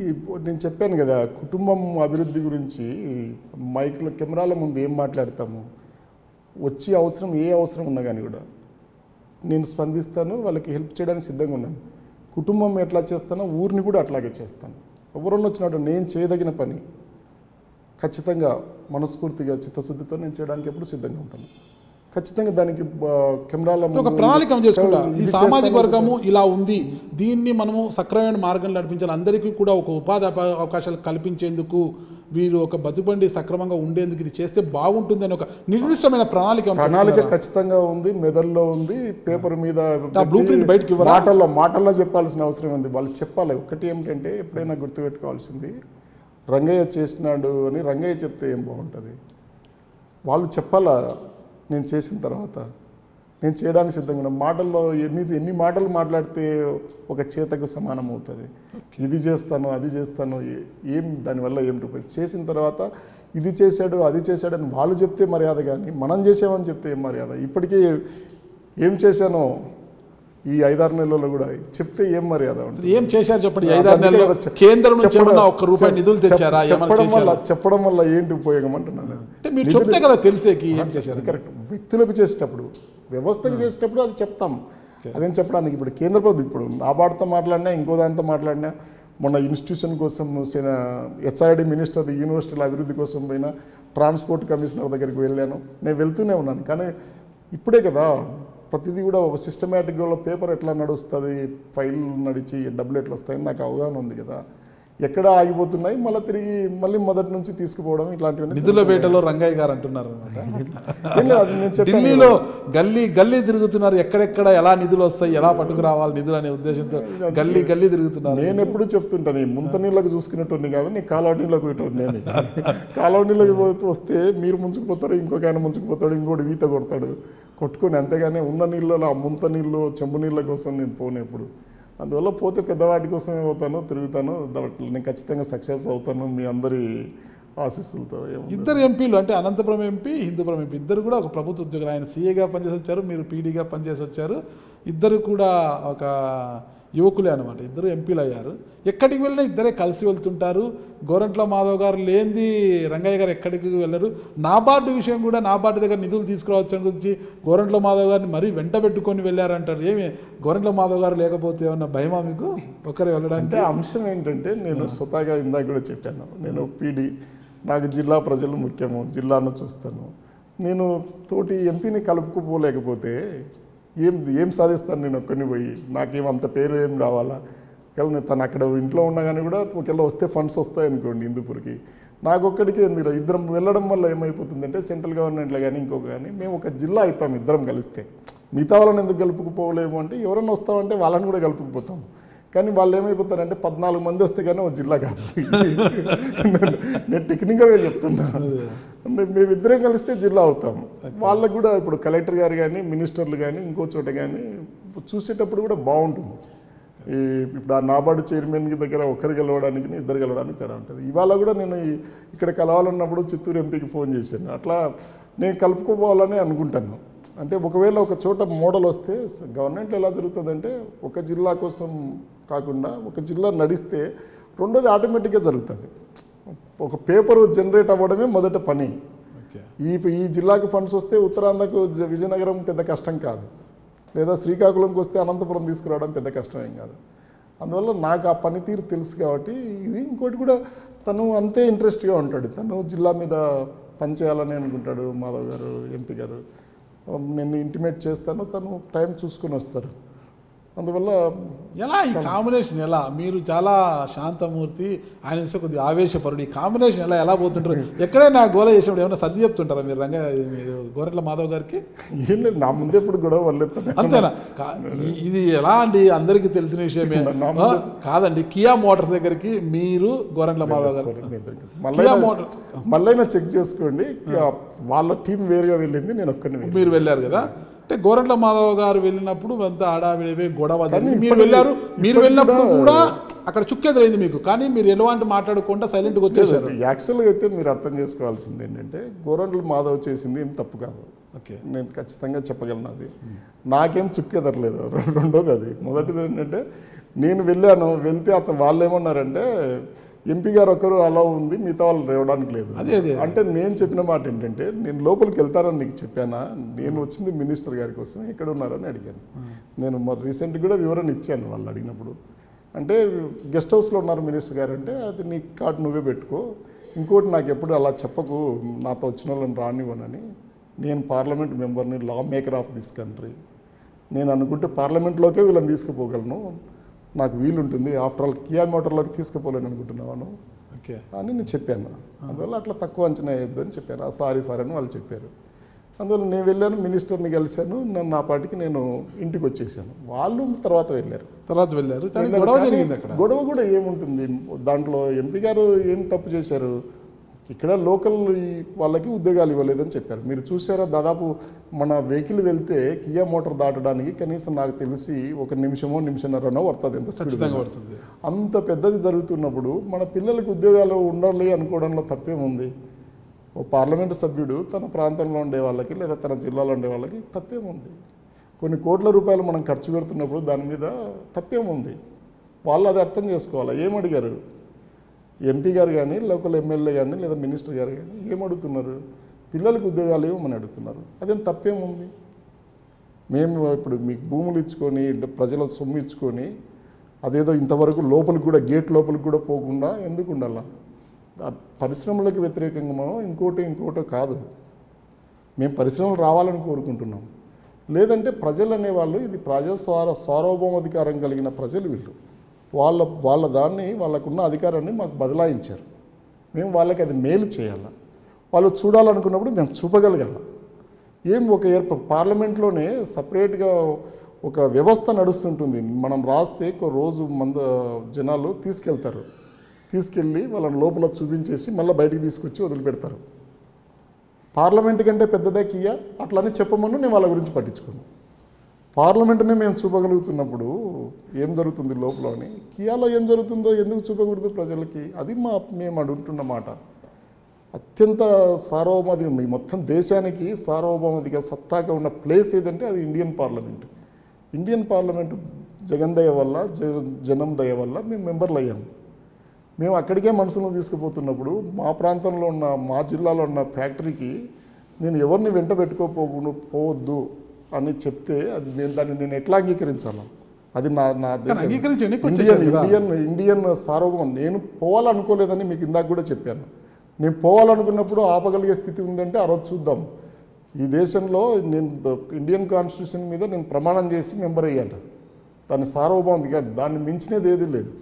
నేను చెప్పాను కదా, కుటుంబం అభివృద్ధి గురించి మైక్లో కెమెరాల ముందు ఏం మాట్లాడతాము, వచ్చే అవసరం ఏ అవసరం ఉన్నా కానీ కూడా నేను స్పందిస్తాను, వాళ్ళకి హెల్ప్ చేయడానికి సిద్ధంగా ఉన్నాను. కుటుంబం ఎట్లా చేస్తానో ఊరిని కూడా అట్లాగే చేస్తాను. ఎవరన్నా వచ్చినట్టు నేను చేయదగిన పని ఖచ్చితంగా మనస్ఫూర్తిగా చిత్తశుద్ధితో నేను చేయడానికి ఎప్పుడు సిద్ధంగా ఉంటాను. ఖచ్చితంగా దానికి కెమెరాల ఒక ప్రణాళిక చేసుకుంటాం. ఈ సామాజిక వర్గము ఇలా ఉంది, దీన్ని మనము సక్రమైన మార్గంలో నడిపించాలి, అందరికీ కూడా ఒక ఉపాధి అవకాశాలు కల్పించేందుకు, వీరు ఒక బతుబండి సక్రమంగా ఉండేందుకు ఇది చేస్తే బాగుంటుంది అని ఒక నిర్దిష్టమైన ప్రణాళిక ఖచ్చితంగా ఉంది, మెదడులో ఉంది, పేపర్ మీద బ్లూ ప్రింట్ బయటకి మాటల్లో చెప్పాల్సిన అవసరం ఉంది. వాళ్ళు చెప్పాలి ఒకటి ఏమిటంటే, ఎప్పుడైనా గుర్తుపెట్టుకోవాల్సింది రంగయ్య చేసినాడు అని రంగయ్య చెప్తే ఏం బాగుంటుంది, వాళ్ళు చెప్పాలా నేను చేసిన తర్వాత నేను చేయడానికి సిద్ధంగా ఉన్నాను. మాటల్లో ఎన్ని మాటలు మాట్లాడితే ఒక చేతకు సమానం అవుతుంది. ఇది చేస్తాను అది చేస్తాను, ఏం దానివల్ల ఏం రూపాయి, చేసిన తర్వాత ఇది చేశాడు అది చేశాడు అని వాళ్ళు చెప్తే మర్యాద, కానీ మనం చేసామని చెప్తే ఏం మర్యాద. ఇప్పటికే ఏం చేశానో ఈ 5-6 నెలల్లో కూడా చెప్తే ఏం మర్యాద ఉంటుంది, ఏం చేశారు చెప్పండి. చెప్పడం వల్ల ఏంటి ఉపయోగం అంటున్నాను. కరెక్ట్, వ్యక్తులకు చేసేటప్పుడు, వ్యవస్థకు చేసేటప్పుడు అది చెప్తాం, అదేం చెప్పడానికి. ఇప్పుడు కేంద్ర ప్రభుత్వం ఇప్పుడు నాబార్డుతో మాట్లాడినా ఇంకో దాంతో మాట్లాడినా, మొన్న ఇన్స్టిట్యూషన్ కోసం హెచ్ఆర్డి మినిస్టర్ యూనివర్సిటీల అభివృద్ధి కోసం పోయినా, ట్రాన్స్పోర్ట్ కమిషనర్ దగ్గరికి వెళ్ళాను, నేను వెళ్తూనే ఉన్నాను. కానీ ఇప్పుడే కదా ప్రతిదీ కూడా ఒక సిస్టమేటిక్గా పేపర్ ఎట్లా నడుస్తుంది, ఫైల్ నడిచి డబ్బులు ఎట్లా వస్తాయని నాకు అవగాహన ఉంది కదా. ఎక్కడ ఆగిపోతున్నాయి మళ్ళీ తిరిగి మళ్ళీ మొదటి నుంచి తీసుకుపోవడం ఇట్లాంటివన్నీ నిధుల వేటలో రంగయ్య గారు అంటున్నారు అన్నమాట. ఢిల్లీలో గల్లీ గల్లీ తిరుగుతున్నారు, ఎక్కడెక్కడ ఎలా నిధులు వస్తాయి, ఎలా పట్టుకురావాలి నిధులు అనే ఉద్దేశంతో గల్లీ గల్లీ తిరుగుతున్నారు. నేను ఎప్పుడు చెప్తుంటాను, నేను ముంత నీళ్ళకు చూసుకునేటోని కాదు, నేను కాలువ నీళ్ళకు పోయేటోని. నేను కాలువ నీళ్ళకి వస్తే మీరు ముంచుకుపోతారు, ఇంకొక ఆయన ముంచుకుపోతాడు, ఇంకోటి ఈత కొడతాడు, కొట్టుకొని అంతేగాని ఉన్న నీళ్ళలో ఆ ముంత నీళ్ళు చెంబు నీళ్ళ కోసం నేను పోను ఎప్పుడు. అందువల్ల పోతే పెద్దవాటి కోసమే పోతాను, తిరుగుతాను, దాంట్లో నేను ఖచ్చితంగా సక్సెస్ అవుతాను మీ అందరి ఆశీస్సులతో. ఇద్దరు ఎంపీలు అంటే అనంతపురం ఎంపీ, హిందూపురం ఎంపీ ఇద్దరు కూడా ఒక ప్రభుత్వ ఉద్యోగులు. ఆయన సీఏగా పనిచేసి వచ్చారు, మీరు పీడీగా పనిచేసి వచ్చారు. ఇద్దరు కూడా ఒక యువకులే అనమాట, ఇద్దరు ఎంపీలు అయ్యారు. ఎక్కడికి వెళ్ళినా ఇద్దరే కలిసి వెళ్తుంటారు. గోరంట్ల మాధవ్ గారు లేనిది రంగయ్య గారు ఎక్కడికి వెళ్ళరు. నాబార్డు విషయం కూడా నాబార్డు దగ్గర నిధులు తీసుకురావచ్చు అని గురించి గోరంట్ల మాధవ్ గారిని మరీ వెంట పెట్టుకొని వెళ్ళారంటారు. ఏమి గోరంట్ల మాధవ్ గారు లేకపోతే ఏమన్నా భయమా మీకు ఒక్కరే వెళ్ళడానికి? అంశం ఏంటంటే నేను స్వతహాగా ఇందాక కూడా చెప్పాను, నేను పీడీ, నాకు జిల్లా ప్రజలు ముఖ్యము, జిల్లాను చూస్తాను. నేను తోటి ఎంపీని కలుపుకుపోలేకపోతే ఏం సాధిస్తాను నేను ఒక్కరిని పోయి? నాకేం అంత పేరు ఏం రావాలా? ఒకవేళ తను అక్కడ ఇంట్లో ఉన్నా కానీ కూడా ఒకవేళ వస్తే ఫండ్స్ వస్తాయనుకోండి హిందూపూర్కి, నాకు ఒక్కడికి ఎందుకు? ఇద్దరం వెళ్ళడం వల్ల ఏమైపోతుందంటే సెంట్రల్ గవర్నమెంట్లో కానీ ఇంకొక కానీ మేము ఒక జిల్లా అవుతాం ఇద్దరం కలిస్తే. మిగతా వాళ్ళని ఎందుకు కలుపుకుపోలేము అంటే ఎవరైనా వస్తామంటే వాళ్ళని కూడా కలుపుకుపోతాం. కానీ వాళ్ళు ఏమైపోతారంటే 14 మంది వస్తే కానీ ఒక జిల్లా కాదు. నేను టెక్నికల్గా చెప్తున్నాను, మేమిద్దరం కలిస్తే జిల్లా అవుతాం. వాళ్ళకు కూడా ఇప్పుడు కలెక్టర్ గారు కానీ మినిస్టర్లు కానీ ఇంకో చోట కానీ చూసేటప్పుడు కూడా బాగుంటుంది. ఈ ఇప్పుడు ఆ నాబార్డు చైర్మన్కి దగ్గర ఒకరు గెలవడానికి ఇద్దరు గెలవడానికి తేడా ఉంటుంది. ఇవాళ కూడా నేను ఇక్కడ కలవాలన్నప్పుడు చిత్తూరు ఎంపీకి ఫోన్ చేశాను. అట్లా నేను కలుపుకోవాలని అనుకుంటాను. అంటే ఒకవేళ ఒక చోట మోడల్ వస్తే గవర్నమెంట్లో ఎలా జరుగుతుందంటే ఒక జిల్లా కోసం కాకుండా ఒక జిల్లా నడిస్తే రెండోది ఆటోమేటిక్గా జరుగుతుంది. ఒక పేపరు జనరేట్ అవ్వడమే మొదట పని. ఈ జిల్లాకు ఫండ్స్ వస్తే ఉత్తరాంధ్రకు విజయనగరం పెద్ద కష్టం కాదు, లేదా శ్రీకాకుళంకి వస్తే అనంతపురం తీసుకురావడం పెద్ద కష్టమేం కాదు. అందువల్ల నాకు ఆ పనితీరు తెలుసు కాబట్టి ఇది. ఇంకోటి కూడా తను అంతే ఇంట్రెస్ట్గా ఉంటాడు, తను జిల్లా మీద పనిచేయాలని అనుకుంటాడు. మాధవ్ గారు ఎంపీ గారు నేను ఇంటిమేట్ చేస్తాను, తను టైం చూసుకుని వస్తారు. అందువల్ల ఎలా ఈ కాంబినేషన్ ఎలా? మీరు చాలా శాంతమూర్తి, ఆయన ఇస్తే కొద్దిగా ఆవేశపరుడు. ఈ కాంబినేషన్ ఎలా పోతుంటారు? ఎక్కడైనా గోల చేసినప్పుడు ఏమైనా సర్ది చెప్తుంటారా మీరు మీరు గోరంట్ల మాధవ్ గారికి? ఏం లేదు, నా ముందు ఎప్పుడు గొడవ వదిలేస్తాను అంతేనా? ఇది ఎలా అండి, అందరికీ తెలిసిన విషయమే కాదండి. కియా మోటార్స్ దగ్గరికి మీరు గోరంట్ల మాధవ్ గారు మళ్ళీ చెక్ చేసుకోండి, వాళ్ళ టీం వేరుగా వెళ్ళింది, నేను ఒక్కడిని. మీరు వెళ్ళారు కదా, అంటే గోరంట్ల మాధవ్ గారు వెళ్ళినప్పుడు అంత ఆడావిడే గొడవ. మీరు వెళ్ళారు, మీరు వెళ్ళినప్పుడు కూడా అక్కడ చుక్కెదురైంది మీకు, కానీ మీరు ఎలాంటి మాట్లాడకుండా సైలెంట్గా వచ్చేసారు. యాక్చువల్గా అయితే మీరు అర్థం చేసుకోవాల్సింది ఏంటంటే గోరంట్ల మాధవ్ చేసింది ఏం తప్పు కాదు, ఓకే, నేను ఖచ్చితంగా చెప్పగలను. అది నాకేం చుక్కెదరలేదు. రెండోది అది, మొదటిది ఏంటంటే నేను వెళ్ళాను, వెళ్తే అతను వాళ్ళు ఏమన్నారంటే ఎంపీ గారు ఒకరు అలా ఉంది, మిగతా వాళ్ళు రేవడానికి లేదు. అదే అంటే నేను చెప్పిన మాట ఏంటంటే నేను లోపలికి వెళ్తానని నీకు చెప్పానా? నేను వచ్చింది మినిస్టర్ గారి కోసం, ఎక్కడ ఉన్నారని అడిగాను. నేను మరి రీసెంట్ కూడా వివరణ ఇచ్చాను వాళ్ళు అడిగినప్పుడు. అంటే గెస్ట్ హౌస్లో ఉన్నారు మినిస్టర్ గారు అంటే, అది నీ కార్డు నువ్వే పెట్టుకో, ఇంకోటి నాకు ఎప్పుడు అలా చెప్పకు, నాతో వచ్చిన వాళ్ళని రానివ్వనని. నేను పార్లమెంట్ మెంబర్ని, law maker of this country, నేను అనుకుంటే పార్లమెంట్లోకే వీళ్ళని తీసుకుపోగలను, నాకు వీలుంటుంది. ఆఫ్టర్ ఆల్ కియా మోటార్లోకి తీసుకుపోలేను అనుకుంటున్నాను, ఓకే అని నేను చెప్పాను. అందువల్ల అట్లా తక్కువ అంచనా వేయద్దు అని చెప్పాను. సారీ సార్ అని వాళ్ళు చెప్పారు. అందువల్ల నేను వెళ్ళాను, మినిస్టర్ని కలిశాను, నన్ను నా పాటికి నేను ఇంటికి వచ్చేసాను. వాళ్ళు తర్వాత వెళ్ళారు. గొడవ కూడా ఏముంటుంది దాంట్లో? ఎంపీ గారు ఏం తప్పు చేశారు? ఇక్కడ లోకల్ వాళ్ళకి ఉద్యోగాలు ఇవ్వలేదని చెప్పారు. మీరు చూసారా, దాదాపు మన వెహికల్ వెళ్తే కియా మోటార్ దాటడానికి కనీసం నాకు తెలిసి 1 నిమిషమో 1.5 నిమిషాలనో పడుతుంది, ఎంత ఖచ్చితంగా పడుతుంది. అంత పెద్దది జరుగుతున్నప్పుడు మన పిల్లలకు ఉద్యోగాలు ఉండాలి అనుకోవడంలో తప్పేముంది? ఓ పార్లమెంటు సభ్యుడు తన ప్రాంతంలో ఉండే వాళ్ళకి లేదా తన జిల్లాలో ఉండే వాళ్ళకి తప్పేముంది? కొన్ని కోట్ల రూపాయలు మనం ఖర్చు పెడుతున్నప్పుడు దాని మీద తప్పేముంది? వాళ్ళు అది అర్థం చేసుకోవాలి. ఏమడిగారు ఎంపీ గారు కానీ లోకల్ ఎమ్మెల్యే కానీ లేదా మినిస్టర్ గారు కానీ? ఏమడుగుతున్నారు? పిల్లలకు ఉద్యోగాలు ఏమని అడుగుతున్నారు? అదేం తప్పేముంది? మేము ఇప్పుడు మీకు భూములు ఇచ్చుకొని ప్రజల సొమ్ము ఇచ్చుకొని అదేదో ఇంతవరకు లోపలికి కూడా గేట్ లోపలికి కూడా పోకుండా ఎందుకు ఉండాలా? పరిశ్రమలకు వ్యతిరేకంగా ఇంకోటో కాదు, మేము పరిశ్రమలు రావాలని కోరుకుంటున్నాం. లేదంటే ప్రజలు అనేవాళ్ళు, ఇది ప్రజా సార్వభౌమాధికారం కలిగిన ప్రజలు వీళ్ళు, వాళ్ళ దాన్ని వాళ్ళకున్న అధికారాన్ని మాకు బదలాయించారు. మేము వాళ్ళకి అది మేలు చేయాలి, వాళ్ళు చూడాలనుకున్నప్పుడు మేము చూపగలగాలి. ఏం ఒక ఏర్పాటు పార్లమెంట్లోనే సపరేట్గా ఒక వ్యవస్థ నడుస్తుంటుంది. మనం రాస్తే రోజు మంద జనాలు తీసుకెళ్ళి వాళ్ళని లోపల చూపించేసి మళ్ళీ బయటికి తీసుకొచ్చి వదిలిపెడతారు. పార్లమెంట్ కంటే పెద్దదే కియా అట్లని చెప్పమను నేను వాళ్ళ గురించి పట్టించుకోను. పార్లమెంటునే మేము చూపగలుగుతున్నప్పుడు ఏం జరుగుతుంది లోపలని, కియాలో ఏం జరుగుతుందో ఎందుకు చూపకూడదు ప్రజలకి? అది మేము అడుగుతున్న మాట. అత్యంత సార్వభౌమాధిక మీ మొత్తం దేశానికి సార్వభౌమాధిక సత్తాగా ఉన్న ప్లేస్ ఏదంటే అది Indian parliament. Indian parliament Jagan దయ వల్ల జనం దయ వల్ల మేము మెంబర్లు అయ్యాము. మేము అక్కడికే మనుషులను తీసుకుపోతున్నప్పుడు మా ప్రాంతంలో ఉన్న మా జిల్లాలో ఉన్న ఫ్యాక్టరీకి నేను ఎవరిని వెంట పెట్టుకోకుండా పోవద్దు అని చెప్తే అది దాన్ని నేను ఎట్లా అంగీకరించాను? అది నా నా ఇండియన్ సార్వభౌమం. నేను పోవాలనుకోలేదని మీకు ఇందాక కూడా చెప్పాను. నేను పోవాలనుకున్నప్పుడు ఆపగలిగే స్థితి ఉందంటే ఆ రోజు చూద్దాం. ఈ దేశంలో నేను ఇండియన్ కాన్స్టిట్యూషన్ మీద నేను ప్రమాణం చేసి మెంబర్ అయ్యాను. దాన్ని సార్వభౌమది కాదు, దాన్ని మించినది ఏదీ లేదు.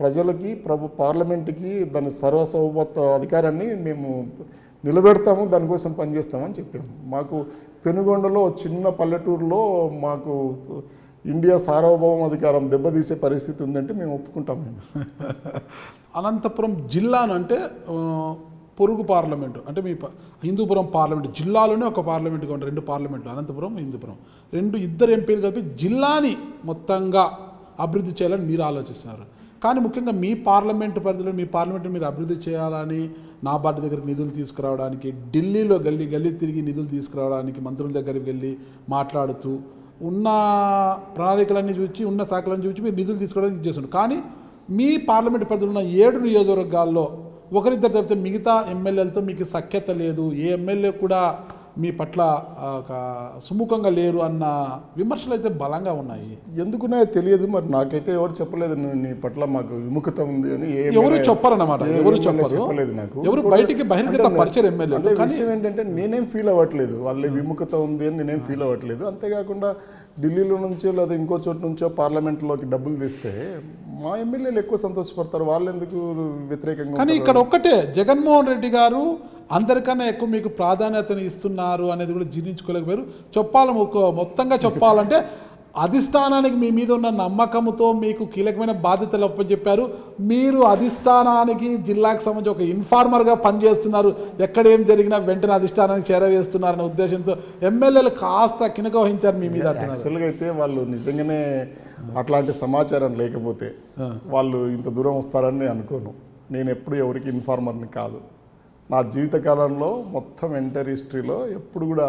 ప్రజలకి పార్లమెంట్కి దాని సర్వసౌభత అధికారాన్ని మేము నిలబెడతాము, దానికోసం పనిచేస్తామని చెప్పాము. మాకు పెనుగొండలో చిన్న పల్లెటూరులో మాకు ఇండియా సార్వభౌమ అధికారం దెబ్బతీసే పరిస్థితి ఉందంటే మేము ఒప్పుకుంటామండి. అనంతపురం జిల్లాను అంటే పొరుగు పార్లమెంటు అంటే మీ హిందూపురం పార్లమెంటు జిల్లాలోనే ఒక పార్లమెంటుగా ఉంటాయి. రెండు పార్లమెంట్లు అనంతపురం హిందూపురం ఇద్దరు ఎంపీలు కలిపి జిల్లాని మొత్తంగా అభివృద్ధి చేయాలని మీరు ఆలోచిస్తున్నారు. కానీ ముఖ్యంగా మీ పార్లమెంటు పరిధిలో మీ పార్లమెంట్ని మీరు అభివృద్ధి చేయాలని నాబార్డు దగ్గరికి నిధులు తీసుకురావడానికి, ఢిల్లీలో గల్లీ గల్లీ తిరిగి నిధులు తీసుకురావడానికి, మంత్రుల దగ్గరికి వెళ్ళి మాట్లాడుతూ ఉన్న ప్రణాళికలన్నీ చూసి ఉన్న శాఖలన్నీ చూసి మీరు నిధులు తీసుకోవడానికి చేస్తున్నారు. కానీ మీ పార్లమెంటు పరిధిలో ఉన్న 7 నియోజకవర్గాల్లో ఒకరిద్దరు తప్పితే మిగతా ఎమ్మెల్యేలతో మీకు సఖ్యత లేదు, ఏ ఎమ్మెల్యే కూడా మీ పట్ల సుముఖంగా లేరు అన్న విమర్శలు అయితే బలంగా ఉన్నాయి. ఎందుకునే తెలియదు, మరి నాకైతే ఎవరు చెప్పలేదు నీ పట్ల మాకు విముఖత ఉంది అని. ఎవరు చెప్పారన్నమాట, ఎవరు చెప్పలేదు నాకు, ఎవరు బయటికి బహిర్గత పరిచయం ఎమ్మెల్యే. కానీ ఏంటంటే నేనేం ఫీల్ అవ్వట్లేదు వాళ్ళ విముఖత ఉంది అని, నేనేం ఫీల్ అవ్వట్లేదు. అంతేకాకుండా ఢిల్లీలో నుంచో లేదా ఇంకో చోటు నుంచో పార్లమెంట్లోకి డబ్బులు తీస్తే మా ఎమ్మెల్యేలు ఎక్కువ సంతోషపడతారు, వాళ్ళు ఎందుకు వ్యతిరేకంగా? కానీ ఇక్కడ ఒక్కటే జగన్మోహన్ రెడ్డి గారు అందరికన్నా ఎక్కువ మీకు ప్రాధాన్యతను ఇస్తున్నారు అనేది కూడా జీర్ణించుకోలేకపోయారు. మొత్తంగా చెప్పాలంటే అధిష్టానానికి మీ మీద ఉన్న నమ్మకంతో మీకు కీలకమైన బాధ్యతలు అప్పచెప్పారు. మీరు అధిష్టానానికి జిల్లాకు సంబంధించి ఒక ఇన్ఫార్మర్గా పనిచేస్తున్నారు. ఎక్కడ ఏం జరిగినా వెంటనే అధిష్టానానికి చేరవేస్తున్నారనే ఉద్దేశంతో ఎమ్మెల్యేలు కాస్త కినక వహించారు మీ మీద. యాక్చువల్గా అయితే వాళ్ళు నిజంగానే అట్లాంటి సమాచారం లేకపోతే వాళ్ళు ఇంత దూరం వస్తారని అనుకోను. నేను ఎప్పుడు ఎవరికి ఇన్ఫార్మర్ని కాదు. నా జీవితకాలంలో మొత్తం ఎంటైర్ హిస్టరీలో ఎప్పుడు కూడా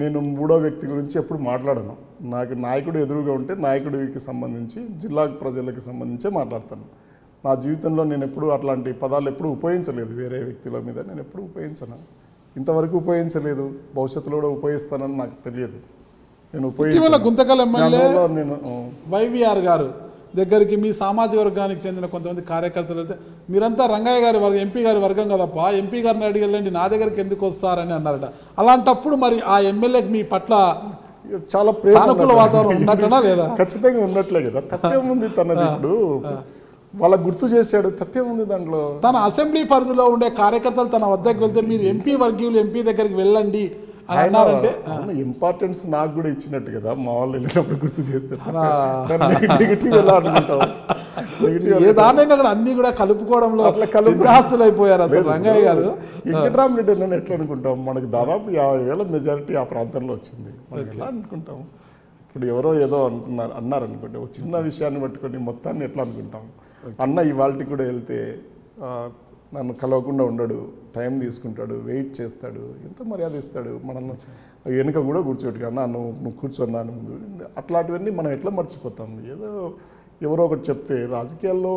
నేను మూడో వ్యక్తి గురించి ఎప్పుడు మాట్లాడను. నాకు నాయకుడు ఎదురుగా ఉంటే నాయకుడికి సంబంధించి జిల్లా ప్రజలకు సంబంధించే మాట్లాడతాను. నా జీవితంలో నేను ఎప్పుడు అట్లాంటి పదాలు ఎప్పుడు ఉపయోగించలేదు, వేరే వ్యక్తుల మీద నేను ఎప్పుడు ఉపయోగించను, ఇంతవరకు ఉపయోగించలేదు, భవిష్యత్తులో కూడా ఉపయోగిస్తానని నాకు తెలియదు. నేను వైవిఆర్ గారు దగ్గరికి మీ సామాజిక వర్గానికి చెందిన కొంతమంది కార్యకర్తలు అయితే మీరంతా రంగయ్య గారి వర్గం, ఎంపీ గారి వర్గం కదప్ప, ఎంపీ గారిని అడిగలండి నా దగ్గరికి ఎందుకు వస్తారని అన్నారట. అలాంటప్పుడు మరి ఆ ఎమ్మెల్యేకి మీ పట్ల చాలా ప్రేమ వాతావరణం ఉన్నట్లనా లేదా? ఖచ్చితంగా ఉన్నట్లే కదా, తప్పేముంది తనది. ఇప్పుడు వాళ్ళకు గుర్తు చేశాడు, తప్పేముంది దాంట్లో. తన అసెంబ్లీ పరిధిలో ఉండే కార్యకర్తలు తన వద్దకు వెళ్తే మీరు ఎంపీ వర్గీయులు ఎంపీ దగ్గరికి వెళ్ళండి ఆయన ఇంపార్టెన్స్ నాకు కూడా ఇచ్చినట్టు కదా. మా వాళ్ళు వెళ్ళినప్పుడు గుర్తు చేస్తారు దానైనా కూడా అన్ని కూడా కలుపుకోవడంలో కలుపురాస్తులు అయిపోయారు అసలు రంగయ్య గారు. వెంకట్రామ్ రెడ్డి నేను ఎట్లా అనుకుంటాం, మనకు దాదాపు 50,000 మెజారిటీ ఆ ప్రాంతంలో వచ్చింది, మనకి ఎట్లా అనుకుంటాం? ఇప్పుడు ఎవరో ఏదో అన్నారనుకుంటే ఒక చిన్న విషయాన్ని పట్టుకొని మొత్తాన్ని ఎట్లా అనుకుంటాం? అన్న ఇవాళకి కూడా వెళ్తే నన్ను కలవకుండా ఉండడు, టైం తీసుకుంటాడు, వెయిట్ చేస్తాడు, ఎంత మర్యాద ఇస్తాడు. మనం వెనుక కూడా కూర్చోటి అన్న నువ్వు కూర్చున్నాను ముందు, అట్లాంటివన్నీ మనం ఎట్లా మర్చిపోతాం? ఏదో ఎవరో ఒకటి చెప్తే రాజకీయాల్లో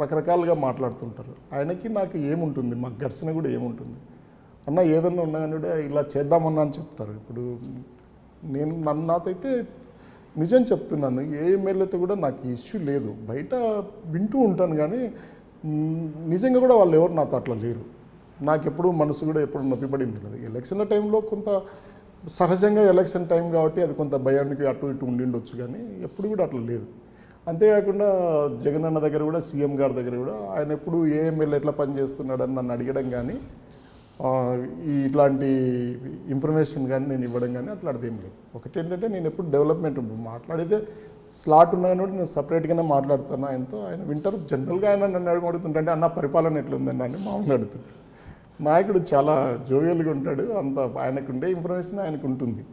రకరకాలుగా మాట్లాడుతుంటారు. ఆయనకి నాకు ఏముంటుంది, మాకు ఘర్షణ కూడా ఏముంటుంది? అన్న ఏదన్నా ఉన్నా కూడా ఇలా చేద్దామన్నా అని చెప్తారు. ఇప్పుడు నాకైతే నిజం చెప్తున్నాను, ఏ ఎమ్మెల్యేతో కూడా నాకు ఇష్యూ లేదు. బయట వింటూ ఉంటాను కానీ నిజంగా కూడా వాళ్ళు ఎవరు నాతో అట్లా లేరు. నాకెప్పుడు మనసు కూడా ఎప్పుడు నొప్పిపడింది లేదు. ఎలక్షన్ల టైంలో కొంత సహజంగా ఎలక్షన్ టైం కాబట్టి అది కొంత భయానికి అటు ఇటు ఉండి ఉండొచ్చు, కానీ ఎప్పుడు కూడా అట్లా లేదు. అంతేకాకుండా జగన్ అన్న దగ్గర కూడా సీఎం గారి దగ్గర కూడా ఆయన ఎప్పుడు ఏఎంఎల్ ఎట్లా పనిచేస్తున్నాడని నన్ను అడగడం కానీ ఇట్లాంటి ఇన్ఫర్మేషన్ కానీ నేను ఇవ్వడం కానీ అట్లాంటిది ఏం లేదు. ఒకటి ఏంటంటే నేను ఎప్పుడు డెవలప్మెంట్ మాట్లాడితే స్లాట్ ఉన్నాను కాబట్టి నేను సపరేట్గానే మాట్లాడుతాను ఆయనతో. ఆయన వింటారు. జనరల్గా ఆయన నన్ను అడుగుతుంటే అన్న పరిపాలన ఎట్లుందని అని మాట్లాడుతూ నాయకుడు చాలా జోవియల్గా ఉంటాడు. అంత ఆయనకుండే ఇన్ఫర్మేషన్ ఆయనకు ఉంటుంది.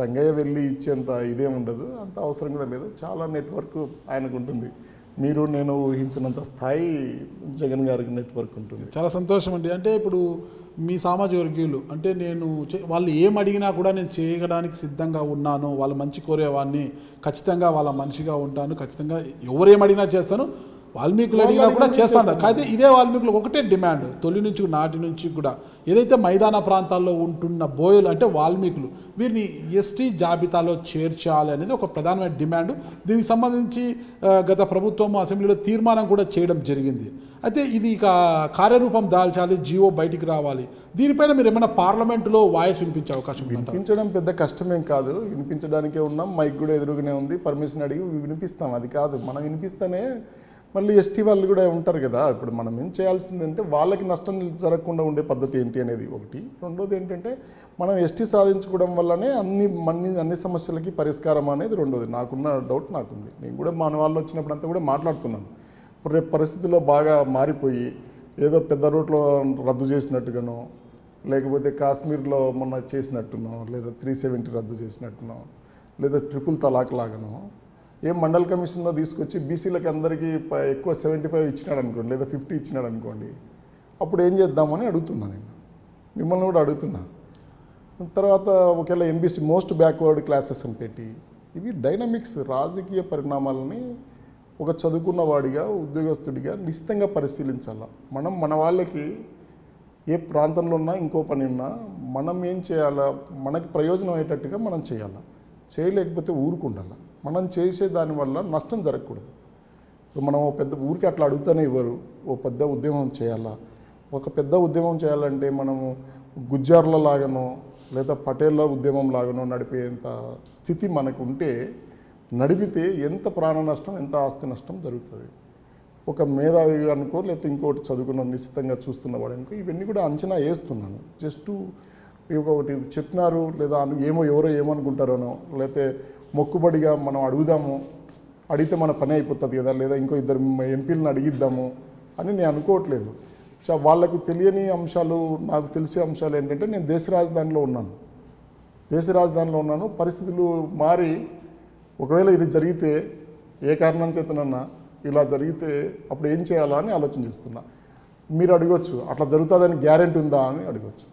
రంగయ్య వెళ్ళి ఇచ్చేంత ఇదేం ఉండదు, అంత అవసరం కూడా లేదు. చాలా నెట్వర్క్ ఆయనకు ఉంటుంది. మీరు నేను ఊహించినంత స్థాయి జగన్ గారికి నెట్వర్క్ ఉంటుంది. చాలా సంతోషం అండి. అంటే ఇప్పుడు మీ సామాజిక వర్గీయులు అంటే నేను వాళ్ళు ఏం అడిగినా కూడా నేను చేయడానికి సిద్ధంగా ఉన్నాను, వాళ్ళు మంచి కోరేవాడిని, ఖచ్చితంగా వాళ్ళ మనిషిగా ఉంటాను, ఖచ్చితంగా ఎవరేం అడిగినా చేస్తాను, వాల్మీకులు అడిగినా కూడా చేస్తాను. అయితే ఇదే వాల్మీకులు ఒకటే డిమాండ్ తొలి నుంచి నాటి నుంచి కూడా ఏదైతే మైదాన ప్రాంతాల్లో ఉంటున్న బోయలు అంటే వాల్మీకులు వీరిని ఎస్టీ జాబితాలో చేర్చాలి అనేది ఒక ప్రధానమైన డిమాండ్. దీనికి సంబంధించి గత ప్రభుత్వం అసెంబ్లీలో తీర్మానం కూడా చేయడం జరిగింది. అయితే ఇది ఇక కార్యరూపం దాల్చాలి, జియో బయటికి రావాలి. దీనిపైన మీరు ఏమైనా పార్లమెంటులో వాయిస్ వినిపించే అవకాశం? వినిపించడం పెద్ద కష్టమేం కాదు, వినిపించడానికే ఉన్నాం. మైక్ కూడా ఎదురుగానే ఉంది, పర్మిషన్ అడిగి వినిపిస్తాం. అది కాదు మనం వినిపిస్తేనే మళ్ళీ ఎస్టీ వాళ్ళు కూడా ఉంటారు కదా. ఇప్పుడు మనం ఏం చేయాల్సిందంటే వాళ్ళకి నష్టం జరగకుండా ఉండే పద్ధతి ఏంటి అనేది ఒకటి. రెండోది ఏంటంటే మనం ఎస్టీ సాధించుకోవడం వల్లనే అన్ని సమస్యలకి పరిష్కారం అనేది రెండోది. నాకున్న డౌట్ నాకుంది. నేను కూడా మన వాళ్ళు వచ్చినప్పుడు అంతా కూడా మాట్లాడుతున్నాను. ఇప్పుడు రేపు పరిస్థితుల్లో బాగా మారిపోయి ఏదో పెద్ద రోడ్లో రద్దు చేసినట్టుగానో, లేకపోతే కాశ్మీర్లో మొన్న చేసినట్టునో, లేదా 370 రద్దు చేసినట్టునో, లేదా 300 తలాక్ లాగానో ఏ మండల కమిషన్లో తీసుకొచ్చి బీసీలకి అందరికీ ఎక్కువ 75 ఇచ్చినాడు అనుకోండి, లేదా 50 ఇచ్చినాడు అనుకోండి, అప్పుడు ఏం చేద్దామని అడుగుతున్నాను. నేను మిమ్మల్ని కూడా అడుగుతున్నా. తర్వాత ఒకవేళ ఎంబీసీ మోస్ట్ బ్యాక్వర్డ్ క్లాసెస్ అని పెట్టి ఇవి డైనమిక్స్ రాజకీయ పరిణామాలని ఒక చదువుకున్న వాడిగా ఉద్యోగస్తుడిగా నిశ్చితంగా పరిశీలించాల. మనం మన వాళ్ళకి ఏ ప్రాంతంలో ఉన్నా ఇంకో పని ఉన్నా మనం ఏం చేయాలా, మనకి ప్రయోజనం అయ్యేటట్టుగా మనం చేయాలా, చేయలేకపోతే ఊరుకుండాల. మనం చేసే దానివల్ల నష్టం జరగకూడదు. మనం పెద్ద ఊరికి అట్లా అడుగుతానే ఇవ్వరు. ఓ పెద్ద ఉద్యమం చేయాలా. ఒక పెద్ద ఉద్యమం చేయాలంటే మనము గుజ్జార్ల లాగానో లేదా పటేళ్ల ఉద్యమం లాగానో నడిపేంత స్థితి మనకు ఉంటే, నడిపితే ఎంత ప్రాణ నష్టం ఎంత ఆస్తి నష్టం జరుగుతుంది. ఒక మేధావి అనుకో లేకపోతే ఇంకోటి చదువుకున్న నిశ్చితంగా చూస్తున్న వాడు అనుకో ఇవన్నీ కూడా అంచనా వేస్తున్నాను. జస్ట్ ఒకటి చెప్పినారు లేదా ఏమో ఎవరో ఏమనుకుంటారోనో, లేకపోతే మొక్కుబడిగా మనం అడుగుదాము, అడిగితే మన పని అయిపోతుంది కదా, లేదా ఇంకో ఇద్దరు ఎంపీలను అడిగిద్దాము అని నేను అనుకోవట్లేదు. సో వాళ్ళకు తెలియని అంశాలు నాకు తెలిసే అంశాలు ఏంటంటే నేను దేశ రాజధానిలో ఉన్నాను. పరిస్థితులు మారి ఒకవేళ ఇది జరిగితే ఏ కారణం చేతనన్నా ఇలా జరిగితే అప్పుడు ఏం చేయాలా అని ఆలోచన చేస్తున్నా. మీరు అడగవచ్చు అట్లా జరుగుతుందని గ్యారెంటీ ఉందా అని అడగవచ్చు.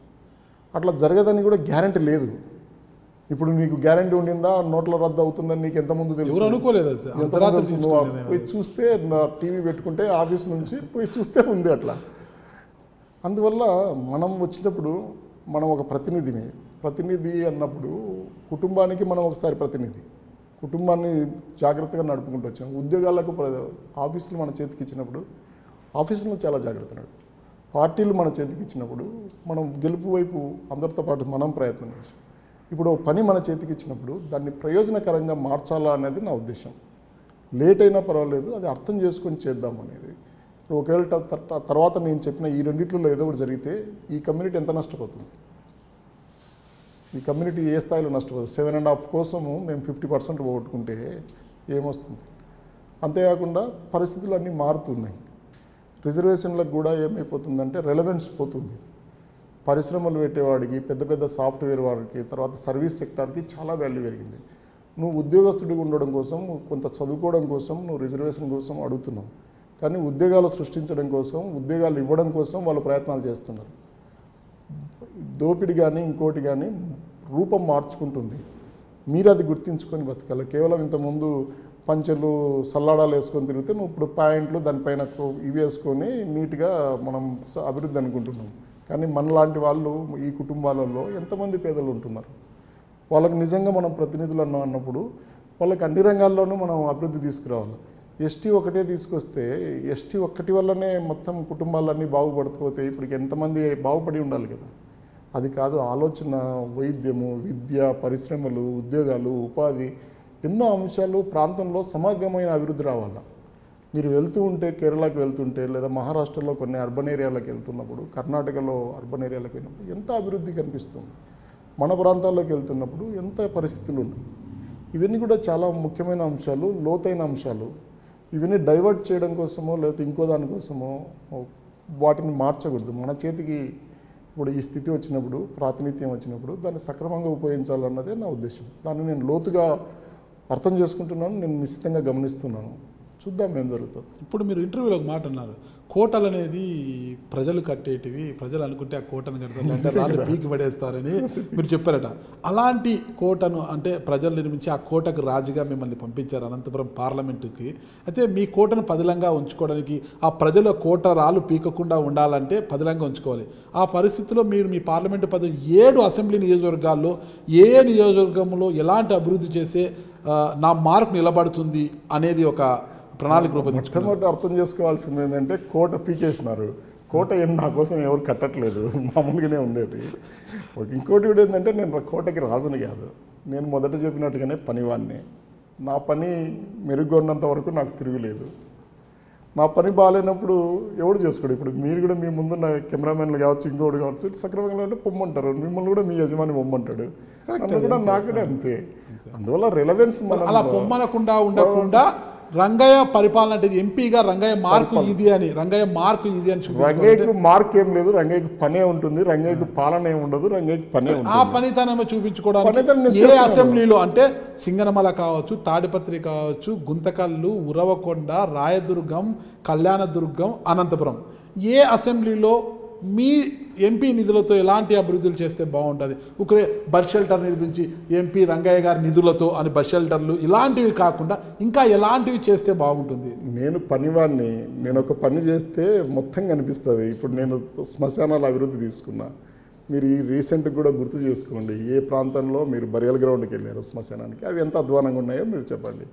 అట్లా జరగదని కూడా గ్యారెంటీ లేదు. ఇప్పుడు నీకు గ్యారెంటీ ఉండిందా నోట్ల రద్దు అవుతుందని నీకు ఎంతమంది తెలుసు? అనుకోలేదు. పోయి చూస్తే నా టీవీ పెట్టుకుంటే ఆఫీస్ నుంచి పోయి చూస్తే ఉంది అట్లా. అందువల్ల మనం వచ్చినప్పుడు మనం ఒక ప్రతినిధిని, ప్రతినిధి అన్నప్పుడు కుటుంబానికి మనం ఒకసారి ప్రతినిధి, కుటుంబాన్ని జాగ్రత్తగా నడుపుకుంటూ వచ్చాం. ఉద్యోగాలకు ఆఫీసులు మన చేతికి ఇచ్చినప్పుడు ఆఫీసులను చాలా జాగ్రత్త నడుపు, పార్టీలు మన చేతికి ఇచ్చినప్పుడు మనం గెలుపు వైపు అందరితో పాటు మనం ప్రయత్నం చేసాం. ఇప్పుడు పని మన చేతికి ఇచ్చినప్పుడు దాన్ని ప్రయోజనకరంగా మార్చాలా అనేది నా ఉద్దేశం. లేట్ అయినా పర్వాలేదు, అది అర్థం చేసుకొని చేద్దాం అనేది. ఇప్పుడు ఒకవేళ తర్వాత నేను చెప్పిన ఈ రెండిట్లో ఏదో ఒకటి జరిగితే ఈ కమ్యూనిటీ ఎంత నష్టపోతుంది, ఈ కమ్యూనిటీ ఏ స్థాయిలో నష్టపోతుంది? 7.5 కోసము మేము 50% పోగొట్టుకుంటే ఏమొస్తుంది? అంతేకాకుండా పరిస్థితులు అన్నీ మారుతున్నాయి. రిజర్వేషన్లకు కూడా ఏమైపోతుందంటే రెలవెన్స్ పోతుంది. పరిశ్రమలు పెట్టేవాడికి, పెద్ద పెద్ద సాఫ్ట్వేర్ వారికి, తర్వాత సర్వీస్ సెక్టార్కి చాలా వాల్యూ పెరిగింది. నువ్వు ఉద్యోగస్తుడిగా ఉండడం కోసం, కొంత చదువుకోవడం కోసం నువ్వు రిజర్వేషన్ కోసం అడుగుతున్నావు. కానీ ఉద్యోగాలు సృష్టించడం కోసం, ఉద్యోగాలు ఇవ్వడం కోసం వాళ్ళు ప్రయత్నాలు చేస్తున్నారు. దోపిడి కానీ ఇంకోటి కానీ రూపం మార్చుకుంటుంది. మీరు అది గుర్తించుకొని బతకాలి. కేవలం ఇంతకుముందు పంచెలు సల్లాడాలు వేసుకొని తిరిగితే నువ్వు ఇప్పుడు ప్యాంట్లు దానిపైన ఇవి వేసుకొని నీట్గా మనం అభివృద్ధి అనుకుంటున్నాం. కానీ మనలాంటి వాళ్ళు ఈ కుటుంబాలలో ఎంతమంది పేదలు ఉంటున్నారు? వాళ్ళకు నిజంగా మనం ప్రతినిధులు అన్నప్పుడు వాళ్ళకి అన్ని రంగాల్లోనూ మనం అభివృద్ధి తీసుకురావాలి. ఎస్టీ ఒకటే తీసుకొస్తే ఎస్టీ ఒక్కటి వల్లనే మొత్తం కుటుంబాలన్నీ బాగుపడుతుపోతే ఇప్పటికి ఎంతమంది బాగుపడి ఉండాలి కదా. అది కాదు. ఆలోచన, వైద్యము, విద్య, పరిశ్రమలు, ఉద్యోగాలు, ఉపాధి ఎన్నో అంశాలు ప్రాంతంలో సమగ్రమైన అభివృద్ధి రావాలి. మీరు వెళ్తూ ఉంటే కేరళకు వెళ్తుంటే లేదా మహారాష్ట్రలో కొన్ని అర్బన్ ఏరియాలకు వెళ్తున్నప్పుడు కర్ణాటకలో అర్బన్ ఏరియాలకు వెళ్ళినప్పుడు ఎంత అభివృద్ధి కనిపిస్తుంది, మన ప్రాంతాల్లోకి వెళ్తున్నప్పుడు ఎంత పరిస్థితులు ఉన్నాయి. ఇవన్నీ కూడా చాలా ముఖ్యమైన అంశాలు, లోతైన అంశాలు. ఇవన్నీ డైవర్ట్ చేయడం కోసమో లేకపోతే ఇంకో దానికోసమో వాటిని మార్చకూడదు. మన చేతికి ఇప్పుడు ఈ స్థితి వచ్చినప్పుడు, ప్రాతినిధ్యం వచ్చినప్పుడు దాన్ని సక్రమంగా ఉపయోగించాలన్నదే నా ఉద్దేశం. దాన్ని నేను లోతుగా అర్థం చేసుకుంటున్నాను, నేను నిశ్చితంగా గమనిస్తున్నాను. చూద్దాం ఏం జరుగుతుంది. ఇప్పుడు మీరు ఇంటర్వ్యూలో ఒక మాట అన్నారు, కోటలు అనేది ప్రజలు కట్టేటివి, ప్రజలు అనుకుంటే ఆ కోటను కడతారు, పీకి పడేస్తారని మీరు చెప్పారట. అలాంటి కోటను అంటే ప్రజలు నిర్మించి ఆ కోటకు రాజుగా మిమ్మల్ని పంపించారు అనంతపురం పార్లమెంటుకి. అయితే మీ కోటను పదిలంగా ఉంచుకోవడానికి, ఆ ప్రజల కోట రాళ్ళు పీకకుండా ఉండాలంటే పదిలంగా ఉంచుకోవాలి. ఆ పరిస్థితిలో మీరు మీ పార్లమెంటు పదవి 7 అసెంబ్లీ నియోజకవర్గాల్లో ఏ నియోజకవర్గంలో ఎలాంటి అభివృద్ధి చేసే నా మార్క్ నిలబడుతుంది అనేది ఒక ప్రణాళిక రూపొందించుకున్నారు. అర్థం చేసుకోవాల్సింది ఏంటంటే కోట పీకేస్తున్నారు, కోట ఏం నా కోసం ఎవరు కట్టట్లేదు, మామూలుగానే ఉండేది. ఇంకోటి కూడా ఏంటంటే నేను కోటకి రాజుని కాదు, నేను మొదట చెప్పినట్టుగానే పనివాడిని. నా పని మెరుగున్నంత వరకు నాకు తిరుగులేదు, నా పని బాగాలేనప్పుడు ఎవడు చేసుకోడు. ఇప్పుడు మీరు కూడా మీ ముందున్న కెమెరామెన్లు కావచ్చు, ఇంకోటి కావచ్చు, సక్రమంగా అంటే పొమ్మంటారు, మిమ్మల్ని కూడా మీ యజమాని పొమ్మంటాడు, నన్ను కూడా నాకుడే అంతే. అందువల్ల రెలవెన్స్ అలా పొమ్మనకుండా ఉండకుండా రంగయ్య పరిపాలన అంటే ఎంపీగా రంగయ్య మార్కు ఇది అని, రంగయ్య మార్కు ఇది అని. రంగయ్యకు మార్క్ ఏం లేదు, రంగయ్యకు పనే ఉంటుంది, రంగయ్యకు పాలన ఏమి ఉండదు, రంగయ్యకు పనే ఉంటుంది. ఆ పనితనమే చూపించుకోవడానికి ఏ అసెంబ్లీలో అంటే సింగనమల కావచ్చు, తాడిపత్రి కావచ్చు, గుంతకల్లు, ఉరవకొండ, రాయదుర్గం, కళ్యాణదుర్గం, అనంతపురం, ఏ అసెంబ్లీలో మీ ఎంపీ నిధులతో ఎలాంటి అభివృద్ధులు చేస్తే బాగుంటుంది? ఒకరే బస్ షెల్టర్ నిర్మించి ఎంపీ రంగయ్య గారి నిధులతో అని బస్ షెల్టర్లు ఇలాంటివి కాకుండా ఇంకా ఎలాంటివి చేస్తే బాగుంటుంది? నేను పనివాడిని, నేను ఒక పని చేస్తే మొత్తం కనిపిస్తుంది. ఇప్పుడు నేను శ్మశానాల అభివృద్ధి తీసుకున్నా, మీరు ఈ రీసెంట్గా కూడా గుర్తు చేసుకోండి, ఏ ప్రాంతంలో మీరు బరియల్ గ్రౌండ్కి వెళ్ళారు శ్మశానానికి, అవి ఎంత అధ్వానంగా ఉన్నాయో మీరు చెప్పండి.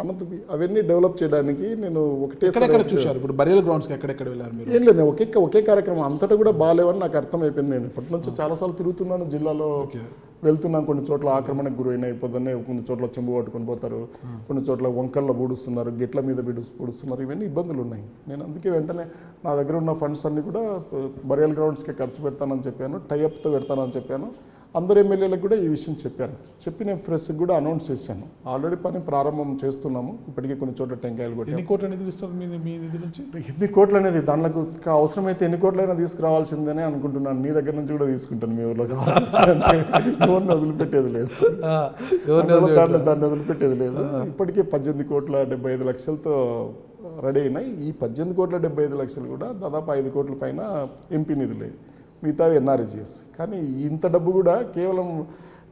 అనంతపురం అవన్నీ డెవలప్ చేయడానికి నేను ఒకటే చూశాను. ఇప్పుడు బరియల్ గ్రౌండ్స్కి ఎక్కడెక్కడ వెళ్ళారు మీరు? ఏం లేదు, ఒకే కార్యక్రమం అంతటా కూడా బాగాలేవని నాకు అర్థమైపోయింది. నేను ఇప్పటి నుంచి చాలాసార్లు తిరుగుతున్నాను, జిల్లాలో వెళ్తున్నాను. కొన్ని చోట్ల ఆక్రమణకు గురైనాయి, పొద్దున్నే కొన్ని చోట్ల చెంబు పట్టుకొని పోతారు, కొన్ని చోట్ల వంకల్లో పూడుస్తున్నారు, గెట్ల మీద పూడుస్తున్నారు, ఇవన్నీ ఇబ్బందులు ఉన్నాయి. నేను అందుకే వెంటనే నా దగ్గర ఉన్న ఫండ్స్ అన్నీ కూడా బరియల్ గ్రౌండ్స్కి ఖర్చు పెడతానని చెప్పాను, టైఅప్తో పెడతానని చెప్పాను. అందరు ఎమ్మెల్యేలకు కూడా ఈ విషయం చెప్పాను, చెప్పి నేను ఫ్రెష్కి కూడా అనౌన్స్ చేశాను. ఆల్రెడీ పని ప్రారంభం చేస్తున్నాము, ఇప్పటికీ కొన్ని చోట్ల టెంకాయలు కూడా. ఎన్ని కోట్లు అనేది ఇస్తారు మీ నిధి నుంచి? ఎన్ని కోట్లు అనేది దాంట్లో అవసరమైతే ఎన్ని కోట్లైనా తీసుకురావాల్సిందనే అనుకుంటున్నాను. నీ దగ్గర నుంచి కూడా తీసుకుంటాను, మీ ఊళ్ళో ఎవరిని వదిలిపెట్టేది లేదు, దాన్ని వదిలిపెట్టేది లేదు. ఇప్పటికీ 18,75,00,000తో రెడీ అయినాయి. ఈ 18,75,00,000 కూడా దాదాపు 5 కోట్ల పైన ఎంపీ నిధులే, మిగతావి ఎన్ఆర్జీఎస్. కానీ ఇంత డబ్బు కూడా కేవలం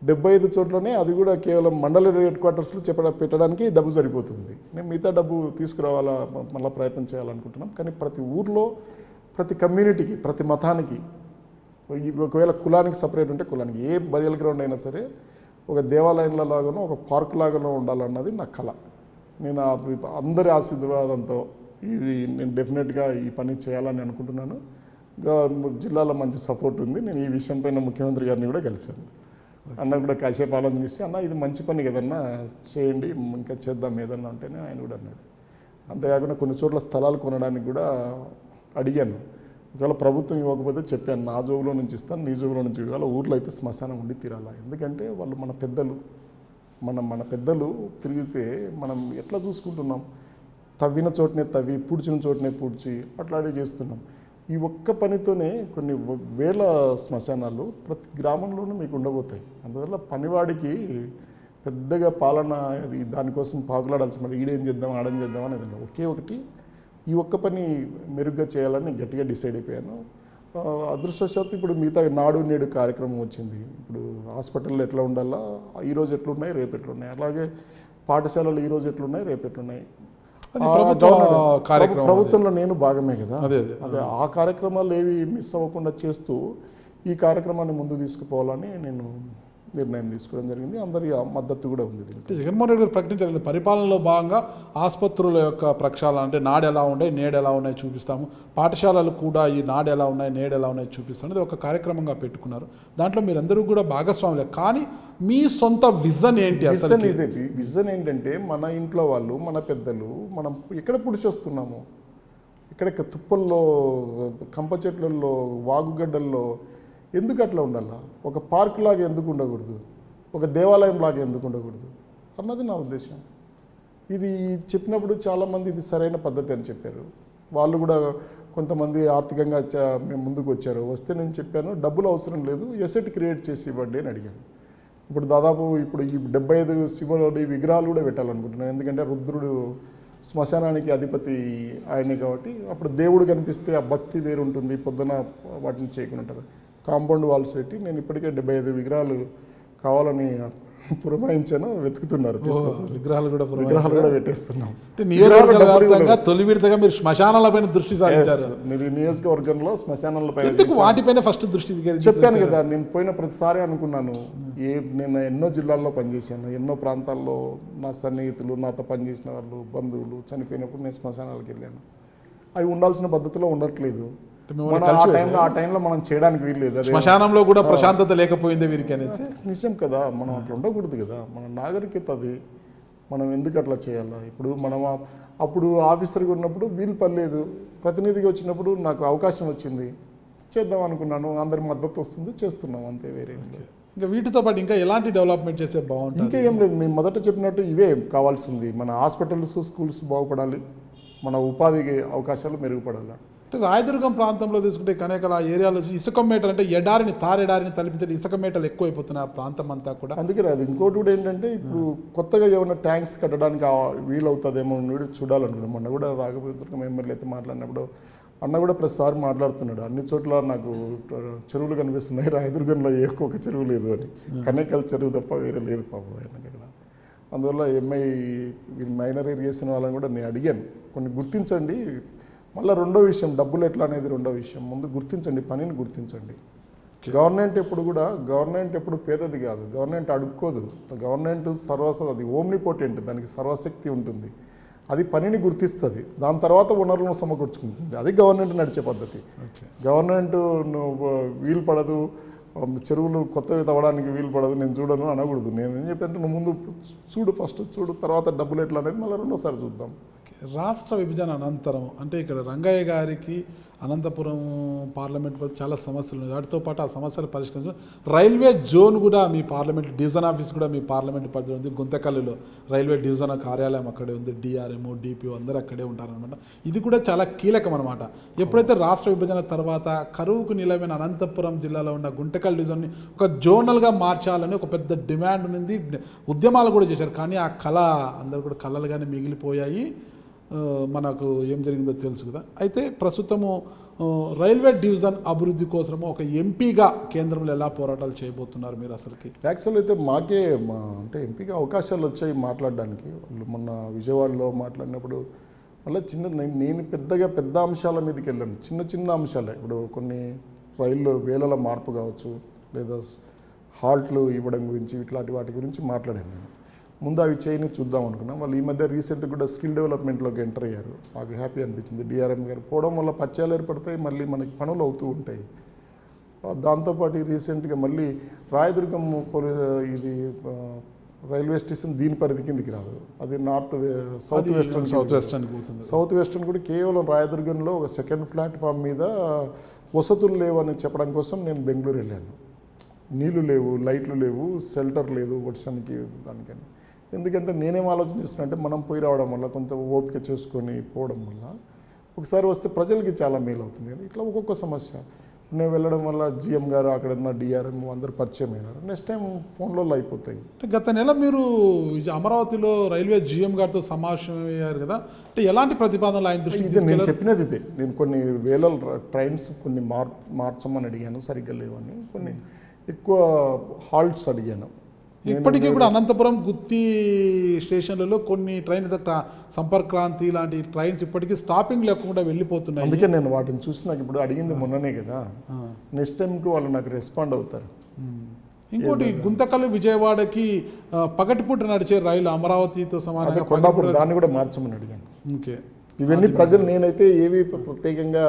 75 చోట్లనే, అది కూడా కేవలం మండల హెడ్ క్వార్టర్స్లో పెట్టడానికి డబ్బు సరిపోతుంది. నేను మిగతా డబ్బు తీసుకురావాలా, మళ్ళీ ప్రయత్నం చేయాలనుకుంటున్నాం. కానీ ప్రతి ఊర్లో, ప్రతి కమ్యూనిటీకి, ప్రతి మతానికి, ఒకవేళ కులానికి సపరేట్ ఉంటే కులానికి, ఏ బరియల్ గ్రౌండ్ అయినా సరే ఒక దేవాలయంలో లాగానో ఒక పార్కు లాగానో ఉండాలన్నది నా కళ. నేను అందరి ఆశీర్వాదంతో ఇది నేను డెఫినెట్గా ఈ పని చేయాలని అనుకుంటున్నాను. జిల్లాలో మంచి సపోర్ట్ ఉంది. నేను ఈ విషయంపైన ముఖ్యమంత్రి గారిని కూడా కలిశాను. అన్న కూడా కాసేపు ఆలోచన చేసి, అన్న ఇది మంచి పని కదన్నా, చేయండి, ఇంకా చేద్దాం ఏదన్నా ఉంటేనే ఆయన కూడా అన్నాడు. అంతేకాకుండా కొన్ని చోట్ల స్థలాలు కొనడానికి కూడా అడిగాను. ఒకవేళ ప్రభుత్వం ఇవ్వకపోతే చెప్పాను, నా జోబులో నుంచి ఇస్తాను, నీ జోబులో నుంచి ఇవ్వాలి, ఊర్లో అయితే శ్మశానం ఉండి తీరాలా. ఎందుకంటే వాళ్ళు మన పెద్దలు, మన పెద్దలు తిరిగితే మనం ఎట్లా చూసుకుంటున్నాం, తవ్విన చోటనే తవ్వి, పూడ్చిన చోటనే పూడ్చి అట్లాంటివి చేస్తున్నాం. ఈ ఒక్క పనితోనే కొన్ని వేల శ్మశానాలు ప్రతి గ్రామంలోనూ మీకు ఉండబోతాయి. అందువల్ల పనివాడికి పెద్దగా పాలన దానికోసం పాకులాడాల్సిన ఈడేం చేద్దాం ఆడేం చేద్దాం అనేది ఒకే ఒకటి, ఈ ఒక్క పని మెరుగ్గా చేయాలని గట్టిగా డిసైడ్ అయిపోయాను. అదృష్టవశాత్తు ఇప్పుడు మిగతా నాడు నేడు కార్యక్రమం వచ్చింది. ఇప్పుడు హాస్పిటల్లో ఎట్లా ఉండాలా, ఈరోజు ఎట్లున్నాయి, రేపు ఎట్లున్నాయి, అలాగే పాఠశాలలు ఈరోజు ఎట్లున్నాయి, రేపు ఎట్లున్నాయి, ప్రభుత్వంలో నేను భాగమే కదా. అదే ఆ కార్యక్రమాలు ఏవి మిస్ అవ్వకుండా చేస్తూ ఈ కార్యక్రమాన్ని ముందు తీసుకుపోవాలని నేను నిర్ణయం తీసుకోవడం జరిగింది. అందరి మద్దతు కూడా ఉంది. జగన్మోహన్ రెడ్డి ప్రకటించారు పరిపాలనలో భాగంగా ఆసుపత్రుల యొక్క ప్రక్షాళన అంటే నాడు ఎలా ఉన్నాయి నేడు ఎలా ఉన్నాయి చూపిస్తాము, పాఠశాలలు కూడా ఈ నాడు ఎలా ఉన్నాయి నేడు ఎలా ఉన్నాయి చూపిస్తాం ఇది ఒక కార్యక్రమంగా పెట్టుకున్నారు. దాంట్లో మీరందరూ కూడా భాగస్వాములే, కానీ మీ సొంత విజన్ ఏంటి? విజన్ ఏంటంటే మన ఇంట్లో వాళ్ళు మన పెద్దలు మనం ఎక్కడ పుడిచొస్తున్నాము, ఎక్కడ తుప్పల్లో కంప చెట్లలో వాగుగడ్డల్లో ఎందుకు అట్లా ఉండాలా, ఒక పార్క్ లాగా ఎందుకు ఉండకూడదు, ఒక దేవాలయం లాగా ఎందుకు ఉండకూడదు అన్నది నా ఉద్దేశం. ఇది చెప్పినప్పుడు చాలామంది ఇది సరైన పద్ధతి అని చెప్పారు. వాళ్ళు కూడా కొంతమంది ఆర్థికంగా మేము ముందుకు వచ్చారు. వస్తే నేను చెప్పాను డబ్బులు అవసరం లేదు, ఎసెట్ క్రియేట్ చేసి ఇవ్వండి అని అడిగాను. ఇప్పుడు దాదాపు ఇప్పుడు ఈ 75 శివుడి విగ్రహాలు కూడా పెట్టాలనుకుంటున్నాను. ఎందుకంటే రుద్రుడు శ్మశానానికి అధిపతి ఆయనే కాబట్టి అప్పుడు దేవుడు కనిపిస్తే ఆ భక్తి వేరుంటుంది, పొద్దున వాటిని చేయకుండా ఉంటారు. కాంపౌండ్ వాల్స్ పెట్టి నేను ఇప్పటికే 75 విగ్రహాలు కావాలని పురమాయించాను, వెతుకుతున్నారు విగ్రహాలు కూడా పెట్టేస్తున్నాం. తొలి విడతగా మీరు శ్మశానాలపైన దృష్టి సారించారు. మీరు నియోజకవర్గంలో శ్మశానాలపైన వాటిపైన ఫస్ట్ దృష్టి చెప్పాను కదా. నేను పోయిన ప్రతిసారి అనుకున్నాను నేను ఎన్నో జిల్లాల్లో పనిచేశాను, ఎన్నో ప్రాంతాల్లో నా సన్నిహితులు నాతో పనిచేసిన వాళ్ళు బంధువులు చనిపోయినప్పుడు నేను శ్మశానాలకు వెళ్ళాను. అవి ఉండాల్సిన పద్ధతిలో ఉండట్లేదు. ఆ టైంలో మనం చేయడానికి వీల్లేదు. శ్మశానంలో కూడా ప్రశాంతత లేకపోయింది వీరికి అనేసి నిజం కదా, మనం అట్లా ఉండకూడదు కదా, మన నాగరికత అది. మనం ఎందుకు అట్లా చేయాలా? ఇప్పుడు మనం అప్పుడు ఆఫీసర్గా ఉన్నప్పుడు వీలు పర్లేదు, ప్రతినిధిగా వచ్చినప్పుడు నాకు అవకాశం వచ్చింది చేద్దాం అనుకున్నాను, అందరి మద్దతు వస్తుంది చేస్తున్నాం అంతే. వేరే ఇంకా వీటితో పాటు ఇంకా ఎలాంటి డెవలప్మెంట్ చేస్తే బాగుంటుంది? ఇంకా ఏం లేదు, మేము మొదట చెప్పినట్టు ఇవే కావాల్సింది. మన హాస్పిటల్స్ స్కూల్స్ బాగుపడాలి, మన ఉపాధి అవకాశాలు మెరుగుపడాలి. అంటే రాయదుర్గం ప్రాంతంలో తీసుకుంటే కనేకల ఏరియాలో ఇసుక మేటలు అంటే ఎడారిని తారెడారిని తలిపించే ఇసుక మేటలు ఎక్కువైపోతున్నాయి ఆ ప్రాంతం అంతా కూడా. అందుకే రాదు. ఇంకోటి కూడా ఏంటంటే ఇప్పుడు కొత్తగా ఏమైనా ట్యాంక్స్ కట్టడానికి వీలవుతుందేమో చూడాలనుకున్నాం. మొన్న కూడా రాఘదుర్గం ఎమ్మెల్యే అయితే మాట్లాడినప్పుడు అన్న కూడా ప్రతిసారి మాట్లాడుతున్నాడు, అన్ని చోట్ల నాకు చెరువులు కనిపిస్తున్నాయి, రాయదుర్గంలో ఏ ఒక్క చెరువు లేదు అని. కనేకల చెరువు తప్ప వేరే లేదు పాపం ఇక్కడ. అందువల్ల మైనర్ ఇరిగేషన్ వాళ్ళని కూడా నేను అడిగాను కొన్ని గుర్తించండి. మళ్ళీ రెండో విషయం డబ్బులు ఎట్లా అనేది రెండో విషయం, ముందు గుర్తించండి పనిని గుర్తించండి. గవర్నమెంట్ ఎప్పుడు పేదది కాదు, గవర్నమెంట్ అడుక్కోదు, గవర్నమెంట్ అది ఓమ్నిపోటెంట్, దానికి సర్వశక్తి ఉంటుంది. అది పనిని గుర్తిస్తుంది, దాని తర్వాత వనరులను సమకూర్చుకుంటుంది. అది గవర్నమెంట్ నడిచే పద్ధతి. గవర్నమెంట్ వీలు పడదు చెరువులు కొత్తవి తవ్వడానికి వీలు పడదు నేను చూడను అనకూడదు. నేను ఏం చెప్పాను నువ్వు ముందు చూడు, ఫస్ట్ చూడు, తర్వాత డబ్బులు ఎట్లా అనేది మళ్ళీ రెండోసారి చూద్దాం. రాష్ట్ర విభజన అనంతరం అంటే ఇక్కడ రంగయ్య గారికి అనంతపురం పార్లమెంట్ చాలా సమస్యలు ఉన్నాయి, వాటితో పాటు ఆ సమస్యలు పరిష్కరించడం రైల్వే జోన్ కూడా మీ పార్లమెంట్ డివిజన్ ఆఫీస్ కూడా మీ పార్లమెంట్ పరిధిలో ఉంది. గుంతకల్లులో రైల్వే డివిజన్ కార్యాలయం అక్కడే ఉంది, డిఆర్ఎం డిపిఓ అందరూ అక్కడే ఉంటారనమాట. ఇది కూడా చాలా కీలకం అనమాట. ఎప్పుడైతే రాష్ట్ర విభజన తర్వాత కరువుకు నిలవైన అనంతపురం జిల్లాలో ఉన్న గుంతకల్ డివిజన్ని ఒక జోనల్గా మార్చాలని ఒక పెద్ద డిమాండ్ ఉంది, ఉద్యమాలు కూడా చేశారు. కానీ ఆ కళ అందరూ కూడా కళలుగానే మిగిలిపోయాయి. మనకు ఏం జరిగిందో తెలుసు కదా. అయితే ప్రస్తుతము రైల్వే డివిజన్ అభివృద్ధి కోసము ఒక ఎంపీగా కేంద్రంలో ఎలా పోరాటాలు చేయబోతున్నారు మీరు అసలుకి? యాక్చువల్ అయితే మాకే అంటే ఎంపీగా అవకాశాలు వచ్చాయి మాట్లాడడానికి. వాళ్ళు మొన్న విజయవాడలో మాట్లాడినప్పుడు మళ్ళీ నేను పెద్దగా పెద్ద అంశాల మీదకి వెళ్ళాను, చిన్న చిన్న అంశాలే. ఇప్పుడు కొన్ని రైళ్ళు వేలల మార్పు కావచ్చు, లేదా హాల్ట్లు ఇవ్వడం గురించి ఇట్లాంటి వాటి గురించి మాట్లాడాను నేను. ముందు అవి చేయని చూద్దాం అనుకున్నాం. వాళ్ళు ఈ మధ్య రీసెంట్గా కూడా స్కిల్ డెవలప్మెంట్లోకి ఎంటర్ అయ్యారు, నాకు హ్యాపీ అనిపించింది. డిఆర్ఎం గారు పోవడం వల్ల పరిచయాలు ఏర్పడతాయి, మళ్ళీ మనకి పనులు అవుతూ ఉంటాయి. దాంతోపాటు రీసెంట్గా మళ్ళీ రాయదుర్గం ఇది రైల్వే స్టేషన్ దీని పరిధి కిందికి రాదు, అది సౌత్ వెస్టర్న్ కూడా కేవలం రాయదుర్గంలో ఒక సెకండ్ ప్లాట్ఫామ్ మీద వసతులు లేవని చెప్పడం కోసం నేను బెంగళూరు వెళ్ళాను. నీళ్లు లేవు, లైట్లు లేవు, షెల్టర్ లేదు వర్షానికి దానికని. ఎందుకంటే నేనేం ఆలోచన చేస్తున్నా అంటే మనం పోయి రావడం వల్ల కొంత ఓపిక చేసుకొని పోవడం వల్ల ఒకసారి వస్తే ప్రజలకి చాలా మేలు అవుతుంది కదా. ఇట్లా ఒక్కొక్క సమస్య నేను వెళ్ళడం వల్ల జిఎం గారు అక్కడ ఉన్న డిఆర్ఎం అందరు పరిచయం అయినారు, నెక్స్ట్ టైం ఫోన్లో అయిపోతాయి. అంటే గత నెల మీరు అమరావతిలో రైల్వే జిఎం గారితో సమావేశమయ్యారు కదా, అంటే ఎలాంటి ప్రతిపాదనలు ఆయన దృష్టికి? నేను చెప్పినది ఇదే, నేను కొన్ని వేల ట్రైన్స్ కొన్ని మార్చమని అడిగాను, సరిగ్గా లేవని. కొన్ని ఎక్కువ హాల్ట్స్ అడిగాను. ఇప్పటికీ కూడా అనంతపురం గుత్తి స్టేషన్లలో కొన్ని ట్రైన్ సంపర్క్రాంతి లాంటి ట్రైన్స్ ఇప్పటికీ స్టాపింగ్ లేకుండా వెళ్ళిపోతున్నాయి. అందుకే నేను వాటిని చూసి నాకు ఇప్పుడు అడిగింది మొన్ననే కదా, నెక్స్ట్ టైంకి వాళ్ళు నాకు రెస్పాండ్ అవుతారు. ఇంకోటి గుంతకల్ విజయవాడకి పగటిపూట నడిచే రైలు అమరావతితో సమానంగా కొండాపూర్ దాన్ని కూడా మార్చమని అడిగాను. ఓకే, ఇవన్నీ ప్రజలు నేనైతే ఏవి ప్రత్యేకంగా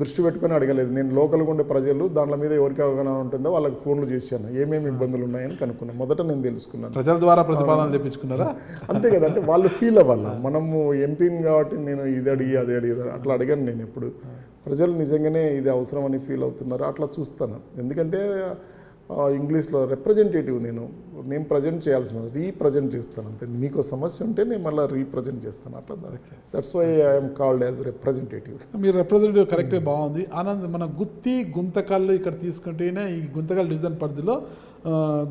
దృష్టి పెట్టుకొని అడగలేదు. నేను లోకల్గా ఉండే ప్రజలు దాంట్లో మీద ఎవరికి అవగాహన ఉంటుందో వాళ్ళకి ఫోన్లు చేశాను, ఏమేమి ఇబ్బందులు ఉన్నాయని కనుక్కున్నాను. మొదట నేను తెలుసుకున్నాను ప్రజల ద్వారా ప్రతిపాదన తెప్పించుకున్నారా, అంతే కదా. అంటే వాళ్ళు ఫీల్ అవ్వాలి, మనము ఎంపీని కాబట్టి నేను ఇది అడిగి అది అడిగి అట్లా అడిగాను. నేను ఎప్పుడు ప్రజలు నిజంగానే ఇది అవసరం అని ఫీల్ అవుతున్నారు అట్లా చూస్తాను. ఎందుకంటే ఇంగ్లీష్లో రిప్రజెంటేటివ్ నేను ప్రజెంట్ చేయాల్సిన రీప్రజెంట్ చేస్తాను అంతే. మీకు సమస్య ఉంటే నేను మళ్ళీ రీప్రజెంట్ చేస్తాను అట్లా. That's why I'm called as representative. మీరు రిప్రజెంటేటివ్ కరెక్టే, బాగుంది. ఆనంద్, మన గుత్తి గుంతకల్లు ఇక్కడ తీసుకుంటేనే ఈ గుంతకల్ డివిజన్ పరిధిలో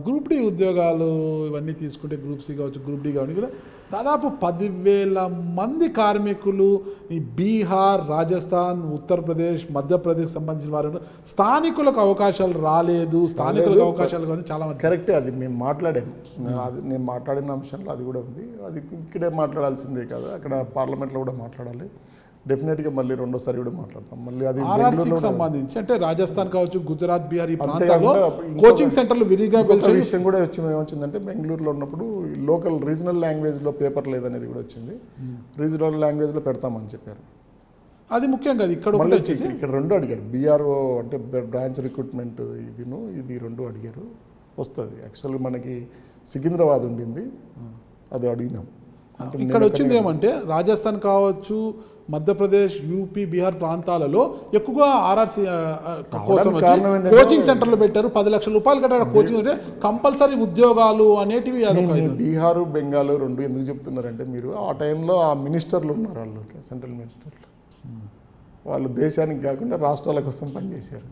గ్రూప్ డి ఉద్యోగాలు ఇవన్నీ తీసుకుంటే గ్రూప్ సి కావచ్చు, గ్రూప్ డి కావచ్చు, కూడా దాదాపు 10,000 మంది కార్మికులు ఈ బీహార్, రాజస్థాన్, ఉత్తరప్రదేశ్, మధ్యప్రదేశ్ సంబంధించిన వారు. స్థానికులకు అవకాశాలు రాలేదు, స్థానికులకు అవకాశాలు కానీ చాలా కరెక్టే. అది మేము మాట్లాడాము, అది నేను మాట్లాడిన అంశంలో అది కూడా ఉంది. అది ఇక్కడే మాట్లాడాల్సిందే కదా, అక్కడ పార్లమెంట్లో కూడా మాట్లాడాలి. డెఫినెట్గా మళ్ళీ రెండోసారి కూడా మాట్లాడతాం. మళ్ళీ అది ఆర్ఆర్సీకి సంబంధించి అంటే రాజస్థాన్ కావచ్చు, గుజరాత్, బీహార్ ఈ ప్రాంతాల్లో కోచింగ్ సెంటర్లు విరిగా వెళ్ళే విషయం కూడా వచ్చింది. ఏమొచ్చిందంటే బెంగళూరులో ఉన్నప్పుడు లోకల్ రీజనల్ లాంగ్వేజ్లో పేపర్ లేదనేది కూడా వచ్చింది. రీజనల్ లాంగ్వేజ్లో పెడతామని చెప్పారు, అది ముఖ్యంగా ఇక్కడ ఇక్కడ రెండు అడిగారు. బీఆర్ఓ అంటే బ్రాంచ్ రిక్రూట్మెంట్ ఇది రెండు అడిగారు, వస్తుంది. యాక్చువల్గా మనకి సికింద్రాబాద్ ఉండింది, అది అడిగినాం. ఇక్కడ వచ్చింది ఏమంటే రాజస్థాన్ కావచ్చు, మధ్యప్రదేశ్, యూపీ, బీహార్ ప్రాంతాలలో ఎక్కువగా ఆర్ఆర్సీ కోసం కోచింగ్ సెంటర్లు పెట్టారు. 10 లక్షల రూపాయలు కట్టారు కోచింగ్ అంటే కంపల్సరీ ఉద్యోగాలు అనేటివి. బీహారు, బెంగాల్ రెండు ఎందుకు చెప్తున్నారంటే మీరు ఆ టైంలో ఆ మినిస్టర్లు ఉన్నారు వాళ్ళు, సెంట్రల్ మినిస్టర్లు. వాళ్ళు దేశానికి కాకుండా రాష్ట్రాల కోసం పనిచేశారు.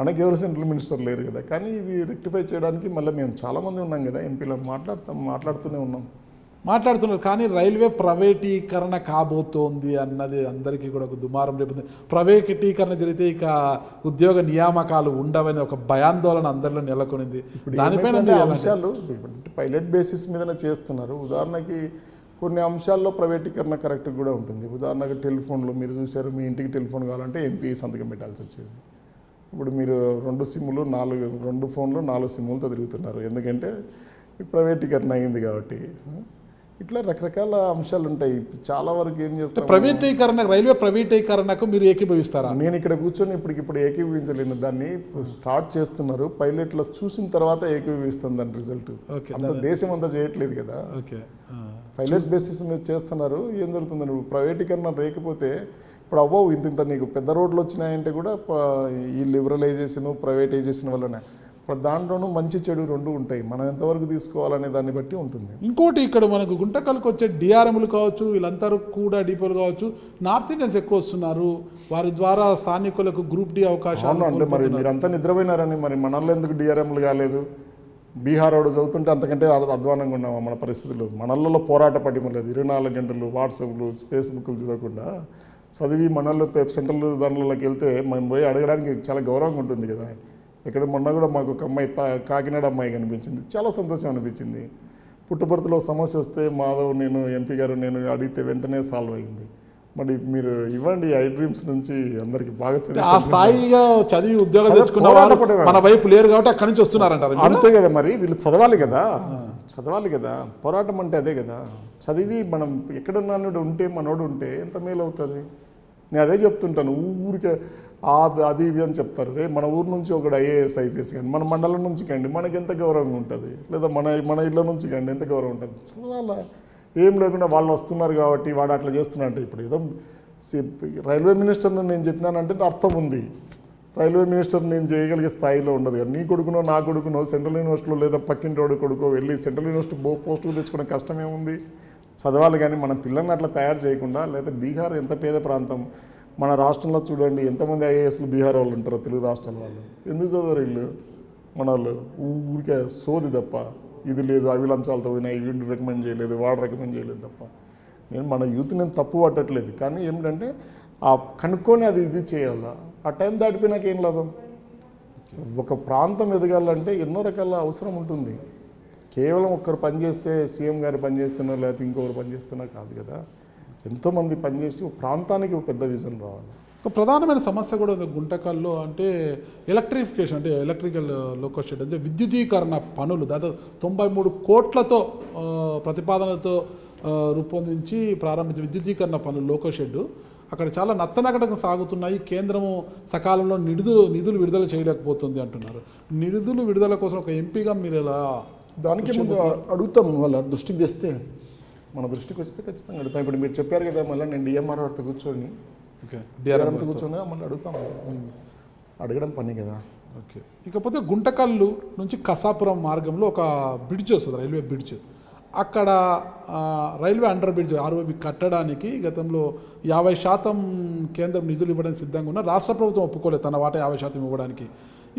మనకెవరు సెంట్రల్ మినిస్టర్ లేరు కదా. కానీ ఇది రెక్టిఫై చేయడానికి మళ్ళీ మేము చాలామంది ఉన్నాం కదా ఎంపీలో, మాట్లాడుతున్నారు. కానీ రైల్వే ప్రైవేటీకరణ కాబోతోంది అన్నది అందరికీ కూడా ఒక దుమారం రేపుతుంది. ప్రైవేటీకరణ జరిగితే ఇక ఉద్యోగ నియామకాలు ఉండవని ఒక భయాందోళన అందరిలో నెలకొనింది. దానిపైన అంశాలు పైలట్ బేసిస్ మీదనే చేస్తున్నారు. ఉదాహరణకి కొన్ని అంశాల్లో ప్రైవేటీకరణ కరెక్ట్ కూడా ఉంటుంది. ఉదాహరణకు టెలిఫోన్లో మీరు చూశారు, మీ ఇంటికి టెలిఫోన్ కావాలంటే ఎంపీ సంతకం పెట్టాల్సి వచ్చేది. ఇప్పుడు మీరు రెండు ఫోన్లు నాలుగు సిమ్ములతో తిరుగుతున్నారు, ఎందుకంటే ప్రైవేటీకరణ అయింది కాబట్టి. ఇట్లా రకరకాల అంశాలు ఉంటాయి. చాలా వరకు ఏం చేస్తారు, ప్రైవేటీకరణ, రైల్వే ప్రైవేటీకరణకు మీరు ఏకీభవిస్తారా? నేను ఇక్కడ కూర్చొని ఇప్పుడు ఏకీభవించలేను. దాన్ని స్టార్ట్ చేస్తున్నారు, పైలట్లో చూసిన తర్వాత ఏకీభవిస్తాను దాని రిజల్ట్. అంత దేశం అంతా చేయట్లేదు కదా. ఓకే, పైలట్ బేసిస్ మీద చేస్తున్నారు. ఏం జరుగుతుంది ఇప్పుడు ప్రైవేటీకరణ లేకపోతే ఇప్పుడు అవ్వవు ఇంత నీకు పెద్ద రోడ్లు వచ్చినాయంటే కూడా ఈ లిబరలైజేషన్, ప్రైవేటైజేషన్ వల్లనే. దాంట్లోనూ మంచి చెడు రెండు ఉంటాయి, మనం ఎంతవరకు తీసుకోవాలనే దాన్ని బట్టి ఉంటుంది. ఇంకోటి ఇక్కడ మనకు గుంటకల్కి వచ్చే డిఆర్ఎంలు కావచ్చు, వీళ్ళందరూ కూడా డిపోలు కావచ్చు, నార్త్ ఇండియన్స్ ఎక్కువ వస్తున్నారు. వారి ద్వారా స్థానికులకు గ్రూప్ డి అవకాశాలు అంటే మరి మీరంతా నిద్రపోయినారని మరి మనల్లో ఎందుకు డిఆర్ఎంలు కాలేదు? బీహార్ వాడు చదువుతుంటే అంతకంటే అధ్వానంగా ఉన్నామా మన పరిస్థితులు? మనల్లో పోరాట పడిమ లేదు. 24 గంటలు వాట్సాప్లు, ఫేస్బుక్లు చూడకుండా చదివి మనల్లో సెంట్రల్ దానిలోకి వెళ్తే మనం పోయి అడగడానికి చాలా గౌరవంగా ఉంటుంది కదా. ఇక్కడ మొన్న కూడా మాకు ఒక అమ్మాయి, కాకినాడ అమ్మాయి కనిపించింది, చాలా సంతోషం అనిపించింది. పుట్టుపర్తిలో సమస్య వస్తే మాధవ్, నేను ఎంపీ గారు నేను అడిగితే వెంటనే సాల్వ్ అయింది. మరి మీరు ఇవ్వండి ఐ డ్రీమ్స్ నుంచి అందరికి బాగా చదివి ఉద్యోగం మన వైపు లేరు కాబట్టి అక్కడి నుంచి వస్తున్నారంటారు, అంతే కదా. మరి వీళ్ళు చదవాలి కదా, పోరాటం అంటే అదే కదా. చదివి మనం ఎక్కడున్నా ఉంటే మనోడు ఉంటే ఎంత మేలు అవుతుంది. నేను అదే చెప్తుంటాను, ఊరికే అది ఇది అని చెప్తారు. రే మన ఊరు నుంచి ఒకడు ఐఏఎస్, ఐపీఎస్ కానీ, మన మండలం నుంచి కండి మనకి ఎంత గౌరవంగా ఉంటుంది, లేదా మన ఇళ్ళ నుంచి కండి ఎంత గౌరవం ఉంటుంది. చదవాలా, ఏం లేకుండా వాళ్ళు వస్తున్నారు కాబట్టి వాడు అట్లా చేస్తున్నాడంటే. ఇప్పుడు ఏదో రైల్వే మినిస్టర్ని నేను చెప్పినానంటే అర్థం ఉంది. రైల్వే మినిస్టర్ నేను చేయగలిగే స్థాయిలో ఉండదు కానీ నీ కొడుకునో నా కొడుకునో సెంట్రల్ యూనివర్సిటీలో లేదా పక్కింటోడు కొడుకో వెళ్ళి సెంట్రల్ యూనివర్సిటీ పోస్టులు తెచ్చుకోవడం కష్టం ఏముంది? చదవాలి కానీ మన పిల్లల్ని అట్లా తయారు చేయకుండా. లేదా బీహార్ ఎంత పేద ప్రాంతం, మన రాష్ట్రంలో చూడండి ఎంతమంది ఐఏఎస్లు బీహార్ వాళ్ళు ఉంటారో, తెలుగు రాష్ట్రాల వాళ్ళు. ఎందుకు చదవరు వీళ్ళు? మన వాళ్ళు ఊరికే సోది తప్ప, ఇది లేదు అవి లంచాలతో పోయినాయి, వీళ్ళు రికమెండ్ చేయలేదు, వాడు రికమెండ్ చేయలేదు తప్ప. నేను మన యూత్ నేను తప్పు పట్టట్లేదు, కానీ ఏమిటంటే ఆ కనుక్కొని అది ఇది చేయాలా. ఆ టైం దాటిపోయినాక ఏం లాభం? ఒక ప్రాంతం ఎదగాలంటే ఎన్నో రకాల అవసరం ఉంటుంది. కేవలం ఒక్కరు పనిచేస్తే, సీఎం గారు పనిచేస్తున్నా లేకపోతే ఇంకొకరు పనిచేస్తున్నా కాదు కదా. ఎంతోమంది పనిచేసి ప్రాంతానికి ఒక పెద్ద విజన్ రావాలి. ప్రధానమైన సమస్య కూడా గుంటకల్లో అంటే ఎలక్ట్రిఫికేషన్ అంటే ఎలక్ట్రికల్ లోకల్ షెడ్ అంటే విద్యుదీకరణ పనులు దాదాపు 93 కోట్లతో ప్రతిపాదనతో రూపొందించి ప్రారంభించిన విద్యుదీకరణ పనులు లోకల్ షెడ్ అక్కడ చాలా నత్తనకటకు సాగుతున్నాయి కేంద్రము సకాలంలో నిధులు విడుదల చేయలేకపోతుంది అంటున్నారు నిధులు విడుదల కోసం ఒక ఎంపీగా మీరు ఎలా దానికి ముందు అడుగుతాం వాళ్ళ దృష్టికి తెస్తే మన దృష్టికి వస్తే ఖచ్చితంగా అడుగుతాం ఇప్పుడు మీరు చెప్పారు కదా మళ్ళీ నేను డిఎంఆర్ వారితో కూర్చొని ఓకే డిఆర్ఎంతో కూర్చొని మళ్ళీ అడుగుతాం అడగడం పని కదా ఓకే ఇకపోతే గుంటకల్లు నుంచి కసాపురం మార్గంలో ఒక బ్రిడ్జ్ వస్తుంది రైల్వే బ్రిడ్జ్ అక్కడ రైల్వే అండర్ బ్రిడ్జ్ ఆర్ఓబి కట్టడానికి గతంలో 50% కేంద్రం నిధులు ఇవ్వడానికి సిద్ధంగా ఉన్న రాష్ట్ర ప్రభుత్వం ఒప్పుకోలేదు తన వాటా 50% ఇవ్వడానికి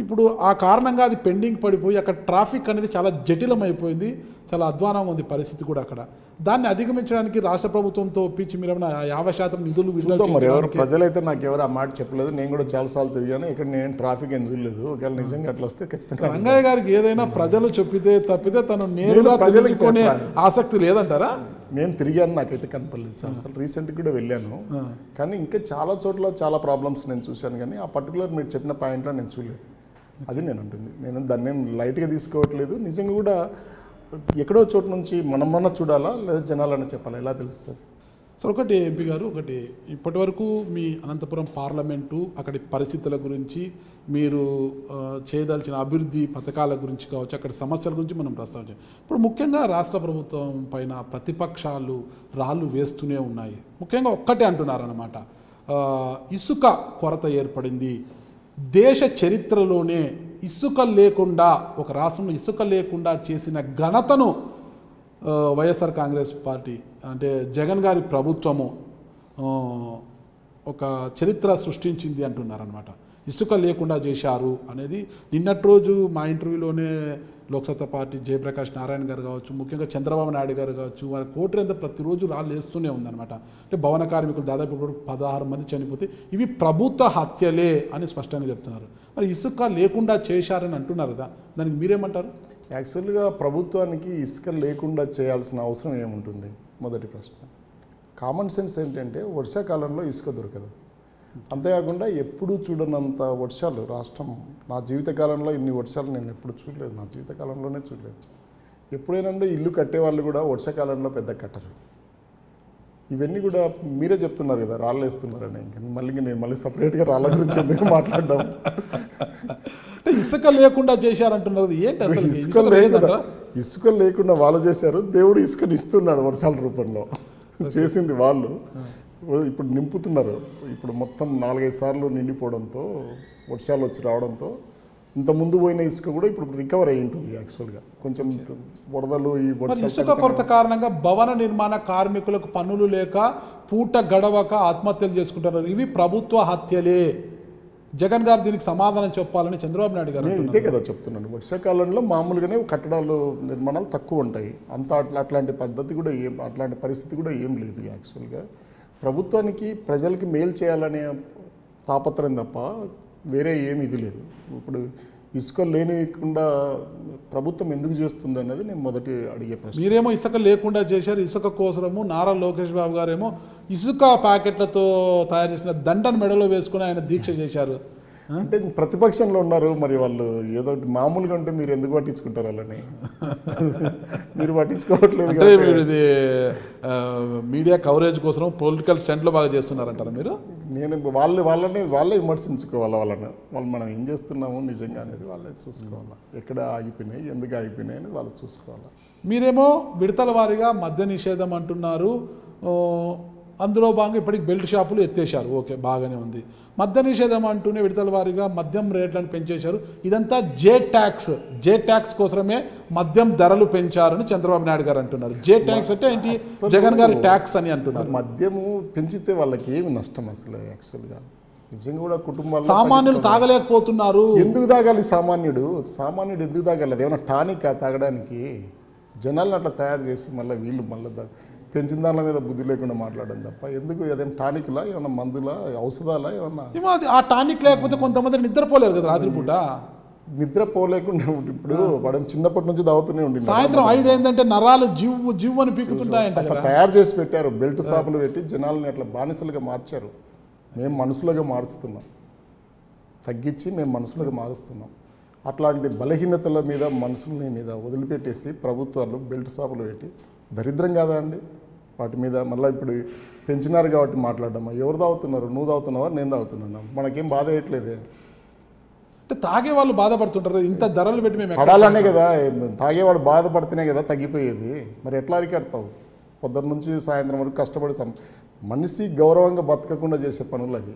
ఇప్పుడు ఆ కారణంగా అది పెండింగ్ పడిపోయి అక్కడ ట్రాఫిక్ అనేది చాలా జటిలమైపోయింది చాలా అధ్వానంగా ఉంది పరిస్థితి కూడా అక్కడ దాన్ని అధిగమించడానికి రాష్ట్ర ప్రభుత్వంతో ఒప్పించి మీరు 50% నిధులు విడుదల ప్రజలైతే నాకు ఎవరు ఆ మాట చెప్పలేదు నేను కూడా చాలాసార్లు తిరిగాను ఇక్కడ నేను ట్రాఫిక్ ఏం చూడలేదు ఒకవేళ నిజంగా అట్లా వస్తే ఖచ్చితంగా రంగయ్య గారికి ఏదైనా ప్రజలు చెప్పితే తప్పితే తను నేరుగా తెలుసుకునే ఆసక్తి లేదంటారా నేను తిరిగాను నాకైతే కనపడలేదు చాలాసార్లు రీసెంట్గా కూడా వెళ్ళాను కానీ ఇంకా చాలా చోట్ల చాలా ప్రాబ్లమ్స్ నేను చూశాను కానీ ఆ పర్టికులర్ మీరు చెప్పిన పాయింట్లో నేను చూడలేదు అది నేను అంటుంది నేను దాన్ని ఏం లైట్గా తీసుకోవట్లేదు నిజంగా కూడా ఎక్కడో చోటు నుంచి మనమన్నా చూడాలా లేదా జనాలన్నా చెప్పాలా ఎలా తెలుస్తుంది సార్ ఒకటి ఎంపీ గారు ఒకటి ఇప్పటి వరకు మీ అనంతపురం పార్లమెంటు అక్కడి పరిస్థితుల గురించి మీరు చేయదలిచిన అభివృద్ధి పథకాల గురించి కావచ్చు అక్కడ సమస్యల గురించి మనం ప్రస్తావించాం ఇప్పుడు ముఖ్యంగా రాష్ట్ర ప్రభుత్వం పైన ప్రతిపక్షాలు రాళ్ళు వేస్తూనే ఉన్నాయి ముఖ్యంగా ఒక్కటే అంటున్నారన్నమాట ఇసుక కొరత ఏర్పడింది దేశ చరిత్రలోనే ఇసుక లేకుండా ఒక రాష్ట్రంలో ఇసుక లేకుండా చేసిన ఘనతను వైఎస్ఆర్ కాంగ్రెస్ పార్టీ అంటే జగన్ గారి ప్రభుత్వము ఒక చరిత్ర సృష్టించింది అంటున్నారనమాట ఇసుక లేకుండా చేశారు అనేది నిన్నటి రోజు మా ఇంటర్వ్యూలోనే లోక్సత్తా పార్టీ జయప్రకాష్ నారాయణ గారు కావచ్చు ముఖ్యంగా చంద్రబాబు నాయుడు గారు కావచ్చు వారి కోర్టు ఎంత ప్రతిరోజు రాళ్ళు వేస్తూనే ఉందన్నమాట అంటే భవన కార్మికులు దాదాపు 16 మంది చనిపోతే ఇవి ప్రభుత్వ హత్యలే అని స్పష్టంగా చెప్తున్నారు మరి ఇసుక లేకుండా చేశారని అంటున్నారు కదా దానికి మీరేమంటారు యాక్చువల్గా ప్రభుత్వానికి ఇసుక లేకుండా చేయాల్సిన అవసరం ఏముంటుంది మొదటి ప్రశ్న కామన్ సెన్స్ ఏంటంటే వర్షాకాలంలో ఇసుక దొరకదు అంతేకాకుండా ఎప్పుడూ చూడనంత వర్షాలు రాష్ట్రం నా జీవితకాలంలో ఇన్ని వర్షాలు నేను ఎప్పుడు చూడలేదు నా జీవితకాలంలోనే చూడలేదు ఎప్పుడైనా ఇల్లు కట్టేవాళ్ళు కూడా వర్షాకాలంలో పెద్ద కట్టరు ఇవన్నీ కూడా మీరే చెప్తున్నారు కదా రాళ్ళు వేస్తున్నారని ఇంకా నేను మళ్ళీ సపరేట్గా రాళ్ళ గురించి ఎందుకు మాట్లాడడం ఇసుక లేకుండా చేశారంటున్నారు ఏంటి అసలు ఇసుక లేకుండా వాళ్ళు చేశారు దేవుడు ఇసుకని ఇస్తున్నాడు వర్షాల రూపంలో చేసింది వాళ్ళు ఇప్పుడు నింపుతున్నారు ఇప్పుడు మొత్తం 4-5 సార్లు నిండిపోవడంతో వర్షాలు వచ్చి రావడంతో ఇంత ముందు పోయిన ఇసుక కూడా ఇప్పుడు రికవర్ అయ్యి ఉంటుంది యాక్చువల్గా కొంచెం వరదలు ఈ ఇసుక కొరత కారణంగా భవన నిర్మాణ కార్మికులకు పనులు లేక పూట గడవక ఆత్మహత్యలు చేసుకుంటున్నారు ఇవి ప్రభుత్వ హత్యలే జగన్ గారు దీనికి సమాధానం చెప్పాలని చంద్రబాబు నాయుడు గారు ఇదే కదా చెప్తున్నాను వర్షాకాలంలో మామూలుగానే కట్టడాలు నిర్మాణాలు తక్కువ ఉంటాయి అంత అట్లాంటి పద్ధతి కూడా ఏం అట్లాంటి పరిస్థితి కూడా ఏం లేదు యాక్చువల్గా ప్రభుత్వానికి ప్రజలకి మేలు చేయాలనే తాపత్రయం తప్ప వేరే ఏమి ఇది లేదు ఇప్పుడు ఇసుక లేనికుండా ప్రభుత్వం ఎందుకు చేస్తుంది అన్నది నేను మొదటి అడిగే ప్రశ్న మీరేమో ఇసుక లేకుండా చేశారు ఇసుక కోసము నారా లోకేష్ బాబు గారేమో ఇసుక ప్యాకెట్లతో తయారు చేసిన దండను మెడలో వేసుకుని ఆయన దీక్ష చేశారు అంటే ప్రతిపక్షంలో ఉన్నారు మరి వాళ్ళు ఏదో మామూలుగా ఉంటే మీరు ఎందుకు పట్టించుకుంటారు వాళ్ళని మీరు పట్టించుకోవట్లేదు ఇది మీడియా కవరేజ్ కోసం పొలిటికల్ స్టంట్లో బాగా చేస్తున్నారంటారా మీరు నేను వాళ్ళే విమర్శించుకోవాలి వాళ్ళు మనం ఏం చేస్తున్నాము నిజంగా అనేది వాళ్ళే చూసుకోవాలి ఎక్కడ ఆగిపోయినాయి ఎందుకు ఆగిపోయినాయి అని వాళ్ళు చూసుకోవాలి మీరేమో విడతల వారీగా మద్య నిషేధం అంటున్నారు అందులో భాగంగా ఇప్పటికి బెల్ట్ షాపులు ఎత్తేసారు ఓకే బాగానే ఉంది మద్య నిషేధం అంటూనే విడతల వారీగా మద్యం రేట్లను పెంచేశారు ఇదంతా జే ట్యాక్స్ కోసమే మద్యం ధరలు పెంచారని చంద్రబాబు నాయుడు గారు అంటున్నారు జే ట్యాక్స్ అంటే ఏంటి జగన్ గారి ట్యాక్స్ అని అంటున్నారు మద్యము పెంచితే వాళ్ళకి ఏమి నష్టం అసలు యాక్చువల్గా నిజంగా కూడా కుటుంబాలు సామాన్యులు తాగలేకపోతున్నారు ఎందుకు తాగాలి సామాన్యుడు ఎందుకు తాగాలి అదేమన్నా టానిక్ తాగడానికి జనాలను అట్లా తయారు చేసి మళ్ళీ వీళ్ళు మళ్ళీ పెంచిన దాని మీద బుద్ధి లేకుండా మాట్లాడడం తప్ప ఎందుకు అదేం టానిక్లా ఏమన్నా మందులా ఔషధాలా ఏమన్నా ఆ టానిక్ లేకపోతే కొంతమంది నిద్రపోలేరు కదా రాత్రిపూట నిద్రపోలేకుండా ఇప్పుడు వాడు చిన్నప్పటి నుంచి దావుతూనే ఉండి సాయంత్రం 5 ఏంటంటే నరాలు జీవుని పీకుతుంటాయంట తయారు చేసి పెట్టారు బెల్ట్ షాపులు పెట్టి జనాలని అట్లా బానిసలుగా మార్చారు మేము మనుషులుగా మారుస్తున్నాం, తగ్గించి మేము మనుషులుగా మారుస్తున్నాం. అట్లాంటి బలహీనతల మీద మనుషులని మీద వదిలిపెట్టేసి ప్రభుత్వాలు బెల్ట్ షాపులు పెట్టి దరిద్రం కాదా అండి? వాటి మీద మళ్ళీ ఇప్పుడు పెంచినారు కాబట్టి మాట్లాడమ్మా, ఎవరు తాగుతున్నారు, నువ్వు తాగుతున్నావా, నేను తాగుతున్నా, మనకేం బాధ వేయట్లేదే అంటే తాగే వాళ్ళు బాధపడుతుంటారు. ఇంత ధరలు పెట్టి మేము పడాలనే కదా, తాగేవాడు బాధపడితేనే కదా తగ్గిపోయేది, మరి ఎట్లా అరికెడతావు? పొద్దున్న నుంచి సాయంత్రం వరకు కష్టపడి మనిషి గౌరవంగా బతకకుండా చేసే పనులు అవి.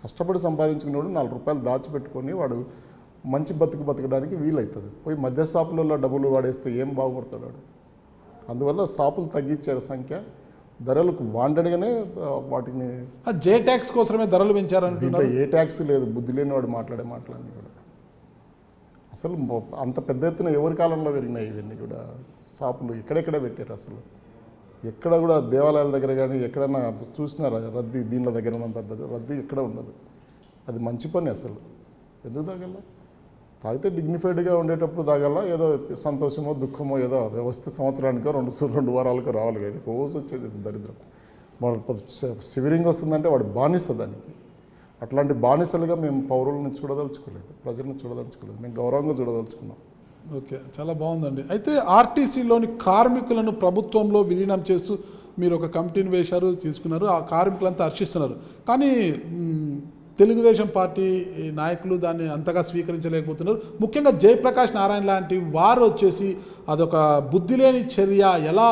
కష్టపడి సంపాదించుకునేవాడు 4 రూపాయలు దాచిపెట్టుకొని వాడు మంచి బతుకు బతకడానికి వీలవుతుంది. పోయి మధ్య షాపులలో డబ్బులు వాడేస్తే ఏం బాగుపడతాడు వాడు? అందువల్ల షాపులు తగ్గించారు, సంఖ్య ధరలకు వాంటెడ్గానే వాటిని జే ట్యాక్స్ కోసమే ధరలు పెంచారని. దీంట్లో ఏ ట్యాక్స్ లేదు, బుద్ధి లేని వాడు మాట్లాడిన కూడా. అసలు అంత పెద్ద ఎత్తున ఎవరి కాలంలో పెరిగినాయి ఇవన్నీ కూడా? షాపులు ఎక్కడెక్కడ పెట్టారు అసలు? ఎక్కడ కూడా దేవాలయాల దగ్గర కానీ ఎక్కడన్నా చూసినారా రద్దీ? దీనిల దగ్గర రద్దీ ఎక్కడ ఉండదు. అది మంచి పని అసలు. ఎందుకు తాగల? తాగితే డిగ్నిఫైడ్గా ఉండేటప్పుడు తాగల, ఏదో సంతోషమో దుఃఖమో ఏదో వ్యవస్థ సంవత్సరానికో 2 వారాలకో రావాలి, కానీ రోజు వచ్చేది దరిద్రం. వాడు శివరింగ్ వస్తుందంటే వాడు బానిస దానికి. అట్లాంటి బానిసలుగా మేము పౌరులను చూడదలుచుకోలేదు, ప్రజలను చూడదలుచుకోలేదు, మేము గౌరవంగా చూడదలుచుకున్నాం. ఓకే, చాలా బాగుందండి. అయితే ఆర్టీసీలోని కార్మికులను ప్రభుత్వంలో విలీనం చేస్తూ మీరు ఒక కమిటీని వేశారు, తీసుకున్నారు. ఆ కార్మికులంతా హర్షిస్తున్నారు, కానీ తెలుగుదేశం పార్టీ నాయకులు దాన్ని అంతగా స్వీకరించలేకపోతున్నారు. ముఖ్యంగా జయప్రకాష్ నారాయణ లాంటి వారు వచ్చేసి అదొక బుద్ధి లేని చర్య, ఎలా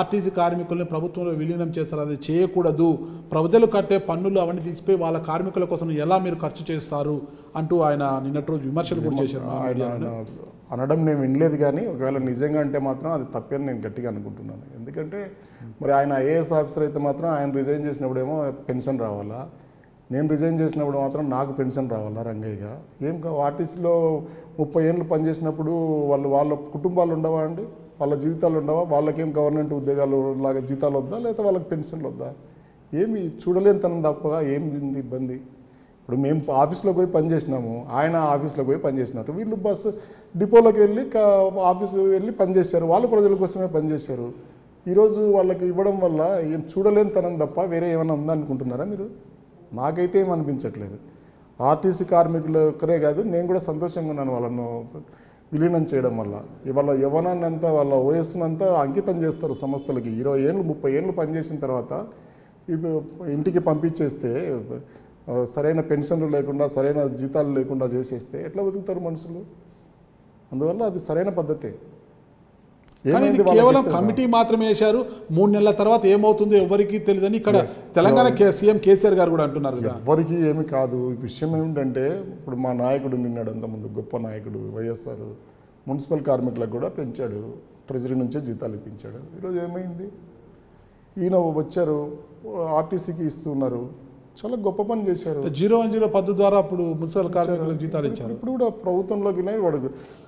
ఆర్టీసీ కార్మికుల్ని ప్రభుత్వంలో విలీనం చేస్తారు, అది చేయకూడదు, ప్రజలు కట్టే పన్నులు అవన్నీ తీసిపోయి వాళ్ళ కార్మికుల కోసం ఎలా మీరు ఖర్చు చేస్తారు అంటూ ఆయన నిన్నటి రోజు విమర్శలు కూడా చేశారు. అనడం నేను వినలేదు, కానీ ఒకవేళ నిజంగా అంటే మాత్రం అది తప్పని నేను గట్టిగా అనుకుంటున్నాను. ఎందుకంటే మరి ఆయన ఐఏఎస్ ఆఫీసర్ అయితే మాత్రం ఆయన రిజైన్ చేసినప్పుడేమో పెన్షన్ రావాలా, నేను రిజైన్ చేసినప్పుడు మాత్రం నాకు పెన్షన్ రావాలా రంగయ్యగా? ఏం ఆర్టీసీలో 30 ఏళ్ళు పనిచేసినప్పుడు వాళ్ళు వాళ్ళ కుటుంబాలు ఉండవా అండి? వాళ్ళ జీవితాలు ఉండవా? వాళ్ళకేం గవర్నమెంట్ ఉద్యోగాలు లాగా జీతాలు వద్దా, లేకపోతే వాళ్ళకి పెన్షన్లు వద్దా? ఏమి చూడలేనితనం తప్పగా ఏమి ఇబ్బంది? ఇప్పుడు మేము ఆఫీస్లో పోయి పనిచేసినాము, ఆయన ఆఫీస్లో పోయి పనిచేసినారు, వీళ్ళు బస్సు డిపోలోకి వెళ్ళి ఆఫీస్ వెళ్ళి పనిచేశారు, వాళ్ళు ప్రజల కోసమే పనిచేశారు. ఈరోజు వాళ్ళకి ఇవ్వడం వల్ల ఏం చూడలేనితనం తప్ప వేరే ఏమైనా ఉందనుకుంటున్నారా మీరు? నాకైతే ఏమనిపించట్లేదు. ఆర్టీసీ కార్మికులు ఒక్కరే కాదు, నేను కూడా సంతోషంగా ఉన్నాను వాళ్ళను విలీనం చేయడం వల్ల. ఇవాళ యవ్వనాన్ని అంతా వాళ్ళ వయస్సునంతా అంకితం చేస్తారు సంస్థలకి. 20 ఏళ్ళు 30 ఏళ్ళు పనిచేసిన తర్వాత ఇంటికి పంపించేస్తే సరైన పెన్షన్లు లేకుండా సరైన జీతాలు లేకుండా చేసేస్తే ఎట్లా బతుకుతారు మనుషులు? అందువల్ల అది సరైన పద్ధతే. కేవలం కమిటీ మాత్రమే వేశారు, 3 నెలల తర్వాత ఏమవుతుందో ఎవరికి తెలియదని ఇక్కడ తెలంగాణ సీఎం కేసీఆర్ గారు కూడా అంటున్నారు. ఎవరికి ఏమి కాదు. విషయం ఏమిటంటే ఇప్పుడు మా నాయకుడు నిన్నాడు, అంతకుముందు గొప్ప నాయకుడు వైఎస్ఆర్, మున్సిపల్ కార్మికులకు కూడా పెంచాడు, ట్రెజరీ నుంచే జీతాలు ఇప్పించాడు. ఈరోజు ఏమైంది? ఈయన వచ్చారు ఆర్టీసీకి ఇస్తున్నారు, చాలా గొప్ప పని చేశారు. 010 ద్వారా అప్పుడు మున్సిపల్ కార్మికులకు జీతాలు ఇచ్చారు. ఇప్పుడు కూడా ప్రభుత్వంలోకి వాడు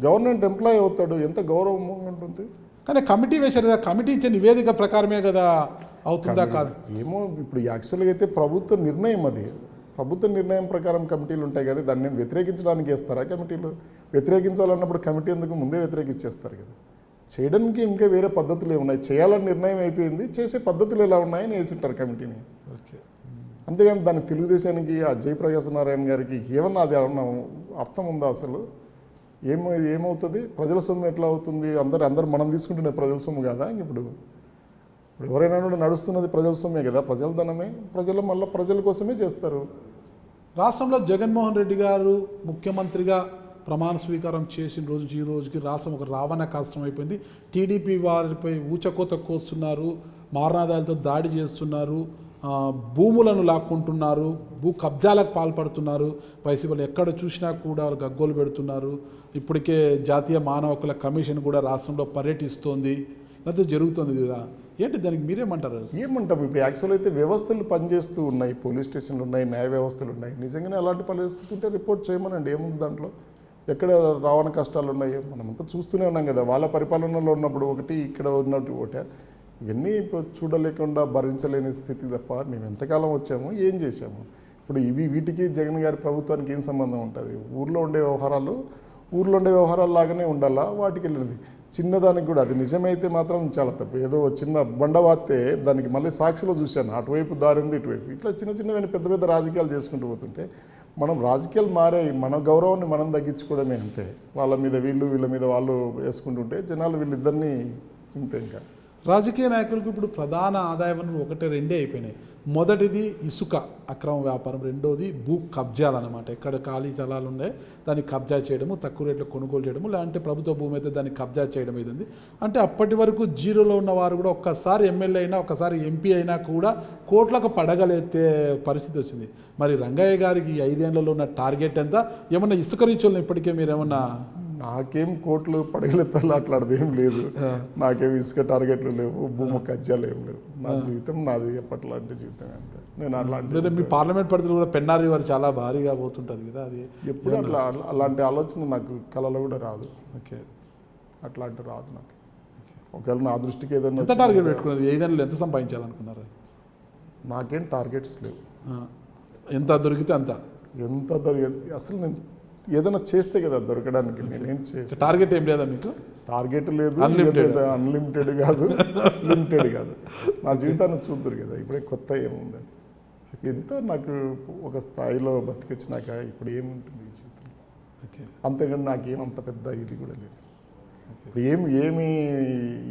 గవర్నమెంట్ ఎంప్లాయీ అవుతాడు, ఎంత గౌరవంగా ఉంటుంది. కానీ కమిటీ వేశారు కదా, కమిటీ ఇచ్చే నివేదిక ప్రకారమే కదా అవుతుందా కాదు? ఏమో ఇప్పుడు యాక్చువల్గా అయితే ప్రభుత్వ నిర్ణయం, అది ప్రభుత్వ నిర్ణయం ప్రకారం కమిటీలు ఉంటాయి, కానీ దాన్ని వ్యతిరేకించడానికి వేస్తారా? కమిటీలు వ్యతిరేకించాలన్నప్పుడు కమిటీ ఎందుకు ముందే వ్యతిరేకించేస్తారు కదా? చేయడానికి ఇంకా వేరే పద్ధతులు ఏమున్నాయి? చేయాలని నిర్ణయం అయిపోయింది, చేసే పద్ధతులు ఎలా ఉన్నాయని వేసింటారు కమిటీని. ఓకే, అంతేగాని దానికి తెలుగుదేశానికి ఆ జయప్రకాష్ నారాయణ గారికి ఏమన్నా అది అర్థం ఉందా అసలు? ఏమవుతుంది? ప్రజల సొమ్ము ఎట్లా అవుతుంది? అందరూ మనం తీసుకుంటున్న ప్రజల సొమ్ము కదా. ఇప్పుడు ఎవరైనా కూడా నడుస్తున్నది ప్రజల సొమ్మే కదా, ప్రజల ధనమే, ప్రజలు మళ్ళీ ప్రజల కోసమే చేస్తారు. రాష్ట్రంలో జగన్మోహన్ రెడ్డి గారు ముఖ్యమంత్రిగా ప్రమాణ స్వీకారం చేసిన రోజు ఈ రోజుకి రాష్ట్రం ఒక రావణ కష్టం అయిపోయింది. టీడీపీ వారిపై ఊచకోత కోస్తున్నారు, మారణాదాలతో దాడి చేస్తున్నారు, భూములను లాక్కుంటున్నారు, భూ కబ్జాలకు పాల్పడుతున్నారు, పైసి వాళ్ళు ఎక్కడ చూసినా కూడా గగ్గోలు పెడుతున్నారు. ఇప్పటికే జాతీయ మానవ హక్కుల కమిషన్ కూడా రాష్ట్రంలో పర్యటిస్తోంది, అదే జరుగుతుంది కదా. ఏంటి దానికి మీరేమంటారు? ఏమంటాం? ఇప్పుడు యాక్చువల్ అయితే వ్యవస్థలు పనిచేస్తూ ఉన్నాయి, పోలీస్ స్టేషన్లు ఉన్నాయి, న్యాయ వ్యవస్థలు ఉన్నాయి. నిజంగానే అలాంటి పరిస్థితి ఉంటే రిపోర్ట్ చేయమనండి. ఏముంది దాంట్లో? ఎక్కడ రావణ కష్టాలు ఉన్నాయి మనమంతా చూస్తూనే ఉన్నాం కదా. వాళ్ళ పరిపాలనలో ఉన్నప్పుడు ఒకటి, ఇక్కడ ఉన్నట్టు ఒకటే. ఇవన్నీ చూడలేకుండా భరించలేని స్థితి తప్ప మేము ఎంతకాలం వచ్చాము, ఏం చేసాము? ఇప్పుడు ఇవి వీటికి జగన్ గారి ప్రభుత్వానికి ఏం సంబంధం ఉంటుంది? ఊళ్ళో ఉండే వ్యవహారాలు ఊర్లో ఉండే వ్యవహారాలలాగానే ఉండాలా వాటికి వెళ్ళింది చిన్నదానికి కూడా అది నిజమైతే మాత్రం చాలా తప్పు ఏదో చిన్న బండవాతే దానికి మళ్ళీ సాక్షిలో చూశాను అటువైపు దారి ఉంది ఇటువైపు ఇట్లా చిన్న చిన్నవన్నీ పెద్ద పెద్ద రాజకీయాలు చేసుకుంటూ పోతుంటే మనం రాజకీయాలు మారే మన గౌరవాన్ని మనం తగ్గించుకోవడమే అంతే వాళ్ళ మీద వీళ్ళు వీళ్ళ మీద వాళ్ళు వేసుకుంటుంటే జనాలు వీళ్ళిద్దరిని ఇంతే ఇంకా రాజకీయ నాయకులకు ఇప్పుడు ప్రధాన ఆదాయ వనరులు ఒకటే రెండే అయిపోయినాయి మొదటిది ఇసుక అక్రమ వ్యాపారం రెండోది భూ కబ్జాలు అన్నమాట ఎక్కడ ఖాళీ స్థలాలు ఉన్నాయి దాన్ని కబ్జా చేయడము తక్కువ రేట్లో కొనుగోలు చేయడము లేదంటే ప్రభుత్వ భూమి అయితే దాన్ని కబ్జా చేయడం ఇది అంటే అప్పటి వరకు జీరోలో ఉన్న వారు కూడా ఒక్కసారి ఎమ్మెల్యే అయినా ఒకసారి ఎంపీ అయినా కూడా కోట్లకు పడగలేతే పరిస్థితి వచ్చింది మరి రంగయ్య గారికి 5 ఏళ్లలో ఉన్న టార్గెట్ ఎంత ఏమన్నా ఇసుక రీచులను ఇప్పటికే మీరేమన్నా నాకేం కోట్లు పడగలెత్తాలో అట్లాంటిది ఏం లేదు నాకేం ఇసుక టార్గెట్లు లేవు భూమి కజ్జాలు ఏం లేవు నా జీవితం నాది ఎప్పట్లాంటి జీవితం అంతే నేను అట్లాంటి మీ పార్లమెంట్ పరిధిలో కూడా పెన్నారి వారు చాలా భారీగా పోతుంటుంది కదా అది ఎప్పుడు అట్లా అలాంటి ఆలోచన నాకు కళలో కూడా రాదు ఓకే అట్లాంటి రాదు నాకు ఒకవేళ నా దృష్టికి ఏదైనా ఎంత టార్గెట్ పెట్టుకున్నారు ఏదైనా ఎంత సంపాదించాలనుకున్నారు నాకేం టార్గెట్స్ లేవు ఎంత దొరికితే అంత ఎంత అసలు నేను ఏదైనా చేస్తే కదా దొరకడానికి నేనేం చేస్తాను టార్గెట్ ఏం లేదా మీకు టార్గెట్ లేదు అన్లిమిటెడ్ కాదు లిమిటెడ్ కాదు నా జీవితాన్ని చూద్దరు కదా ఇప్పుడే కొత్త ఏముంది ఎంతో నాకు ఒక స్థాయిలో బతికొచ్చినాక ఇప్పుడు ఏముంటుంది జీవితం అంతేకాని నాకేమంత పెద్ద ఇది కూడా లేదు ఏమి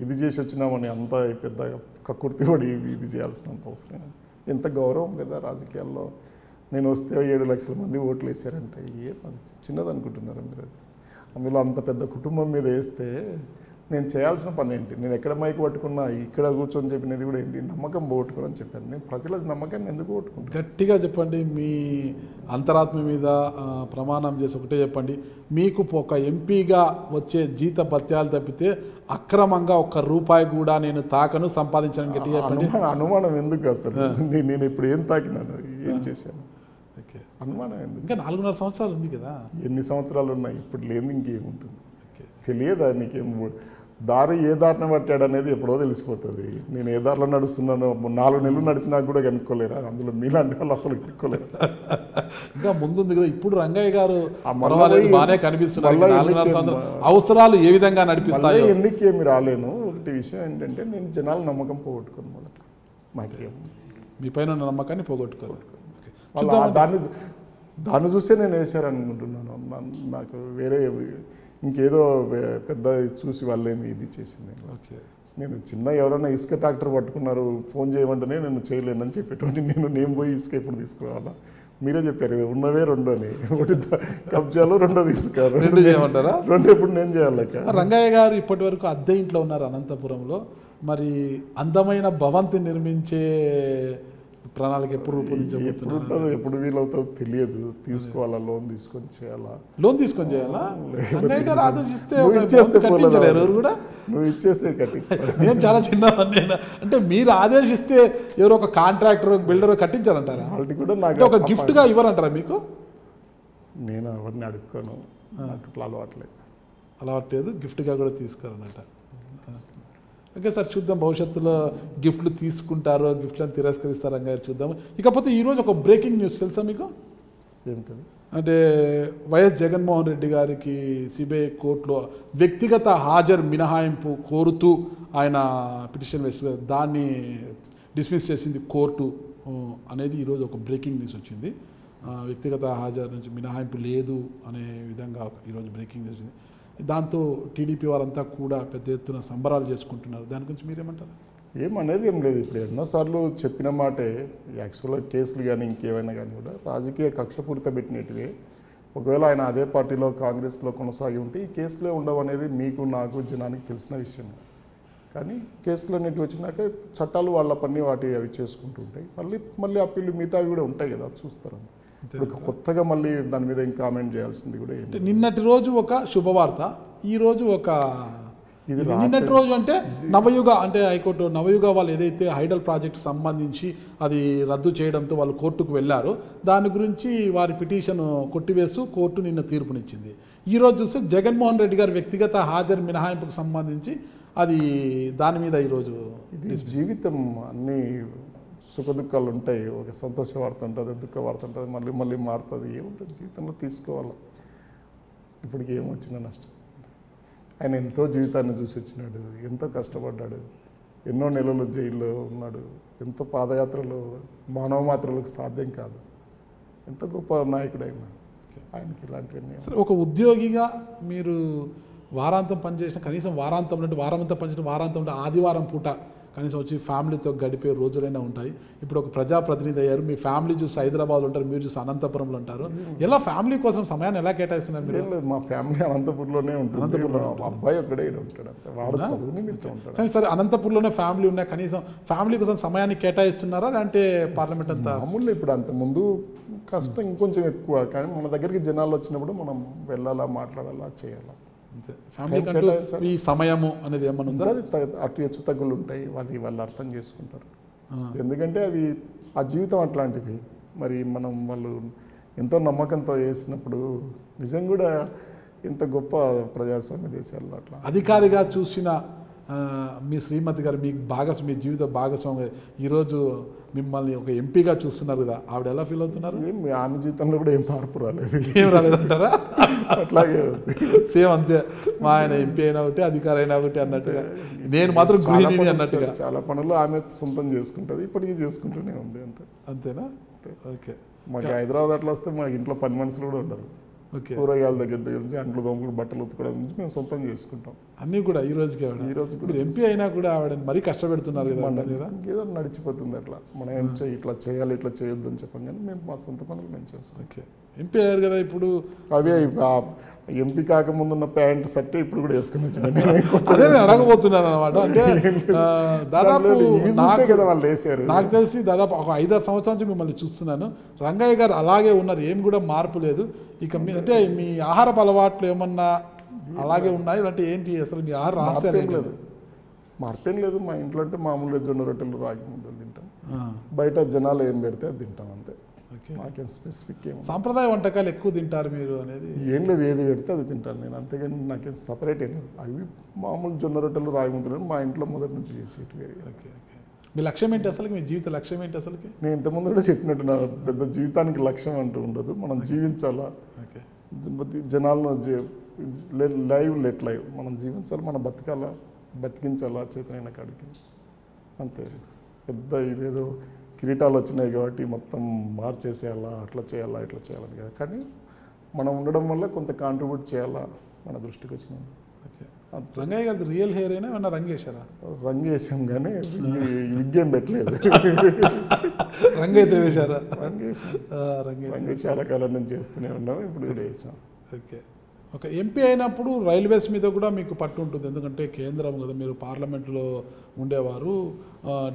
ఇది చేసి వచ్చినామని అంత పెద్ద కక్కుర్తి పడి ఇది చేయాల్సినంత అవసరం ఎంత గౌరవం కదా రాజకీయాల్లో నేను వస్తే 7 లక్షల మంది ఓట్లు వేసారంటే ఏం అది చిన్నది అనుకుంటున్నారు మీరు అది అందులో అంత పెద్ద కుటుంబం మీద వేస్తే నేను చేయాల్సిన పని ఏంటి నేను ఎక్కడ మైకు పట్టుకున్నా ఇక్కడ కూర్చొని చెప్పినది కూడా ఏంటి నమ్మకం పోగొట్టుకోనని చెప్పాను నేను ప్రజల నమ్మకాన్ని ఎందుకు పోగొట్టుకుంటాను గట్టిగా చెప్పండి మీ అంతరాత్మ మీద ప్రమాణం చేసి ఒకటే చెప్పండి మీకు ఒక ఎంపీగా వచ్చే జీత భత్యాలు తప్పితే అక్రమంగా ఒక్క రూపాయి కూడా నేను తాకను సంపాదించడానికి గట్టిగా చెప్పండి అనుమానం ఎందుకు అసలు నేను ఇప్పుడు ఏం తాకినాను ఏం చేశాను అనుమానం ఇంకా 4.5 సంవత్సరాలు ఉంది కదా ఎన్ని సంవత్సరాలు ఉన్నాయి ఇప్పుడు లేదు ఇంకేముంటుంది తెలియదా నీకేం దారి ఏ దారిని పట్టాడు అనేది ఎప్పుడో తెలిసిపోతుంది నేను ఏ దారిలో నడుస్తున్నానో 4 నెలలు నడిచినా కూడా కనుక్కోలేరా అందులో మీలాంటి వాళ్ళు అసలు కనుక్కోలేరు ఇంకా ముందుంది కదా ఇప్పుడు రంగయ్య గారు బాగానే కనిపిస్తున్నారు అవసరాలు ఏ విధంగా నడిపిస్తాయి ఎన్నికేమి రాలేను ఒకటి విషయం ఏంటంటే నేను జనాల నమ్మకం పోగొట్టుకోను మొదట మాకేం మీ పైన నమ్మకాన్ని పోగొట్టుకోవాలి దాన్ని చూస్తే నేను వేసారని అనుకుంటున్నాను నాకు వేరే ఇంకేదో పెద్ద చూసి వాళ్ళేమి ఇది చేసింది ఓకే నేను చిన్న ఎవరైనా ఇసుక ట్రాక్టర్ పట్టుకున్నారు ఫోన్ చేయమంటేనే నేను చేయలేనని చెప్పేటువంటి నేను పోయి ఇసుక ఎప్పుడు తీసుకురావాలా మీరే చెప్పారు కదా ఉన్నవే 2 అని ఒకటి కబ్జాలు 2వ ఇసుక 2 చేయమంటారా 2 ఎప్పుడు నేను చేయాలి రంగయ్య గారు ఇప్పటి వరకు అద్దె ఇంట్లో ఉన్నారు అనంతపురంలో మరి అందమైన భవంతి నిర్మించే ప్రణాళిక ఎప్పుడు రూపొందించబోతున్నారు ఎప్పుడు వీలవుతుందో తెలియదు తీసుకోవాలా లోన్ తీసుకొని చేయాలా ఆలోచిస్తే నువ్వు ఇచ్చేస్తే నేను చాలా చిన్న అంటే మీరు ఆదేశిస్తే ఎవరో ఒక కాంట్రాక్టర్ బిల్డర్ కట్టించారంటారా వాళ్ళకి కూడా నాకు ఒక గిఫ్ట్గా ఇవ్వరంటారా మీకు నేను ఎవరిని అడుక్కోను నాకు ఇట్లా అలవాట్లేదు గిఫ్ట్గా కూడా తీసుకోరన్నట ఓకే సార్ చూద్దాం భవిష్యత్తులో గిఫ్ట్లు తీసుకుంటారో గిఫ్ట్లను తిరస్కరిస్తారో గారు చూద్దాము ఇకపోతే ఈరోజు ఒక బ్రేకింగ్ న్యూస్ తెలుసా మీకు ఏమిటది అంటే వైఎస్ జగన్మోహన్ రెడ్డి గారికి సిబిఐ కోర్టులో వ్యక్తిగత హాజరు మినహాయింపు కోరుతూ ఆయన పిటిషన్ వేసి దాన్ని డిస్మిస్ చేసింది కోర్టు అనేది ఈరోజు ఒక బ్రేకింగ్ న్యూస్ వచ్చింది వ్యక్తిగత హాజరు నుంచి మినహాయింపు లేదు అనే విధంగా ఈరోజు బ్రేకింగ్ న్యూస్ వచ్చింది దాంతో టీడీపీ వారంతా కూడా పెద్ద ఎత్తున సంబరాలు చేసుకుంటున్నారు దాని గురించి మీరేమంటారు ఏమనేది ఏం లేదు ఇప్పుడు ఎన్నోసార్లు చెప్పిన మాటే యాక్చువల్గా కేసులు కానీ ఇంకేమైనా కానీ కూడా రాజకీయ కక్షపూరిత పెట్టినట్టువే ఒకవేళ ఆయన అదే పార్టీలో కాంగ్రెస్లో కొనసాగి ఉంటే ఈ కేసులే ఉండవనేది మీకు నాకు జనానికి తెలిసిన విషయం కానీ కేసులు అనేటివి వచ్చినాక చట్టాలు వాళ్ళ పని వాటి అవి చేసుకుంటూ ఉంటాయి మళ్ళీ అప్పీలు మిగతావి కూడా ఉంటాయి కదా చూస్తారు ఇప్పుడు కొత్తగా మళ్ళీ దాని మీద ఇంకా కామెంట్ చేయాల్సింది కూడా ఏంటి నిన్నటి రోజు ఒక శుభవార్త ఈరోజు ఒక ఇది నిన్నటి రోజు అంటే నవయుగ అంటే హైకోర్టు నవయుగ వాళ్ళు ఏదైతే హైడల్ ప్రాజెక్ట్ సంబంధించి అది రద్దు చేయడంతో వాళ్ళు కోర్టుకు వెళ్ళారు దాని గురించి వారి పిటిషన్ కొట్టివేస్తూ కోర్టు నిన్న తీర్పునిచ్చింది ఈరోజు చూస్తే జగన్మోహన్ రెడ్డి గారు వ్యక్తిగత హాజరు మినహాయింపుకు సంబంధించి అది దాని మీద ఈరోజు ఇది జీవితం అన్ని సుఖ దుఃఖాలు ఉంటాయి ఒక సంతోష వార్త ఉంటుంది దుఃఖ వార్త ఉంటుంది మళ్ళీ మళ్ళీ మారుతుంది ఏముంటుంది జీవితంలో తీసుకోవాలి ఇప్పుడు ఏం వచ్చినా నష్టం. ఆయన ఎంతో జీవితాన్ని చూసి వచ్చినాడు, ఎంతో కష్టపడ్డాడు, ఎన్నో నెలలు జైల్లో ఉన్నాడు, ఎంతో పాదయాత్రలో మానవ మాత్రలకు సాధ్యం కాదు, ఎంత గొప్ప నాయకుడు అయినా ఆయనకి ఇలాంటివన్నీ. సరే, ఒక ఉద్యోగిగా మీరు వారాంతం పనిచేసిన, కనీసం వారాంతం అంటే వారమంతా పనిచేసిన, వారాంతం అంటే ఆదివారం పూట కనీసం వచ్చి ఫ్యామిలీతో గడిపే రోజులైనా ఉంటాయి. ఇప్పుడు ఒక ప్రజాప్రతినిధి అయ్యారు, మీ ఫ్యామిలీ చూసి హైదరాబాద్లో ఉంటారు, మీరు చూసి అనంతపురంలో ఉంటారు. ఎలా ఫ్యామిలీ కోసం సమయాన్ని ఎలా కేటాయిస్తున్నారు మీరు? మా ఫ్యామిలీ అనంతపురంలోనే ఉంటుంది, అనంతపురంలో అబ్బాయి ఒక్కడే ఉంటాడు. సరే, అనంతపురంలోనే ఫ్యామిలీ ఉన్నా కనీసం ఫ్యామిలీ కోసం సమయాన్ని కేటాయిస్తున్నారా? అంటే పార్లమెంట్ అంతా అమూల్య ఇప్పుడు అంత ముందు కష్టం ఇంకొంచెం ఎక్కువ, కానీ మన దగ్గరికి జనాలు వచ్చినప్పుడు మనం వెళ్ళాలా, మాట్లాడాలా, చేయాలా. ఫ్యామిలీ సమయము అనేది ఏమన్నా ఉందా? అటు హెచ్చు తగ్గులు ఉంటాయి, వాళ్ళు అర్థం చేసుకుంటారు. ఎందుకంటే అవి ఆ జీవితం అట్లాంటిది. మరి మనం వాళ్ళు ఎంతో నమ్మకంతో చేసినప్పుడు నిజం కూడా ఎంత గొప్ప ప్రజాస్వామ్య దేశాల్లో అట్లా. అధికారిగా చూసిన మీ శ్రీమతి గారు మీకు మీ జీవిత భాగస్వామి ఈరోజు మిమ్మల్ని ఒక ఎంపీగా చూస్తున్నారు కదా, ఆవిడ ఎలా ఫీల్ అవుతున్నారు? ఆమె జీవితంలో కూడా ఏం మార్పు రాలేదు, ఏం రాలేదంటారా? అట్లాగే సేమ్ అంతే. మా ఆయన ఎంపీ అయినా ఒకటి, అధికారి అయినా ఒకటి అన్నట్టుగా, నేను మాత్రం గృహిణి అన్నట్టుగా. చాలా పనులు ఆమె సొంతం చేసుకుంటుంది, ఇప్పటికీ చేసుకుంటూనే ఉంది. అంతే అంతేనా? ఓకే. మాకు హైదరాబాద్ అట్లా వస్తే మాకు ఇంట్లో పని మనుషులు కూడా ఉండరు. కూరగాయల దగ్గర నుంచి అంట్లు దోమలు, బట్టలు ఉతుకోవడం నుంచి మేము సొంతం చేసుకుంటాం అన్నీ కూడా. ఈ రోజు కూడా ఎంపీ అయినా కూడా ఆవిడ మరీ కష్టపెడుతున్నారు కదా, ఏదో నడిచిపోతుంది అట్లా. మనం ఏం చేయాలి, ఇట్లా చేయాలి, ఇట్లా చేయొద్దు అని చెప్పాం, కానీ మేము మా సొంత పనులు మేము చేస్తాం. ఓకే, ఎంపీ అయ్యారు కదా, ఇప్పుడు అవే ఎంపీ కాకముందు ఉన్న ప్యాంట్ సట్టే ఇప్పుడు కూడా వేసుకుని వచ్చిన అడగబోతున్నాను అనమాట. అంటే దాదాపు కదా వాళ్ళు వేసారు, నాకు తెలిసి దాదాపు ఒక 5-6 సంవత్సరాల నుంచి మిమ్మల్ని చూస్తున్నాను. రంగయ్య గారు అలాగే ఉన్నారు, ఏం కూడా మార్పు లేదు. ఇక మీ అంటే మీ ఆహారపు అలవాట్లు ఏమన్నా అలాగే ఉన్నాయి అంటే ఏంటి? అసలు మీ ఆహార రహస్యం ఏం లేదు, మార్పేం లేదు. మా ఇంట్లో అంటే మామూలుగా జొన్న రొట్టెలు, రాగి ముద్దలు తింటాం, బయట జనాలు ఏం పెడితే అది తింటాం అంతే. మాకేం స్పెసిఫిక్ ఏం సాంప్రదాయ వంటకాలు ఎక్కువ తింటారు మీరు అనేది ఏం లేదు, ఏది పెడితే అది తింటాను నేను, అంతేగాని నాకేం సపరేట్ ఏం లేదు. అవి మామూలు జొన్న రొట్టెలు, రాగి ముద్దలు మా ఇంట్లో మొదటి నుంచి చేసేటివి. Okay okay. మీ లక్ష్యం ఏంటి అసలు? మీ జీవిత లక్ష్యం ఏంటి అసలు? నేను ఇంతకుముందు కూడా చెప్పినట్టు నా పెద్ద జీవితానికి లక్ష్యం అంటూ ఉండదు, మనం జీవించాలా. ఓకే, జనాలను లైవ్ లెట్ లైవ్ మనం జీవించాలి, మనం బతకాలా, బతికించాలా చేతనైన కాడికి, అంతే. పెద్ద ఇదేదో కిరీటాలు వచ్చినాయి కాబట్టి మొత్తం మార్చేసేయాలా, అట్లా చేయాలా, ఇట్లా చేయాలని కదా, కానీ మనం ఉండడం వల్ల కొంత కాంట్రిబ్యూట్ చేయాలా మన దృష్టికి వచ్చిన. ఓకే, రంగయ్య గారి రియల్ హెయిర్ అయినా ఏమన్నా రంగేశారా? రంగేశాం, కానీ విజ్ఞం పెట్టలేదు. రంగైతే వేశారా? రంగయ్య చాలా కాలం నుంచి చేస్తూనే ఉన్నాం, ఇప్పుడు వేసాం. ఓకే. ఒక ఎంపీ అయినప్పుడు రైల్వేస్ మీద కూడా మీకు పట్టు ఉంటుంది, ఎందుకంటే కేంద్రం కదా, మీరు పార్లమెంట్లో ఉండేవారు,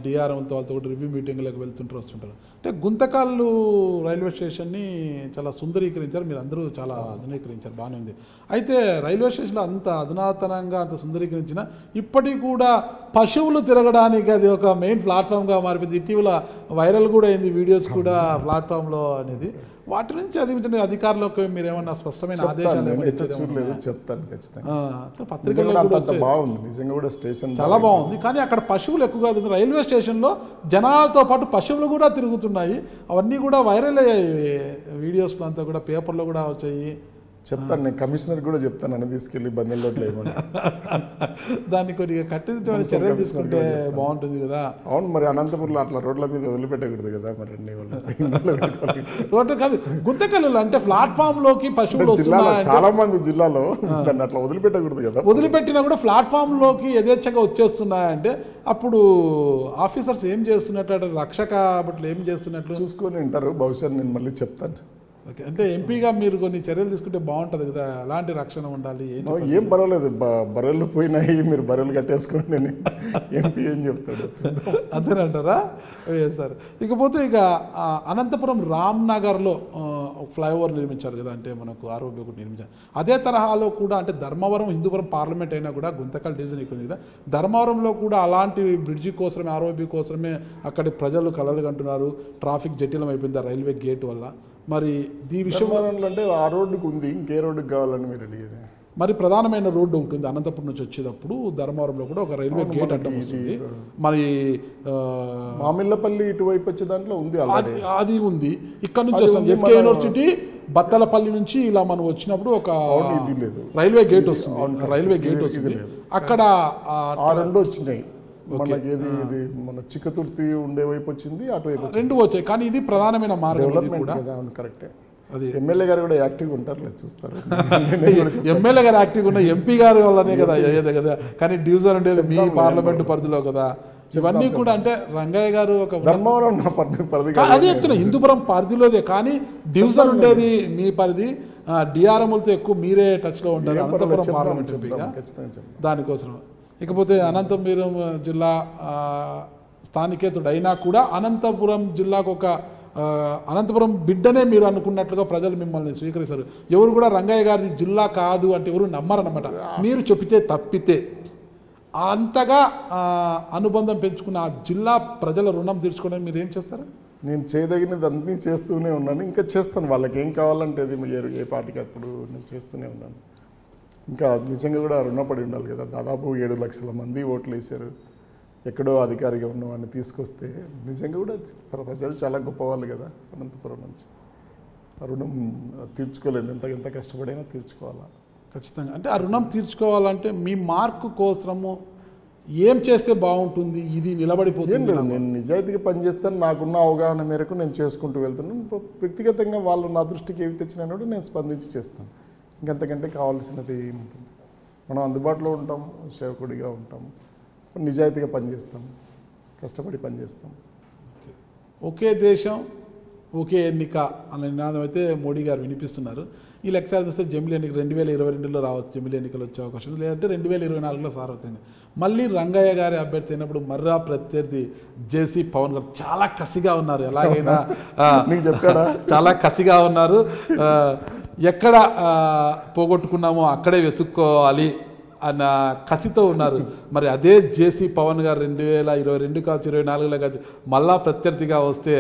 డిఆర్ఎంలతో వాళ్ళతో రివ్యూ మీటింగ్లకు వెళ్తుంటారు, వస్తుంటారు. అంటే గుంతకల్లు రైల్వే స్టేషన్ని చాలా సుందరీకరించారు, మీరు అందరూ చాలా ఆధునీకరించారు, బాగానే ఉంది. అయితే రైల్వే స్టేషన్లో అంత అధునాతనంగా అంత సుందరీకరించిన ఇప్పటికీ కూడా పశువులు తిరగడానికి అది ఒక మెయిన్ ప్లాట్ఫామ్గా మారిపోయింది. ఇటీవల వైరల్ కూడా అయింది, వీడియోస్ కూడా ప్లాట్ఫామ్లో అనేది. వాటి నుంచి అది అధికారులకు మీరు ఏమన్నా స్పష్టమైన ఆదేశాలు ఏమైనా? చెప్తాను ఖచ్చితంగా, పత్రికల్లో బాగుంది, నిజంగా కూడా స్టేషన్ చాలా బాగుంది, కానీ అక్కడ పశువులు ఎక్కువగా తిరుగుతుంది. రైల్వే స్టేషన్లో జనాలతో పాటు పశువులు కూడా తిరుగుతున్నాయి, అవన్నీ కూడా వైరల్ అయ్యాయి, వీడియోస్లో అంతా కూడా పేపర్లో కూడా వచ్చాయి. చెప్తాను నేను, కమిషనర్ కూడా చెప్తాను, అని తీసుకెళ్ళి బందెల్లో దాన్ని కొద్దిగా కట్టిన చర్యలు తీసుకుంటే బాగుంటుంది కదా. అవును, మరి అనంతపురంలో అట్లా రోడ్ల మీద వదిలిపెట్టకూడదు కదా, మరి రోడ్డు కాదు గుంతకల్లు అంటే ప్లాట్ఫామ్లోకి పశువులు వస్తున్నాయి. చాలా మంది జిల్లాలో దాన్ని అట్లా వదిలిపెట్టకూడదు కదా, వదిలిపెట్టినా కూడా ప్లాట్ఫామ్లోకి యథేచ్ఛగా వచ్చేస్తున్నాయంటే అప్పుడు ఆఫీసర్స్ ఏం చేస్తున్నట్టు, రక్షక బట్లు ఏం చేస్తున్నట్లు చూసుకొని ఉంటారు. బహుశా నేను మళ్ళీ చెప్తాను. ఓకే, అంటే ఎంపీగా మీరు కొన్ని చర్యలు తీసుకుంటే బాగుంటుంది కదా, ఎలాంటి రక్షణ ఉండాలి? ఏం పర్వాలేదు, బర్రెలు పోయినాయి, మీరు బర్రెలు కట్టేసుకోండి అని ఎంపీ ఏం చెప్తాడు అంతేనంటారా? సార్, ఇకపోతే ఇక అనంతపురం రామ్నగర్లో ఫ్లైఓవర్ నిర్మించారు కదా, అంటే మనకు ఆరోగ్య ఒకటి నిర్మించారు. అదే తరహాలో కూడా అంటే ధర్మవరం, హిందూపురం పార్లమెంట్ అయినా కూడా గుంతకల్ డివిజన్ ఇక్కడ కదా, ధర్మవరంలో కూడా అలాంటి బ్రిడ్జి కోసమే, ఆరోగ్య కోసమే అక్కడి ప్రజలు కలలు కంటున్నారు. ట్రాఫిక్ జటిలం అయిపోయింది రైల్వే గేట్ వల్ల. మరి ఈ విషయం అంటే ఆ రోడ్డుకు ఉంది, ఇంకే రోడ్డుకు కావాలని మీరు అడిగేది. మరి ప్రధానమైన రోడ్డు ఉంటుంది అనంతపురం నుంచి వచ్చేటప్పుడు, ధర్మవరంలో కూడా ఒక రైల్వే గేట్ అడ్డం వస్తుంది. మరి మామిళ్ళపల్లి ఇటువైపు వచ్చే దాంట్లో ఉంది, అది ఉంది. ఇక్కడ నుంచి వస్తుంది ఎస్కే యూనివర్సిటీ, బత్తలపల్లి నుంచి ఇలా మనం వచ్చినప్పుడు ఒక రైల్వే గేట్ వస్తుంది, రైల్వే గేట్ వస్తుంది అక్కడ ఆ రెండు వచ్చినాయి మనకి. ఏది ఇది మన చిక్కతుర్తి ఉండే వైపు వచ్చింది, అటువైపు రెండు వచ్చాయి. కానీ ఇది ప్రధానమైన మార్గం. కరెక్టే, అది ఎమ్మెల్యే గారు కూడా యాక్టివ్గా ఉంటారు, చూస్తారు. ఎమ్మెల్యే గారు యాక్టివ్గా ఉన్న ఎంపీ గారు వల్లనే కదా అయ్యేదే కదా, కానీ డివిజన్ ఉండేది మీ పార్లమెంటు పరిధిలో కదా. ఇవన్నీ కూడా అంటే రంగయ్య గారు ఒక ధర్మవరం అదే చెప్తున్నా, హిందూపురం పరిధిలోదే కానీ డివిజన్ ఉండేది మీ పరిధి. డిఆర్ఎంలతో ఎక్కువ మీరే టచ్లో ఉంటారు అనంతపురం పార్లమెంట్ ఎంపీగా, దానికోసం. ఇకపోతే అనంతపురం జిల్లా స్థానికేతుడు అయినా కూడా అనంతపురం జిల్లాకు ఒక అనంతపురం బిడ్డనే మీరు అనుకున్నట్లుగా ప్రజలు మిమ్మల్ని స్వీకరిస్తారు. ఎవరు కూడా రంగయ్య గారి జిల్లా కాదు అంటే ఎవరు నమ్మరన్నమాట. మీరు చెబితే తప్పితే అంతగా అనుబంధం పెంచుకున్న ఆ జిల్లా ప్రజల రుణం తీర్చుకోవడానికి మీరు ఏం చేస్తారు? నేను చేయదగినది అన్నీ చేస్తూనే ఉన్నాను, ఇంకా చేస్తాను. వాళ్ళకి ఏం కావాలంటే అది ఏ పార్టీకి అప్పుడు నేను చేస్తూనే ఉన్నాను. ఇంకా నిజంగా కూడా రుణపడి ఉండాలి కదా. దాదాపు 7 లక్షల మంది ఓట్లు వేశారు. ఎక్కడో అధికారిగా ఉన్నవాడిని తీసుకొస్తే నిజంగా కూడా ప్రజలు చాలా గొప్పవాళ్ళు కదా. అనంతపురం నుంచి రుణం తీర్చుకోలేదు, ఎంత కష్టపడైనా తీర్చుకోవాలా ఖచ్చితంగా. అంటే ఆ రుణం తీర్చుకోవాలంటే మీ మార్కు కోసము ఏం చేస్తే బాగుంటుంది? ఇది నిలబడిపోతుంది. నేను నిజాయితీగా పనిచేస్తాను, నాకున్న అవగాహన మేరకు నేను చేసుకుంటూ వెళ్తున్నాను. వ్యక్తిగతంగా వాళ్ళు నా దృష్టికి ఏవి తెచ్చినా కూడా నేను స్పందించి చేస్తాను. ఇంకంతకంటే కావాల్సినది ఏముంటుంది? మనం అందుబాటులో ఉంటాం, సేవకుడిగా ఉంటాము, నిజాయితీగా పనిచేస్తాం, కష్టపడి పనిచేస్తాం. ఒకే దేశం ఒకే ఎన్నిక అనే నినాదం అయితే మోడీ గారు వినిపిస్తున్నారు. ఈ లెక్చర్ చూస్తే జమిలీ ఎన్నిక 2022లో రావచ్చు, జమిలీ ఎన్నికలు వచ్చే అవకాశం లేదంటే 2024లో సారవుతుంది. మళ్ళీ రంగయ్య గారి అభ్యర్థి అయినప్పుడు మర్రా ప్రత్యర్థి జేసీ పవన్ గారు చాలా కసిగా ఉన్నారు. ఎలాగైనా చాలా కసిగా ఉన్నారు. ఎక్కడ పోగొట్టుకున్నామో అక్కడే వెతుక్కోవాలి అన్న కసితో ఉన్నారు. మరి అదే జేసీ పవన్ గారు 2022 కావచ్చు, 2024లో కావచ్చు మళ్ళా ప్రత్యర్థిగా వస్తే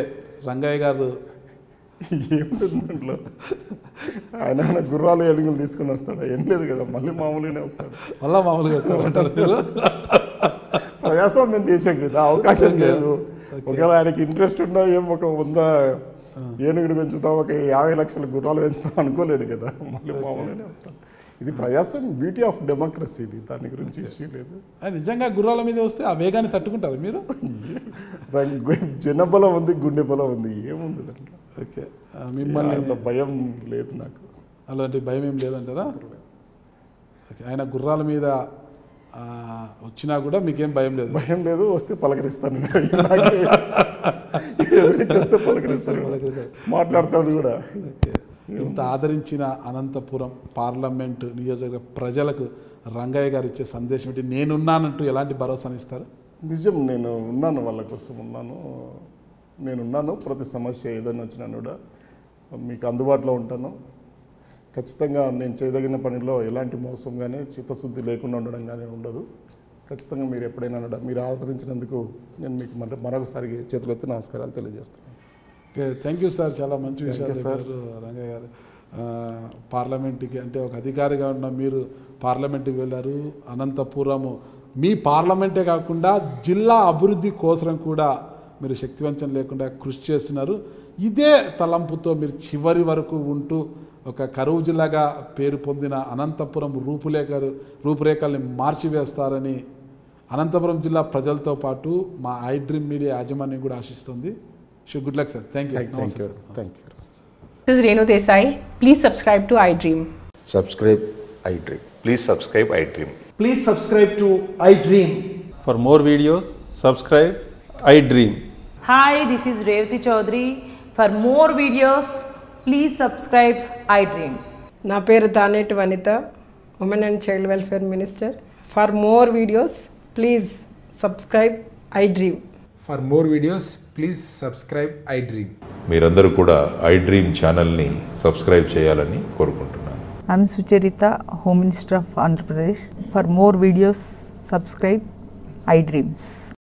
రంగయ్య గారు ఏమిటంట్లో ఆయన గుర్రాలు ఎడుగులు తీసుకుని వస్తాడు? ఏం లేదు కదా, మళ్ళీ మామూలుగానే వస్తాడు, మళ్ళీ మామూలుగా వస్తాడు అంటారు. ప్రజాస్వామ్యం దేశం కదా, అవకాశం లేదు. ఒకవేళ ఆయనకి ఇంట్రెస్ట్ ఉన్నా ఏం ఒక 100 ఏనుగుడు పెంచుతాం, ఒక 50 లక్షల గుర్రాలు పెంచుతాం అనుకోలేడు కదా, మళ్ళీ మామూలుగానే వస్తాడు. ఇది ప్రజాస్వామ్యం, బ్యూటీ ఆఫ్ డెమోక్రసీ, ఇది దాని గురించి ఇష్యూ లేదు. నిజంగా గుర్రాల మీద వస్తే ఆ వేగాన్ని తట్టుకుంటారు మీరు? జనబలం ఉంది, గుండె బలం ఉంది, ఏముంది దాంట్లో. ఓకే, మిమ్మల్ని అంత భయం లేదు నాకు, అలాంటి భయం ఏం లేదంటారా? ఓకే, ఆయన గుర్రాల మీద వచ్చినా కూడా మీకేం భయం లేదు? భయం లేదు, వస్తే పలకరిస్తాను, వస్తే పలకరిస్తాను, మాట్లాడతాను కూడా. ఓకే, ఇంత ఆదరించిన అనంతపురం పార్లమెంటు నియోజకవర్గ ప్రజలకు రంగయ్య గారు ఇచ్చే సందేశం ఏంటి? నేనున్నానంటూ ఎలాంటి భరోసాను ఇస్తారు? నిజం, నేను ఉన్నాను, వాళ్ళ కోసం ఉన్నాను, నేనున్నాను. ప్రతి సమస్య ఏదైనా వచ్చినా కూడా మీకు అందుబాటులో ఉంటాను. ఖచ్చితంగా నేను చేయదగిన పనిలో ఎలాంటి మోసం కానీ చిత్తశుద్ధి లేకుండా ఉండడం కానీ ఉండదు. ఖచ్చితంగా మీరు ఎప్పుడైనా కూడా మీరు ఆదరించినందుకు నేను మీకు మరొకసారి చేతులెత్తి నమస్కారాలు తెలియజేస్తున్నాను. Okay, thank you sir. చాలా మంచి విషయాలు సార్ రంగయ్య గారు. పార్లమెంటుకి అంటే ఒక అధికారిగా ఉన్న మీరు పార్లమెంటుకి వెళ్ళారు. అనంతపురము మీ పార్లమెంటే కాకుండా జిల్లా అభివృద్ధి కోసం కూడా మీరు శక్తివంచన లేకుండా కృషి చేస్తున్నారు. ఇదే తలంపుతో మీరు చివరి వరకు ఉంటూ ఒక కరువు జిల్లాగా పేరు పొందిన అనంతపురం రూపురేఖల్ని మార్చివేస్తారని అనంతపురం జిల్లా ప్రజలతో పాటు మా ఐడ్రీమ్ మీడియా యాజమాన్యం కూడా ఆశిస్తుంది. Sure, good luck sir. Thank you. Thank you. Thank you. This is Renu Desai. Please subscribe to iDream. Subscribe iDream. Please subscribe iDream. Please subscribe to iDream. For more videos, subscribe iDream. Hi, this is Revati Chaudhary. For more videos, please subscribe iDream. Na peru Tanet Vanitha, Women and Child Welfare Minister. For more videos, please subscribe iDream. For more videos please subscribe iDream. మీరందరూ కూడా iDream ఛానల్ని సబ్స్క్రైబ్ చేయాలని కోరుకుంటున్నాను. I'm Sucharitha, home minister of Andhra Pradesh. For more videos subscribe iDreams.